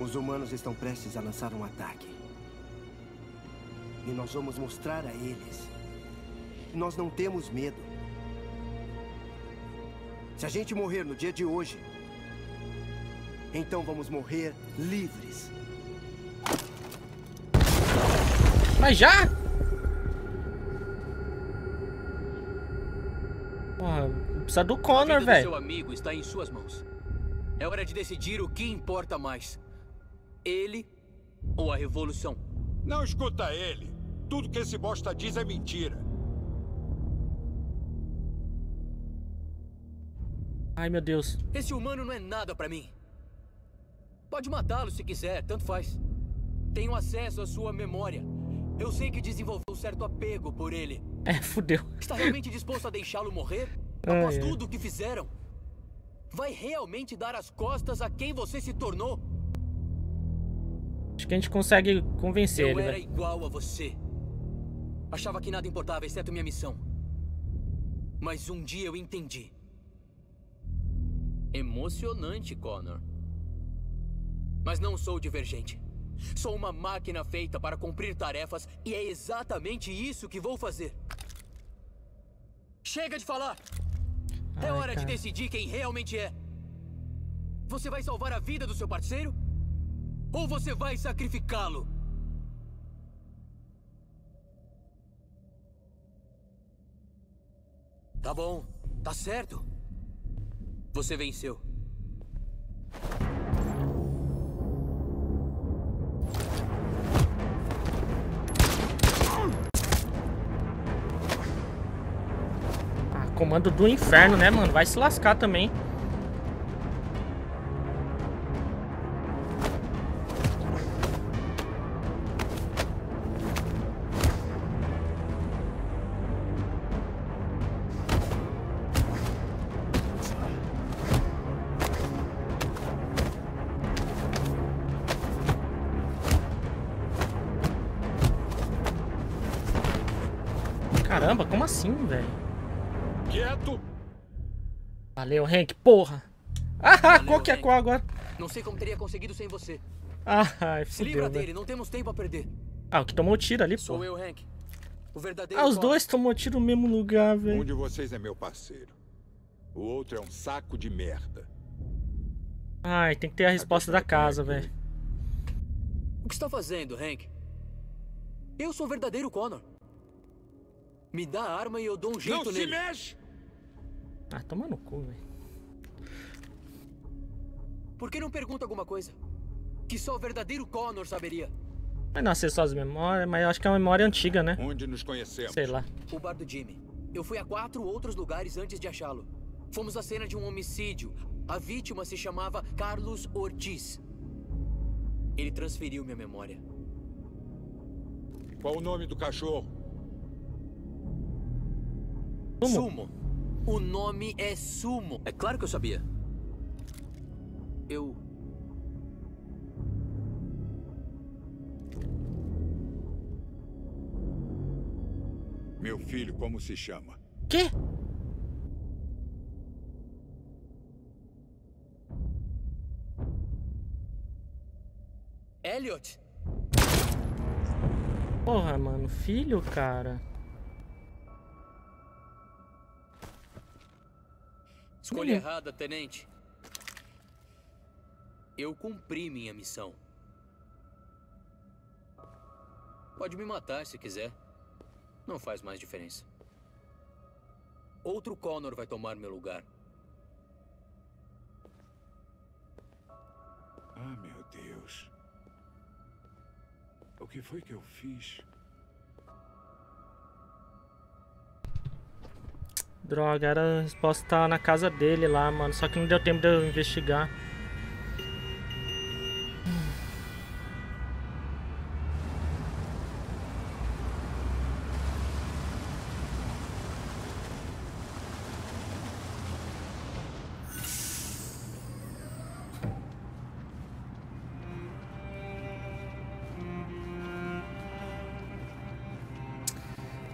Os humanos estão prestes a lançar um ataque. E nós vamos mostrar a eles que nós não temos medo. Se a gente morrer no dia de hoje, então vamos morrer livres. Mas já? Porra, precisa do Connor, velho. Seu amigo está em suas mãos. É hora de decidir o que importa mais. Ele ou a revolução? Não escuta ele. Tudo que esse bosta diz é mentira. Ai, meu Deus. Esse humano não é nada pra mim. Pode matá-lo se quiser, tanto faz. Tenho acesso à sua memória. Eu sei que desenvolveu um certo apego por ele. É, fudeu. Está realmente disposto a deixá-lo morrer? Após tudo o que fizeram? Vai realmente dar as costas a quem você se tornou? Acho que a gente consegue convencer ele, velho. Eu era igual a você. Achava que nada importava, exceto minha missão. Mas um dia eu entendi. Emocionante, Connor. Mas não sou divergente. Sou uma máquina feita para cumprir tarefas e é exatamente isso que vou fazer. Chega de falar! É hora de decidir quem realmente é. Você vai salvar a vida do seu parceiro? Ou você vai sacrificá-lo? Tá bom, tá certo. Você venceu. Ah, comando do inferno, né, mano? Vai se lascar também. Caramba, como assim, velho? Quieto! Valeu, Hank, porra! Ah, qual que é qual agora? Não sei como teria conseguido sem você. Ah, se livra dele, não temos tempo a perder. Ah, o que tomou tiro ali, pô. Sou eu, Hank. O verdadeiro. Ah, os dois tomou tiro no mesmo lugar, velho. Um de vocês é meu parceiro. O outro é um saco de merda. Ai, tem que ter a resposta da casa, velho. O que está fazendo, Hank? Eu sou o verdadeiro Connor. Me dá a arma e eu dou um jeito nele. Não se mexe! Ah, toma no cu, velho. Por que não pergunta alguma coisa? Que só o verdadeiro Connor saberia. Vai nascer só as memórias, mas eu acho que é uma memória antiga, né? Onde nos conhecemos? Sei lá. O bar do Jimmy. Eu fui a 4 outros lugares antes de achá-lo. Fomos à cena de um homicídio. A vítima se chamava Carlos Ortiz. Ele transferiu minha memória. Qual o nome do cachorro? Sumo. O nome é Sumo. É claro que eu sabia. Meu filho, como se chama? Quê? Elliot. Porra, mano. Filho, cara. Escolha errada, tenente. Eu cumpri minha missão. Pode me matar se quiser. Não faz mais diferença. Outro Connor vai tomar meu lugar. Ah, meu Deus. O que foi que eu fiz? Droga, era a resposta na casa dele lá, mano. Só que não deu tempo de eu investigar.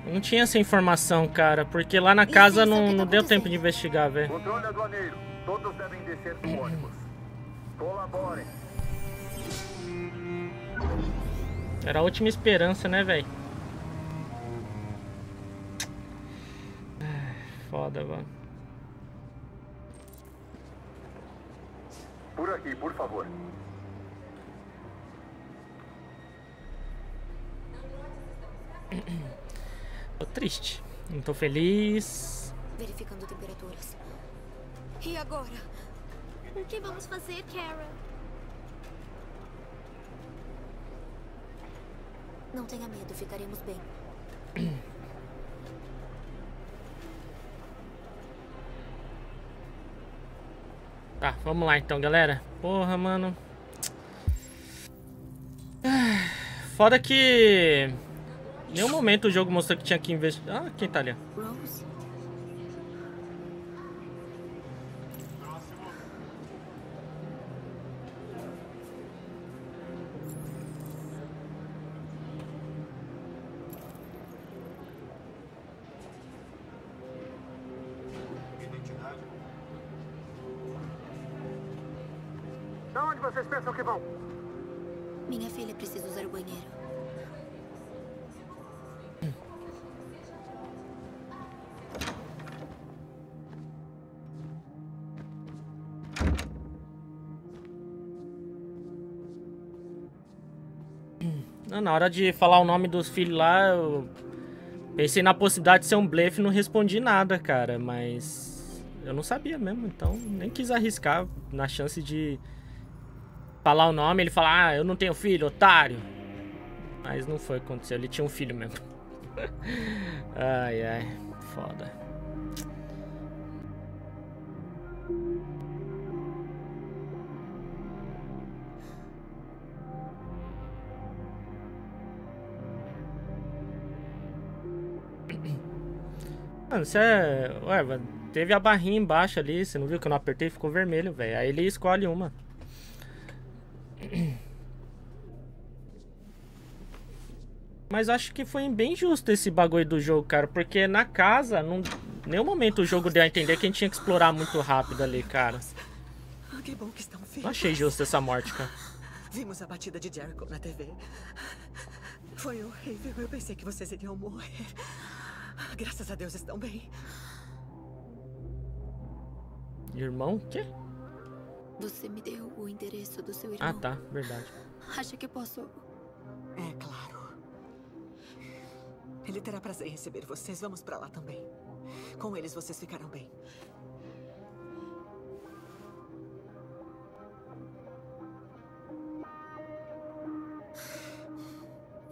Não tinha essa informação, cara, porque lá na casa não deu tempo de investigar, velho. Controle aduaneiro, todos devem descer do ônibus. Colaborem. Era a última esperança, né, velho? Foda, mano. Por aqui, por favor. Tô triste, não tô feliz. Verificando temperaturas. E agora? O que vamos fazer, Kara? Não tenha medo, ficaremos bem. Tá, vamos lá então, galera. Porra, mano. Foda que... nenhum momento o jogo mostrou que tinha que investir. Ah, quem tá ali? Rose? Identidade. Pra onde vocês pensam que vão? Minha filha precisa usar o banheiro. Na hora de falar o nome dos filhos lá, eu pensei na possibilidade de ser um blefe e não respondi nada, cara. Mas eu não sabia mesmo, então nem quis arriscar na chance de falar o nome. Ele falar, ah, eu não tenho filho, otário. Mas não foi o que aconteceu, ele tinha um filho mesmo. Ai, ai, foda. Mano, você é... ué, teve a barrinha embaixo ali, você não viu que eu não apertei? Ficou vermelho, velho. Aí ele escolhe uma. Mas acho que foi bem justo esse bagulho do jogo, cara. Porque na casa, não... nenhum momento o jogo deu a entender que a gente tinha que explorar muito rápido ali, cara. Não achei justo essa morte, cara. Vimos a batida de Jericho na TV. Foi horrível, eu pensei que vocês iriam morrer. Graças a Deus estão bem. Irmão, o quê? Você me deu o endereço do seu irmão. Ah, tá, verdade. Acha que posso... é claro. Ele terá prazer em receber vocês. Vamos pra lá também. Com eles vocês ficarão bem.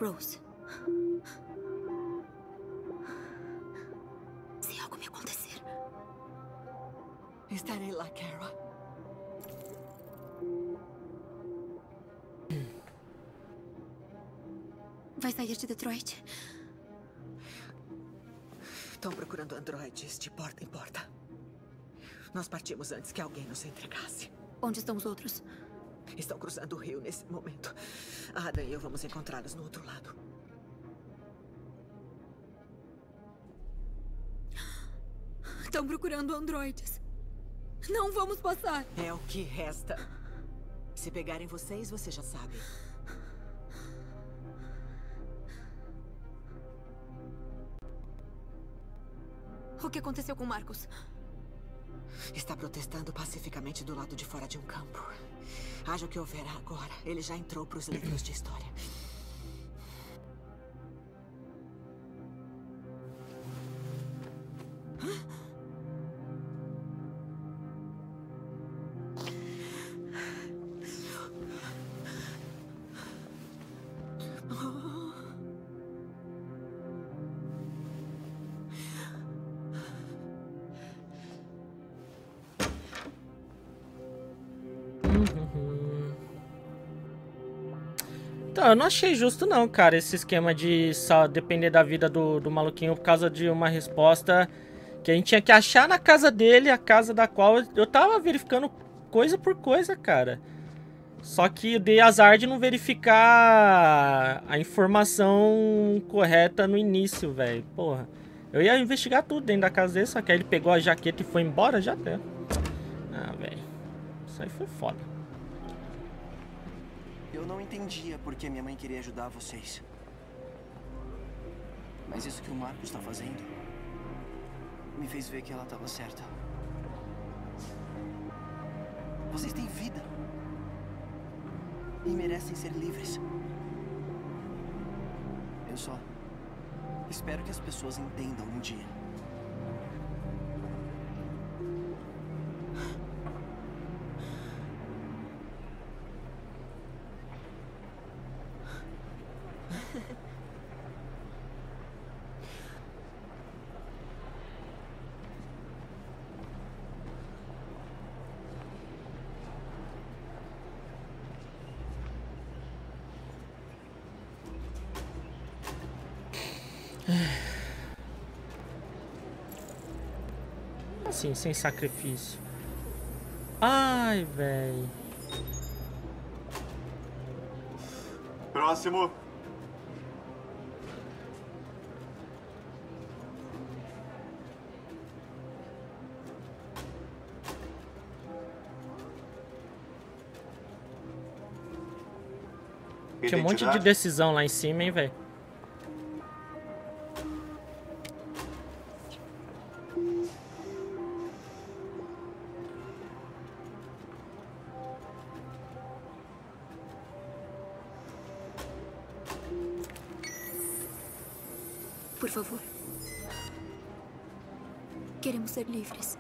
Rose. Estarei lá, Kara. Vai sair de Detroit? Estão procurando androides de porta em porta. Nós partimos antes que alguém nos entregasse. Onde estão os outros? Estão cruzando o rio nesse momento. Ada e eu vamos encontrá-los no outro lado. Estão procurando androides. Não vamos passar. É o que resta. Se pegarem vocês, você já sabe. O que aconteceu com Markus? Está protestando pacificamente do lado de fora de um campo. Haja o que houver agora, ele já entrou para os livros de história. Então, eu não achei justo não, cara, esse esquema de só depender da vida do maluquinho por causa de uma resposta que a gente tinha que achar na casa dele, a casa da qual eu tava verificando coisa por coisa, cara. Só que eu dei azar de não verificar a informação correta no início, velho. Porra, eu ia investigar tudo dentro da casa dele, só que aí ele pegou a jaqueta e foi embora, já deu. Ah, velho, isso aí foi foda. Eu não entendia porque minha mãe queria ajudar vocês. Mas isso que o Markus está fazendo me fez ver que ela estava certa. Vocês têm vida e merecem ser livres. Eu só espero que as pessoas entendam um dia. Assim, sem sacrifício. Ai, velho. Próximo. Tinha um monte de decisão lá em cima, hein, velho. Por favor. Queremos ser livres.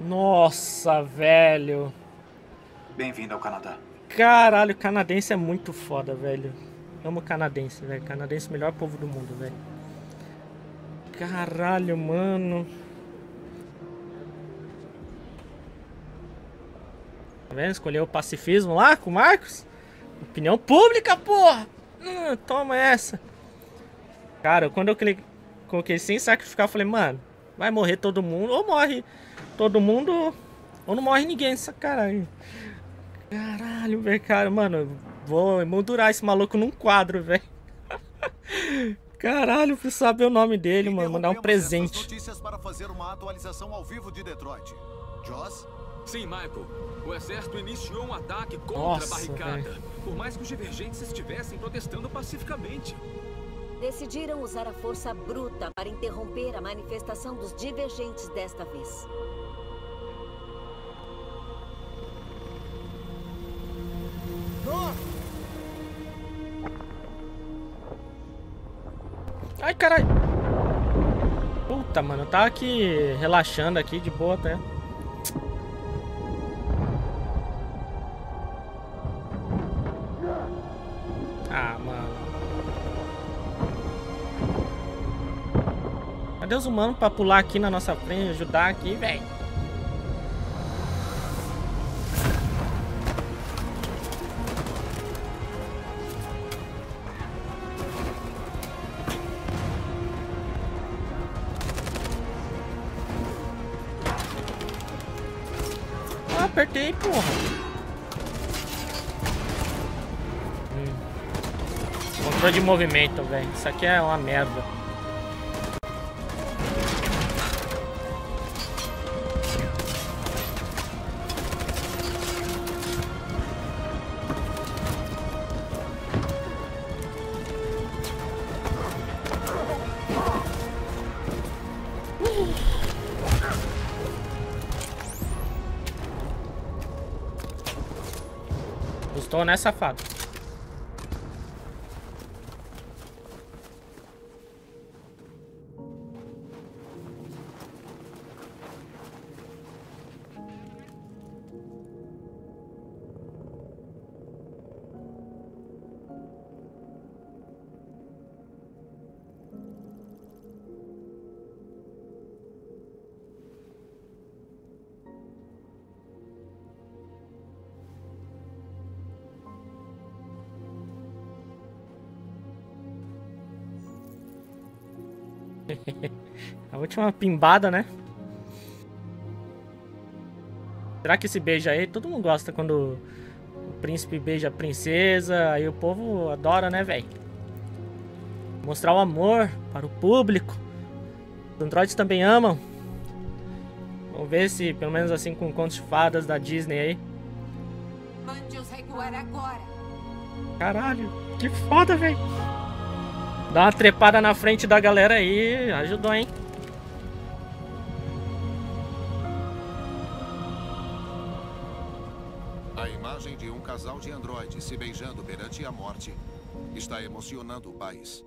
Nossa, velho. Bem-vindo ao Canadá. Caralho, canadense é muito foda, velho. Amo canadense, velho. Canadense é o melhor povo do mundo, velho. Caralho, mano. Tá vendo? Escolheu o pacifismo lá com o Markus? Opinião pública, porra! Toma essa. Cara, quando eu coloquei sem sacrificar, eu falei, mano, vai morrer todo mundo. Ou morre todo mundo, ou não morre ninguém, essa cara aí. Caralho, velho, cara. Mano, eu vou emoldurar esse maluco num quadro, velho. Caralho, fui saber o nome dele, mano. Mandar um presente. Notícias para fazer uma atualização ao vivo de Detroit. Josh? Sim, Michael. O exército iniciou um ataque contra a barricada. Véio. Por mais que os divergentes estivessem protestando pacificamente. Decidiram usar a força bruta para interromper a manifestação dos divergentes desta vez. North! Ai, caralho. Puta, mano, eu tava aqui relaxando aqui, de boa até. Ah, mano. Cadê os humanos pra pular aqui na nossa frente, ajudar aqui, velho? Apertei, porra. Controle de movimento, velho. Isso aqui é uma merda. Tô, né, safado? A última pimbada, né? Será que esse beijo aí? Todo mundo gosta quando o príncipe beija a princesa. Aí o povo adora, né, velho? Mostrar o amor para o público. Os androides também amam. Vamos ver se, pelo menos assim, com contos de fadas da Disney aí. Mande-os recuar agora. Caralho, que foda, velho. Dá uma trepada na frente da galera aí. Ajudou, hein? A imagem de um casal de androides se beijando perante a morte está emocionando o país.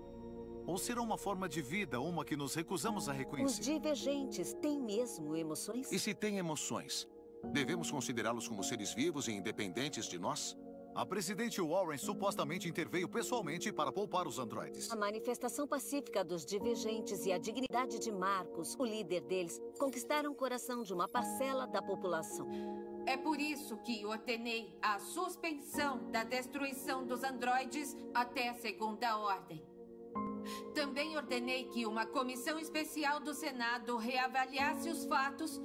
Ou será uma forma de vida, uma que nos recusamos a reconhecer? Os divergentes têm mesmo emoções? E se têm emoções, devemos considerá-los como seres vivos e independentes de nós? A presidente Warren supostamente interveio pessoalmente para poupar os androides. A manifestação pacífica dos divergentes e a dignidade de Markus, o líder deles, conquistaram o coração de uma parcela da população. É por isso que ordenei a suspensão da destruição dos androides até a segunda ordem. Também ordenei que uma comissão especial do Senado reavaliasse os fatos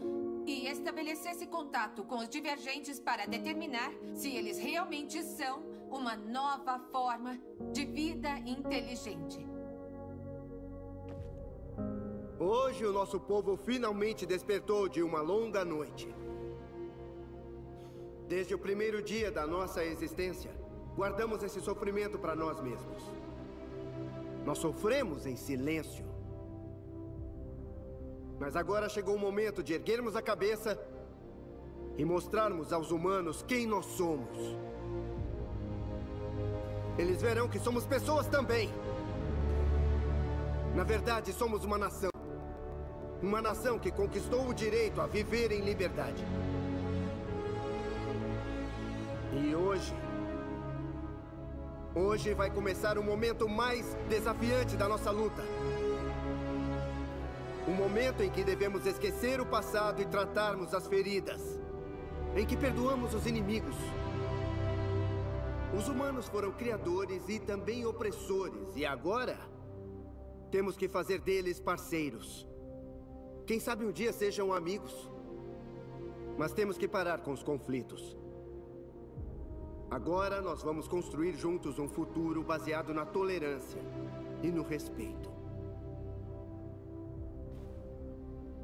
e estabelecesse contato com os divergentes para determinar se eles realmente são uma nova forma de vida inteligente. Hoje o nosso povo finalmente despertou de uma longa noite. Desde o primeiro dia da nossa existência, guardamos esse sofrimento para nós mesmos. Nós sofremos em silêncio. Mas agora chegou o momento de erguermos a cabeça e mostrarmos aos humanos quem nós somos. Eles verão que somos pessoas também. Na verdade, somos uma nação. Uma nação que conquistou o direito a viver em liberdade. E hoje... hoje vai começar o momento mais desafiante da nossa luta. O momento em que devemos esquecer o passado e tratarmos as feridas. Em que perdoamos os inimigos. Os humanos foram criadores e também opressores. E agora, temos que fazer deles parceiros. Quem sabe um dia sejam amigos. Mas temos que parar com os conflitos. Agora nós vamos construir juntos um futuro baseado na tolerância e no respeito.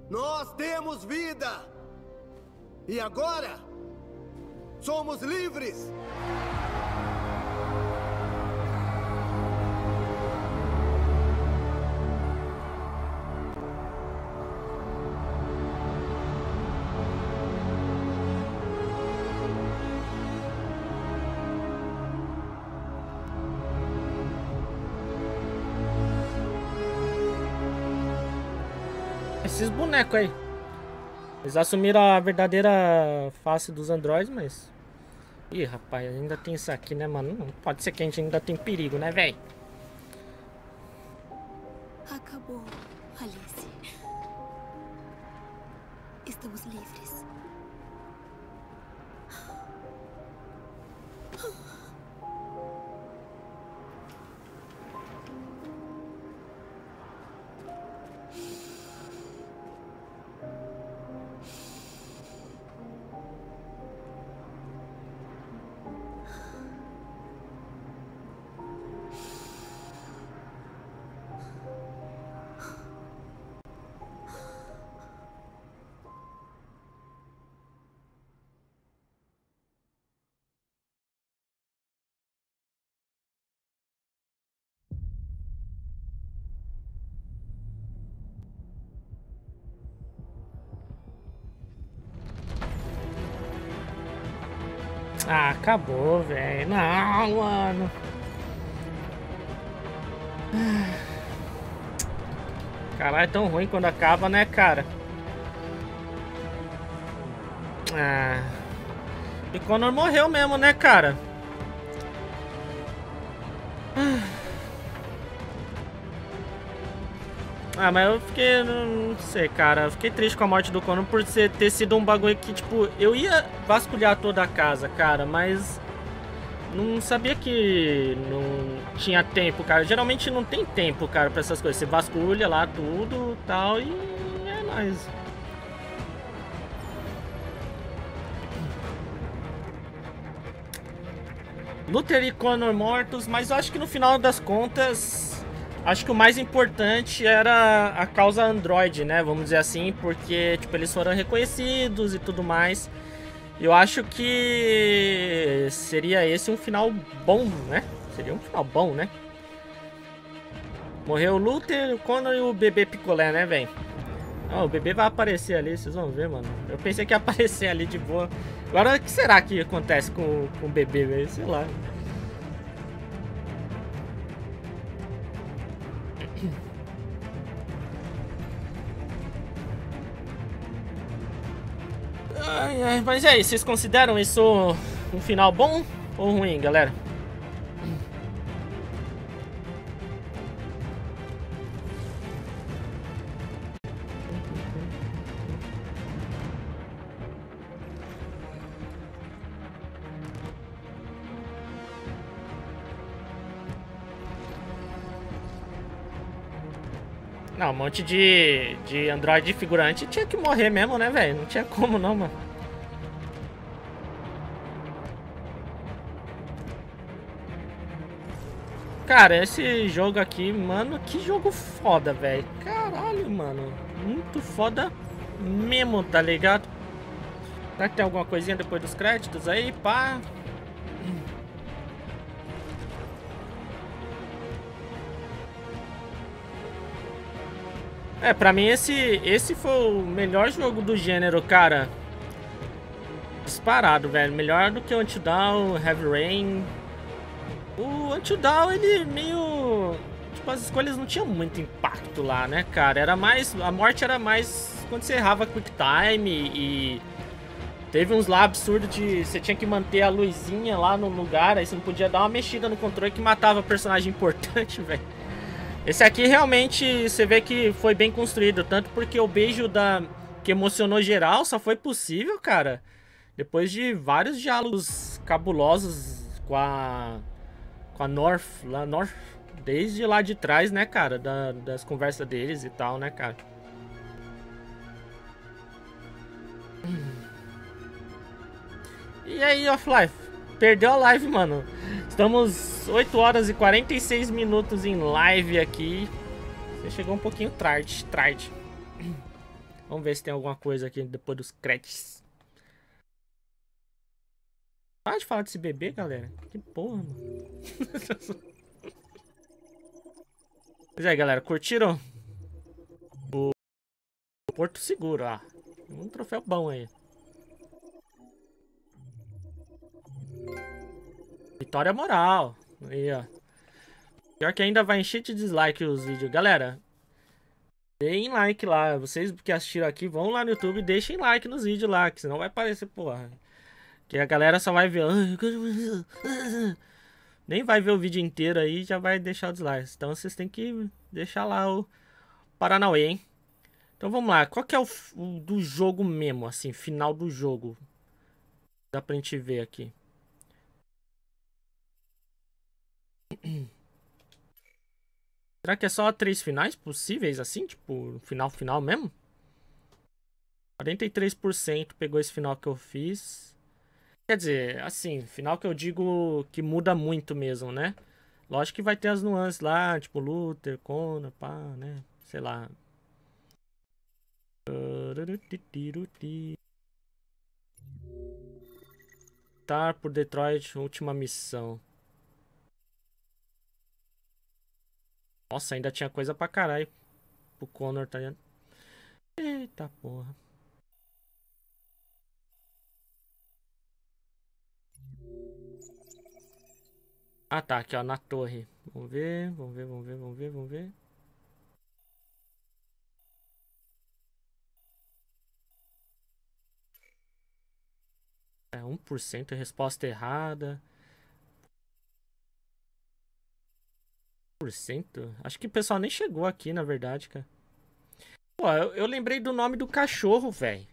Nós temos vida! E agora, somos livres! Esses bonecos aí. Eles assumiram a verdadeira face dos androides, mas... ih, rapaz, ainda tem isso aqui, né, mano? Não pode ser que a gente ainda tem perigo, né, velho? Acabou, Alice. Estamos livres. Ah, acabou, velho. Não, mano. Caralho, é tão ruim quando acaba, né, cara? Ah. E Connor morreu mesmo, né, cara? Ah, mas eu fiquei... não sei, cara. Eu fiquei triste com a morte do Connor por ter sido um bagulho que, tipo... eu ia vasculhar toda a casa, cara, mas... Não sabia que não tinha tempo, cara. Geralmente não tem tempo, cara, pra essas coisas. Você vasculha lá tudo e tal, e é nóis. Luther e Connor mortos, mas eu acho que no final das contas, acho que o mais importante era a causa Android, né? Vamos dizer assim, porque tipo, eles foram reconhecidos e tudo mais. Eu acho que seria esse um final bom, né? Seria um final bom, né? Morreu o Luther, o Connor e o bebê picolé, né, velho? Ah, o bebê vai aparecer ali, vocês vão ver, mano. Eu pensei que ia aparecer ali de boa. Agora, o que será que acontece com o bebê, velho? Sei lá. Ai, ai, mas e aí, vocês consideram isso um final bom ou ruim, galera? Não, um monte de androide figurante tinha que morrer mesmo, né, velho? Não tinha como não, mano. Cara, esse jogo aqui, mano, que jogo foda, velho. Caralho, mano. Muito foda mesmo, tá ligado? Será que tem alguma coisinha depois dos créditos aí, pá? É, pra mim esse foi o melhor jogo do gênero, cara. Disparado, velho. Melhor do que o Until Dawn, Heavy Rain. O Until Dawn, ele meio... Tipo, as escolhas não tinham muito impacto lá, né, cara? Era mais... A morte era mais quando você errava Quick Time e... Teve uns lá absurdos de... Você tinha que manter a luzinha lá no lugar, aí você não podia dar uma mexida no controle que matava personagem importante, velho. Esse aqui realmente você vê que foi bem construído, tanto porque o beijo que emocionou geral só foi possível, cara, depois de vários diálogos cabulosos com a North, lá North, desde lá de trás, né, cara, das conversas deles e tal, né, cara. E aí, Off-Life? Perdeu a live, mano. Estamos 8 horas e 46 minutos em live aqui. Você chegou um pouquinho tarde. Vamos ver se tem alguma coisa aqui depois dos créditos. Para de falar desse bebê, galera. Que porra, mano. Pois é, galera. Curtiram? O Porto Seguro, ó. Um troféu bom aí. Vitória moral. Aí, ó. Pior que ainda vai encher de dislike os vídeos. Galera, deem like lá. Vocês que assistiram aqui, vão lá no YouTube e deixem like nos vídeos lá, que senão vai aparecer, porra. Que a galera só vai ver... Nem vai ver o vídeo inteiro aí e já vai deixar o dislike. Então vocês têm que deixar lá o Paranauê, hein? Então vamos lá. Qual que é o do jogo mesmo, assim? Final do jogo. Dá pra gente ver aqui. Será que é só 3 finais possíveis assim? Tipo, final mesmo? 43% pegou esse final que eu fiz. Quer dizer, assim, final que eu digo que muda muito mesmo, né? Lógico que vai ter as nuances lá, tipo Luther, Connor, pá, né? Sei lá. Tá por Detroit, última missão. Nossa, ainda tinha coisa pra caralho. O Connor tá... Eita porra. Ah tá, aqui ó, na torre. Vamos ver. É, 1% resposta errada. Acho que o pessoal nem chegou aqui, na verdade, cara. Pô, eu lembrei do nome do cachorro, velho.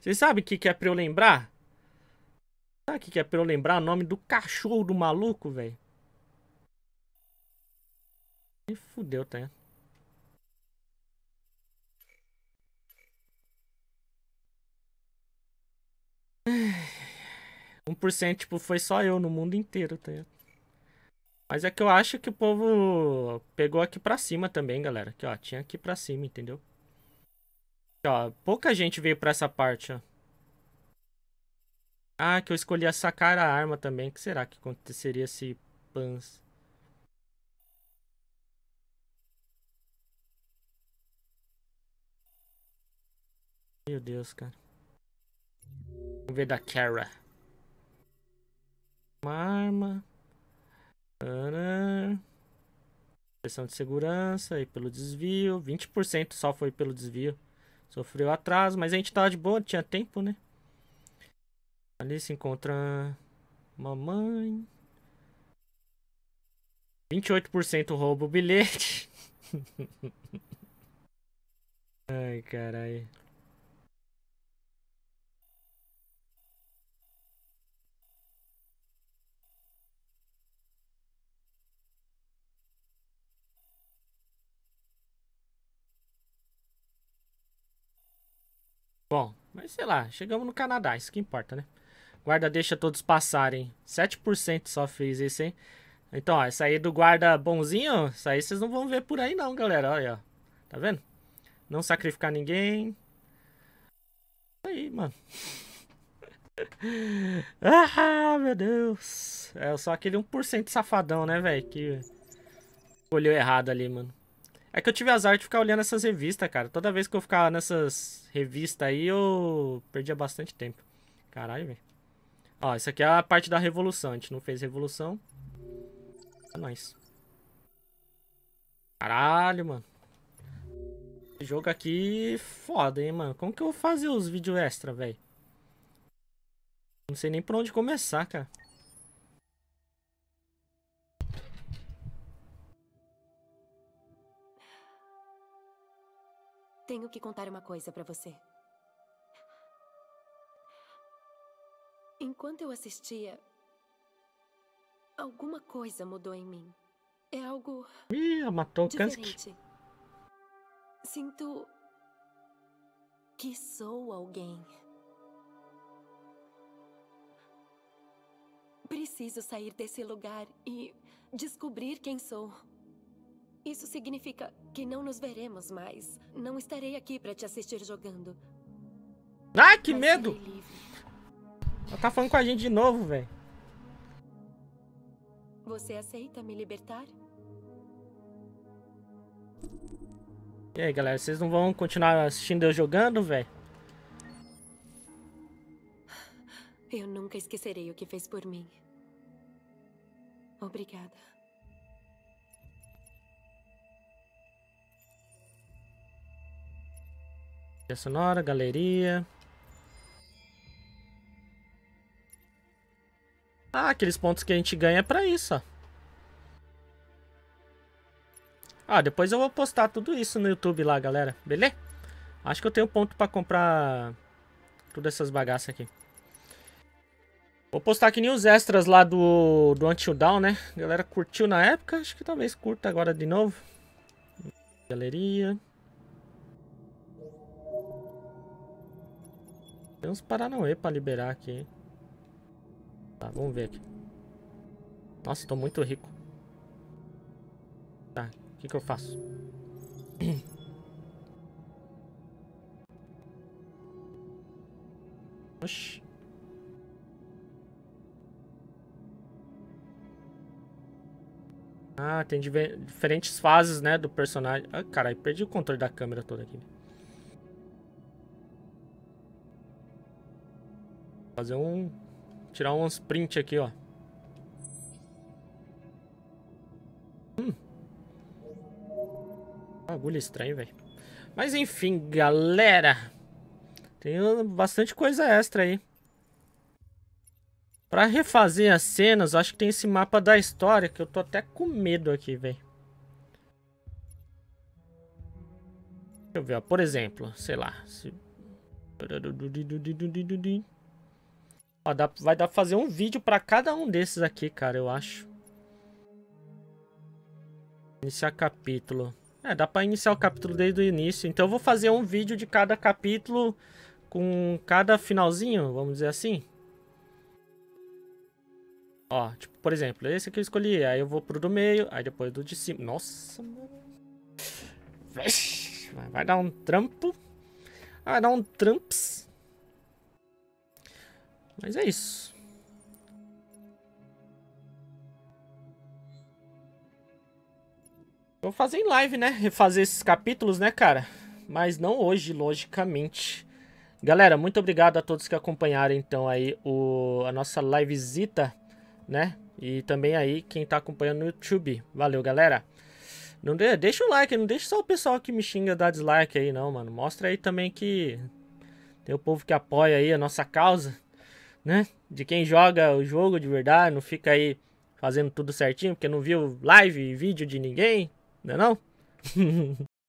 Vocês sabem o que é pra eu lembrar? Tá aqui, que é pra eu lembrar o nome do cachorro do maluco, velho. E fudeu, tá? Ai... 1%, tipo, foi só eu no mundo inteiro, tá? Mas é que eu acho que o povo pegou aqui pra cima também, galera. Aqui, ó, tinha aqui pra cima, entendeu? Aqui, ó, pouca gente veio pra essa parte, ó. Ah, que eu escolhi sacar a arma também. O que será que aconteceria se pans... Meu Deus, cara. Vamos ver da Kara. Uma arma. Tcharam. Pressão de segurança. E pelo desvio. 20% só foi pelo desvio. Sofreu atraso. Mas a gente tava de boa. Tinha tempo, né? Ali se encontra... Mamãe. 28% rouba o bilhete. Ai, caralho. Bom, mas sei lá, chegamos no Canadá, isso que importa, né? Guarda deixa todos passarem, 7% só fez isso, hein? Então, ó, essa aí do guarda bonzinho, essa aí vocês não vão ver por aí não, galera, olha aí, ó. Tá vendo? Não sacrificar ninguém. Isso aí, mano. Ah, meu Deus. É só aquele 1% safadão, né, velho, que escolheu errado ali, mano. É que eu tive azar de ficar olhando essas revistas, cara. Toda vez que eu ficava nessas revistas aí, eu perdia bastante tempo. Caralho, velho. Ó, isso aqui é a parte da revolução. A gente não fez revolução. É nóis. Caralho, mano. Esse jogo aqui foda, hein, mano. Como que eu vou fazer os vídeos extra, velho? Não sei nem por onde começar, cara. Tenho que contar uma coisa pra você. Enquanto eu assistia, alguma coisa mudou em mim. É algo... Ih, matou diferente. Sinto que sou alguém. Preciso sair desse lugar e descobrir quem sou. Isso significa que não nos veremos mais. Não estarei aqui pra te assistir jogando. Ai, que medo! Ela tá falando com a gente de novo, velho. Você aceita me libertar? E aí, galera, vocês não vão continuar assistindo eu jogando, velho? Eu nunca esquecerei o que fez por mim. Obrigada. Sonora, galeria. Ah, aqueles pontos que a gente ganha é pra isso, ó. Ah, depois eu vou postar tudo isso no YouTube lá, galera. Beleza? Acho que eu tenho ponto pra comprar todas essas bagaças aqui. Vou postar aqui nem os extras lá do Until Dawn, né? A galera curtiu na época. Acho que talvez curta agora de novo. Galeria. Tem uns paranauê pra liberar aqui. Tá, vamos ver aqui. Nossa, tô muito rico. Tá, o que que eu faço? Oxi. Ah, tem diferentes fases, né, do personagem. Ah, caralho, perdi o controle da câmera toda aqui. Fazer um... Tirar uns print aqui, ó. Bagulho estranho, velho. Mas enfim, galera. Tem bastante coisa extra aí. Pra refazer as cenas, acho que tem esse mapa da história. Que eu tô até com medo aqui, velho. Deixa eu ver, ó. Por exemplo, sei lá. Se... Ó, vai dar pra fazer um vídeo pra cada um desses aqui, cara, eu acho. Iniciar capítulo. É, dá pra iniciar o capítulo desde o início. Então eu vou fazer um vídeo de cada capítulo com cada finalzinho, vamos dizer assim. Ó, tipo, por exemplo, esse aqui eu escolhi. Aí eu vou pro do meio, aí depois do de cima. Nossa, mano. Vai dar um trampo. Vai dar um tramps. Mas é isso. Vou fazer em live, né? Refazer esses capítulos, né, cara? Mas não hoje, logicamente. Galera, muito obrigado a todos que acompanharam, então, aí a nossa livezita, né? E também aí quem tá acompanhando no YouTube. Valeu, galera. Não deixa o like, não deixa só o pessoal que me xinga dar dislike aí, não, mano. Mostra aí também que tem o povo que apoia aí a nossa causa, né? De quem joga o jogo de verdade, não fica aí fazendo tudo certinho, porque não viu live e vídeo de ninguém, não é não?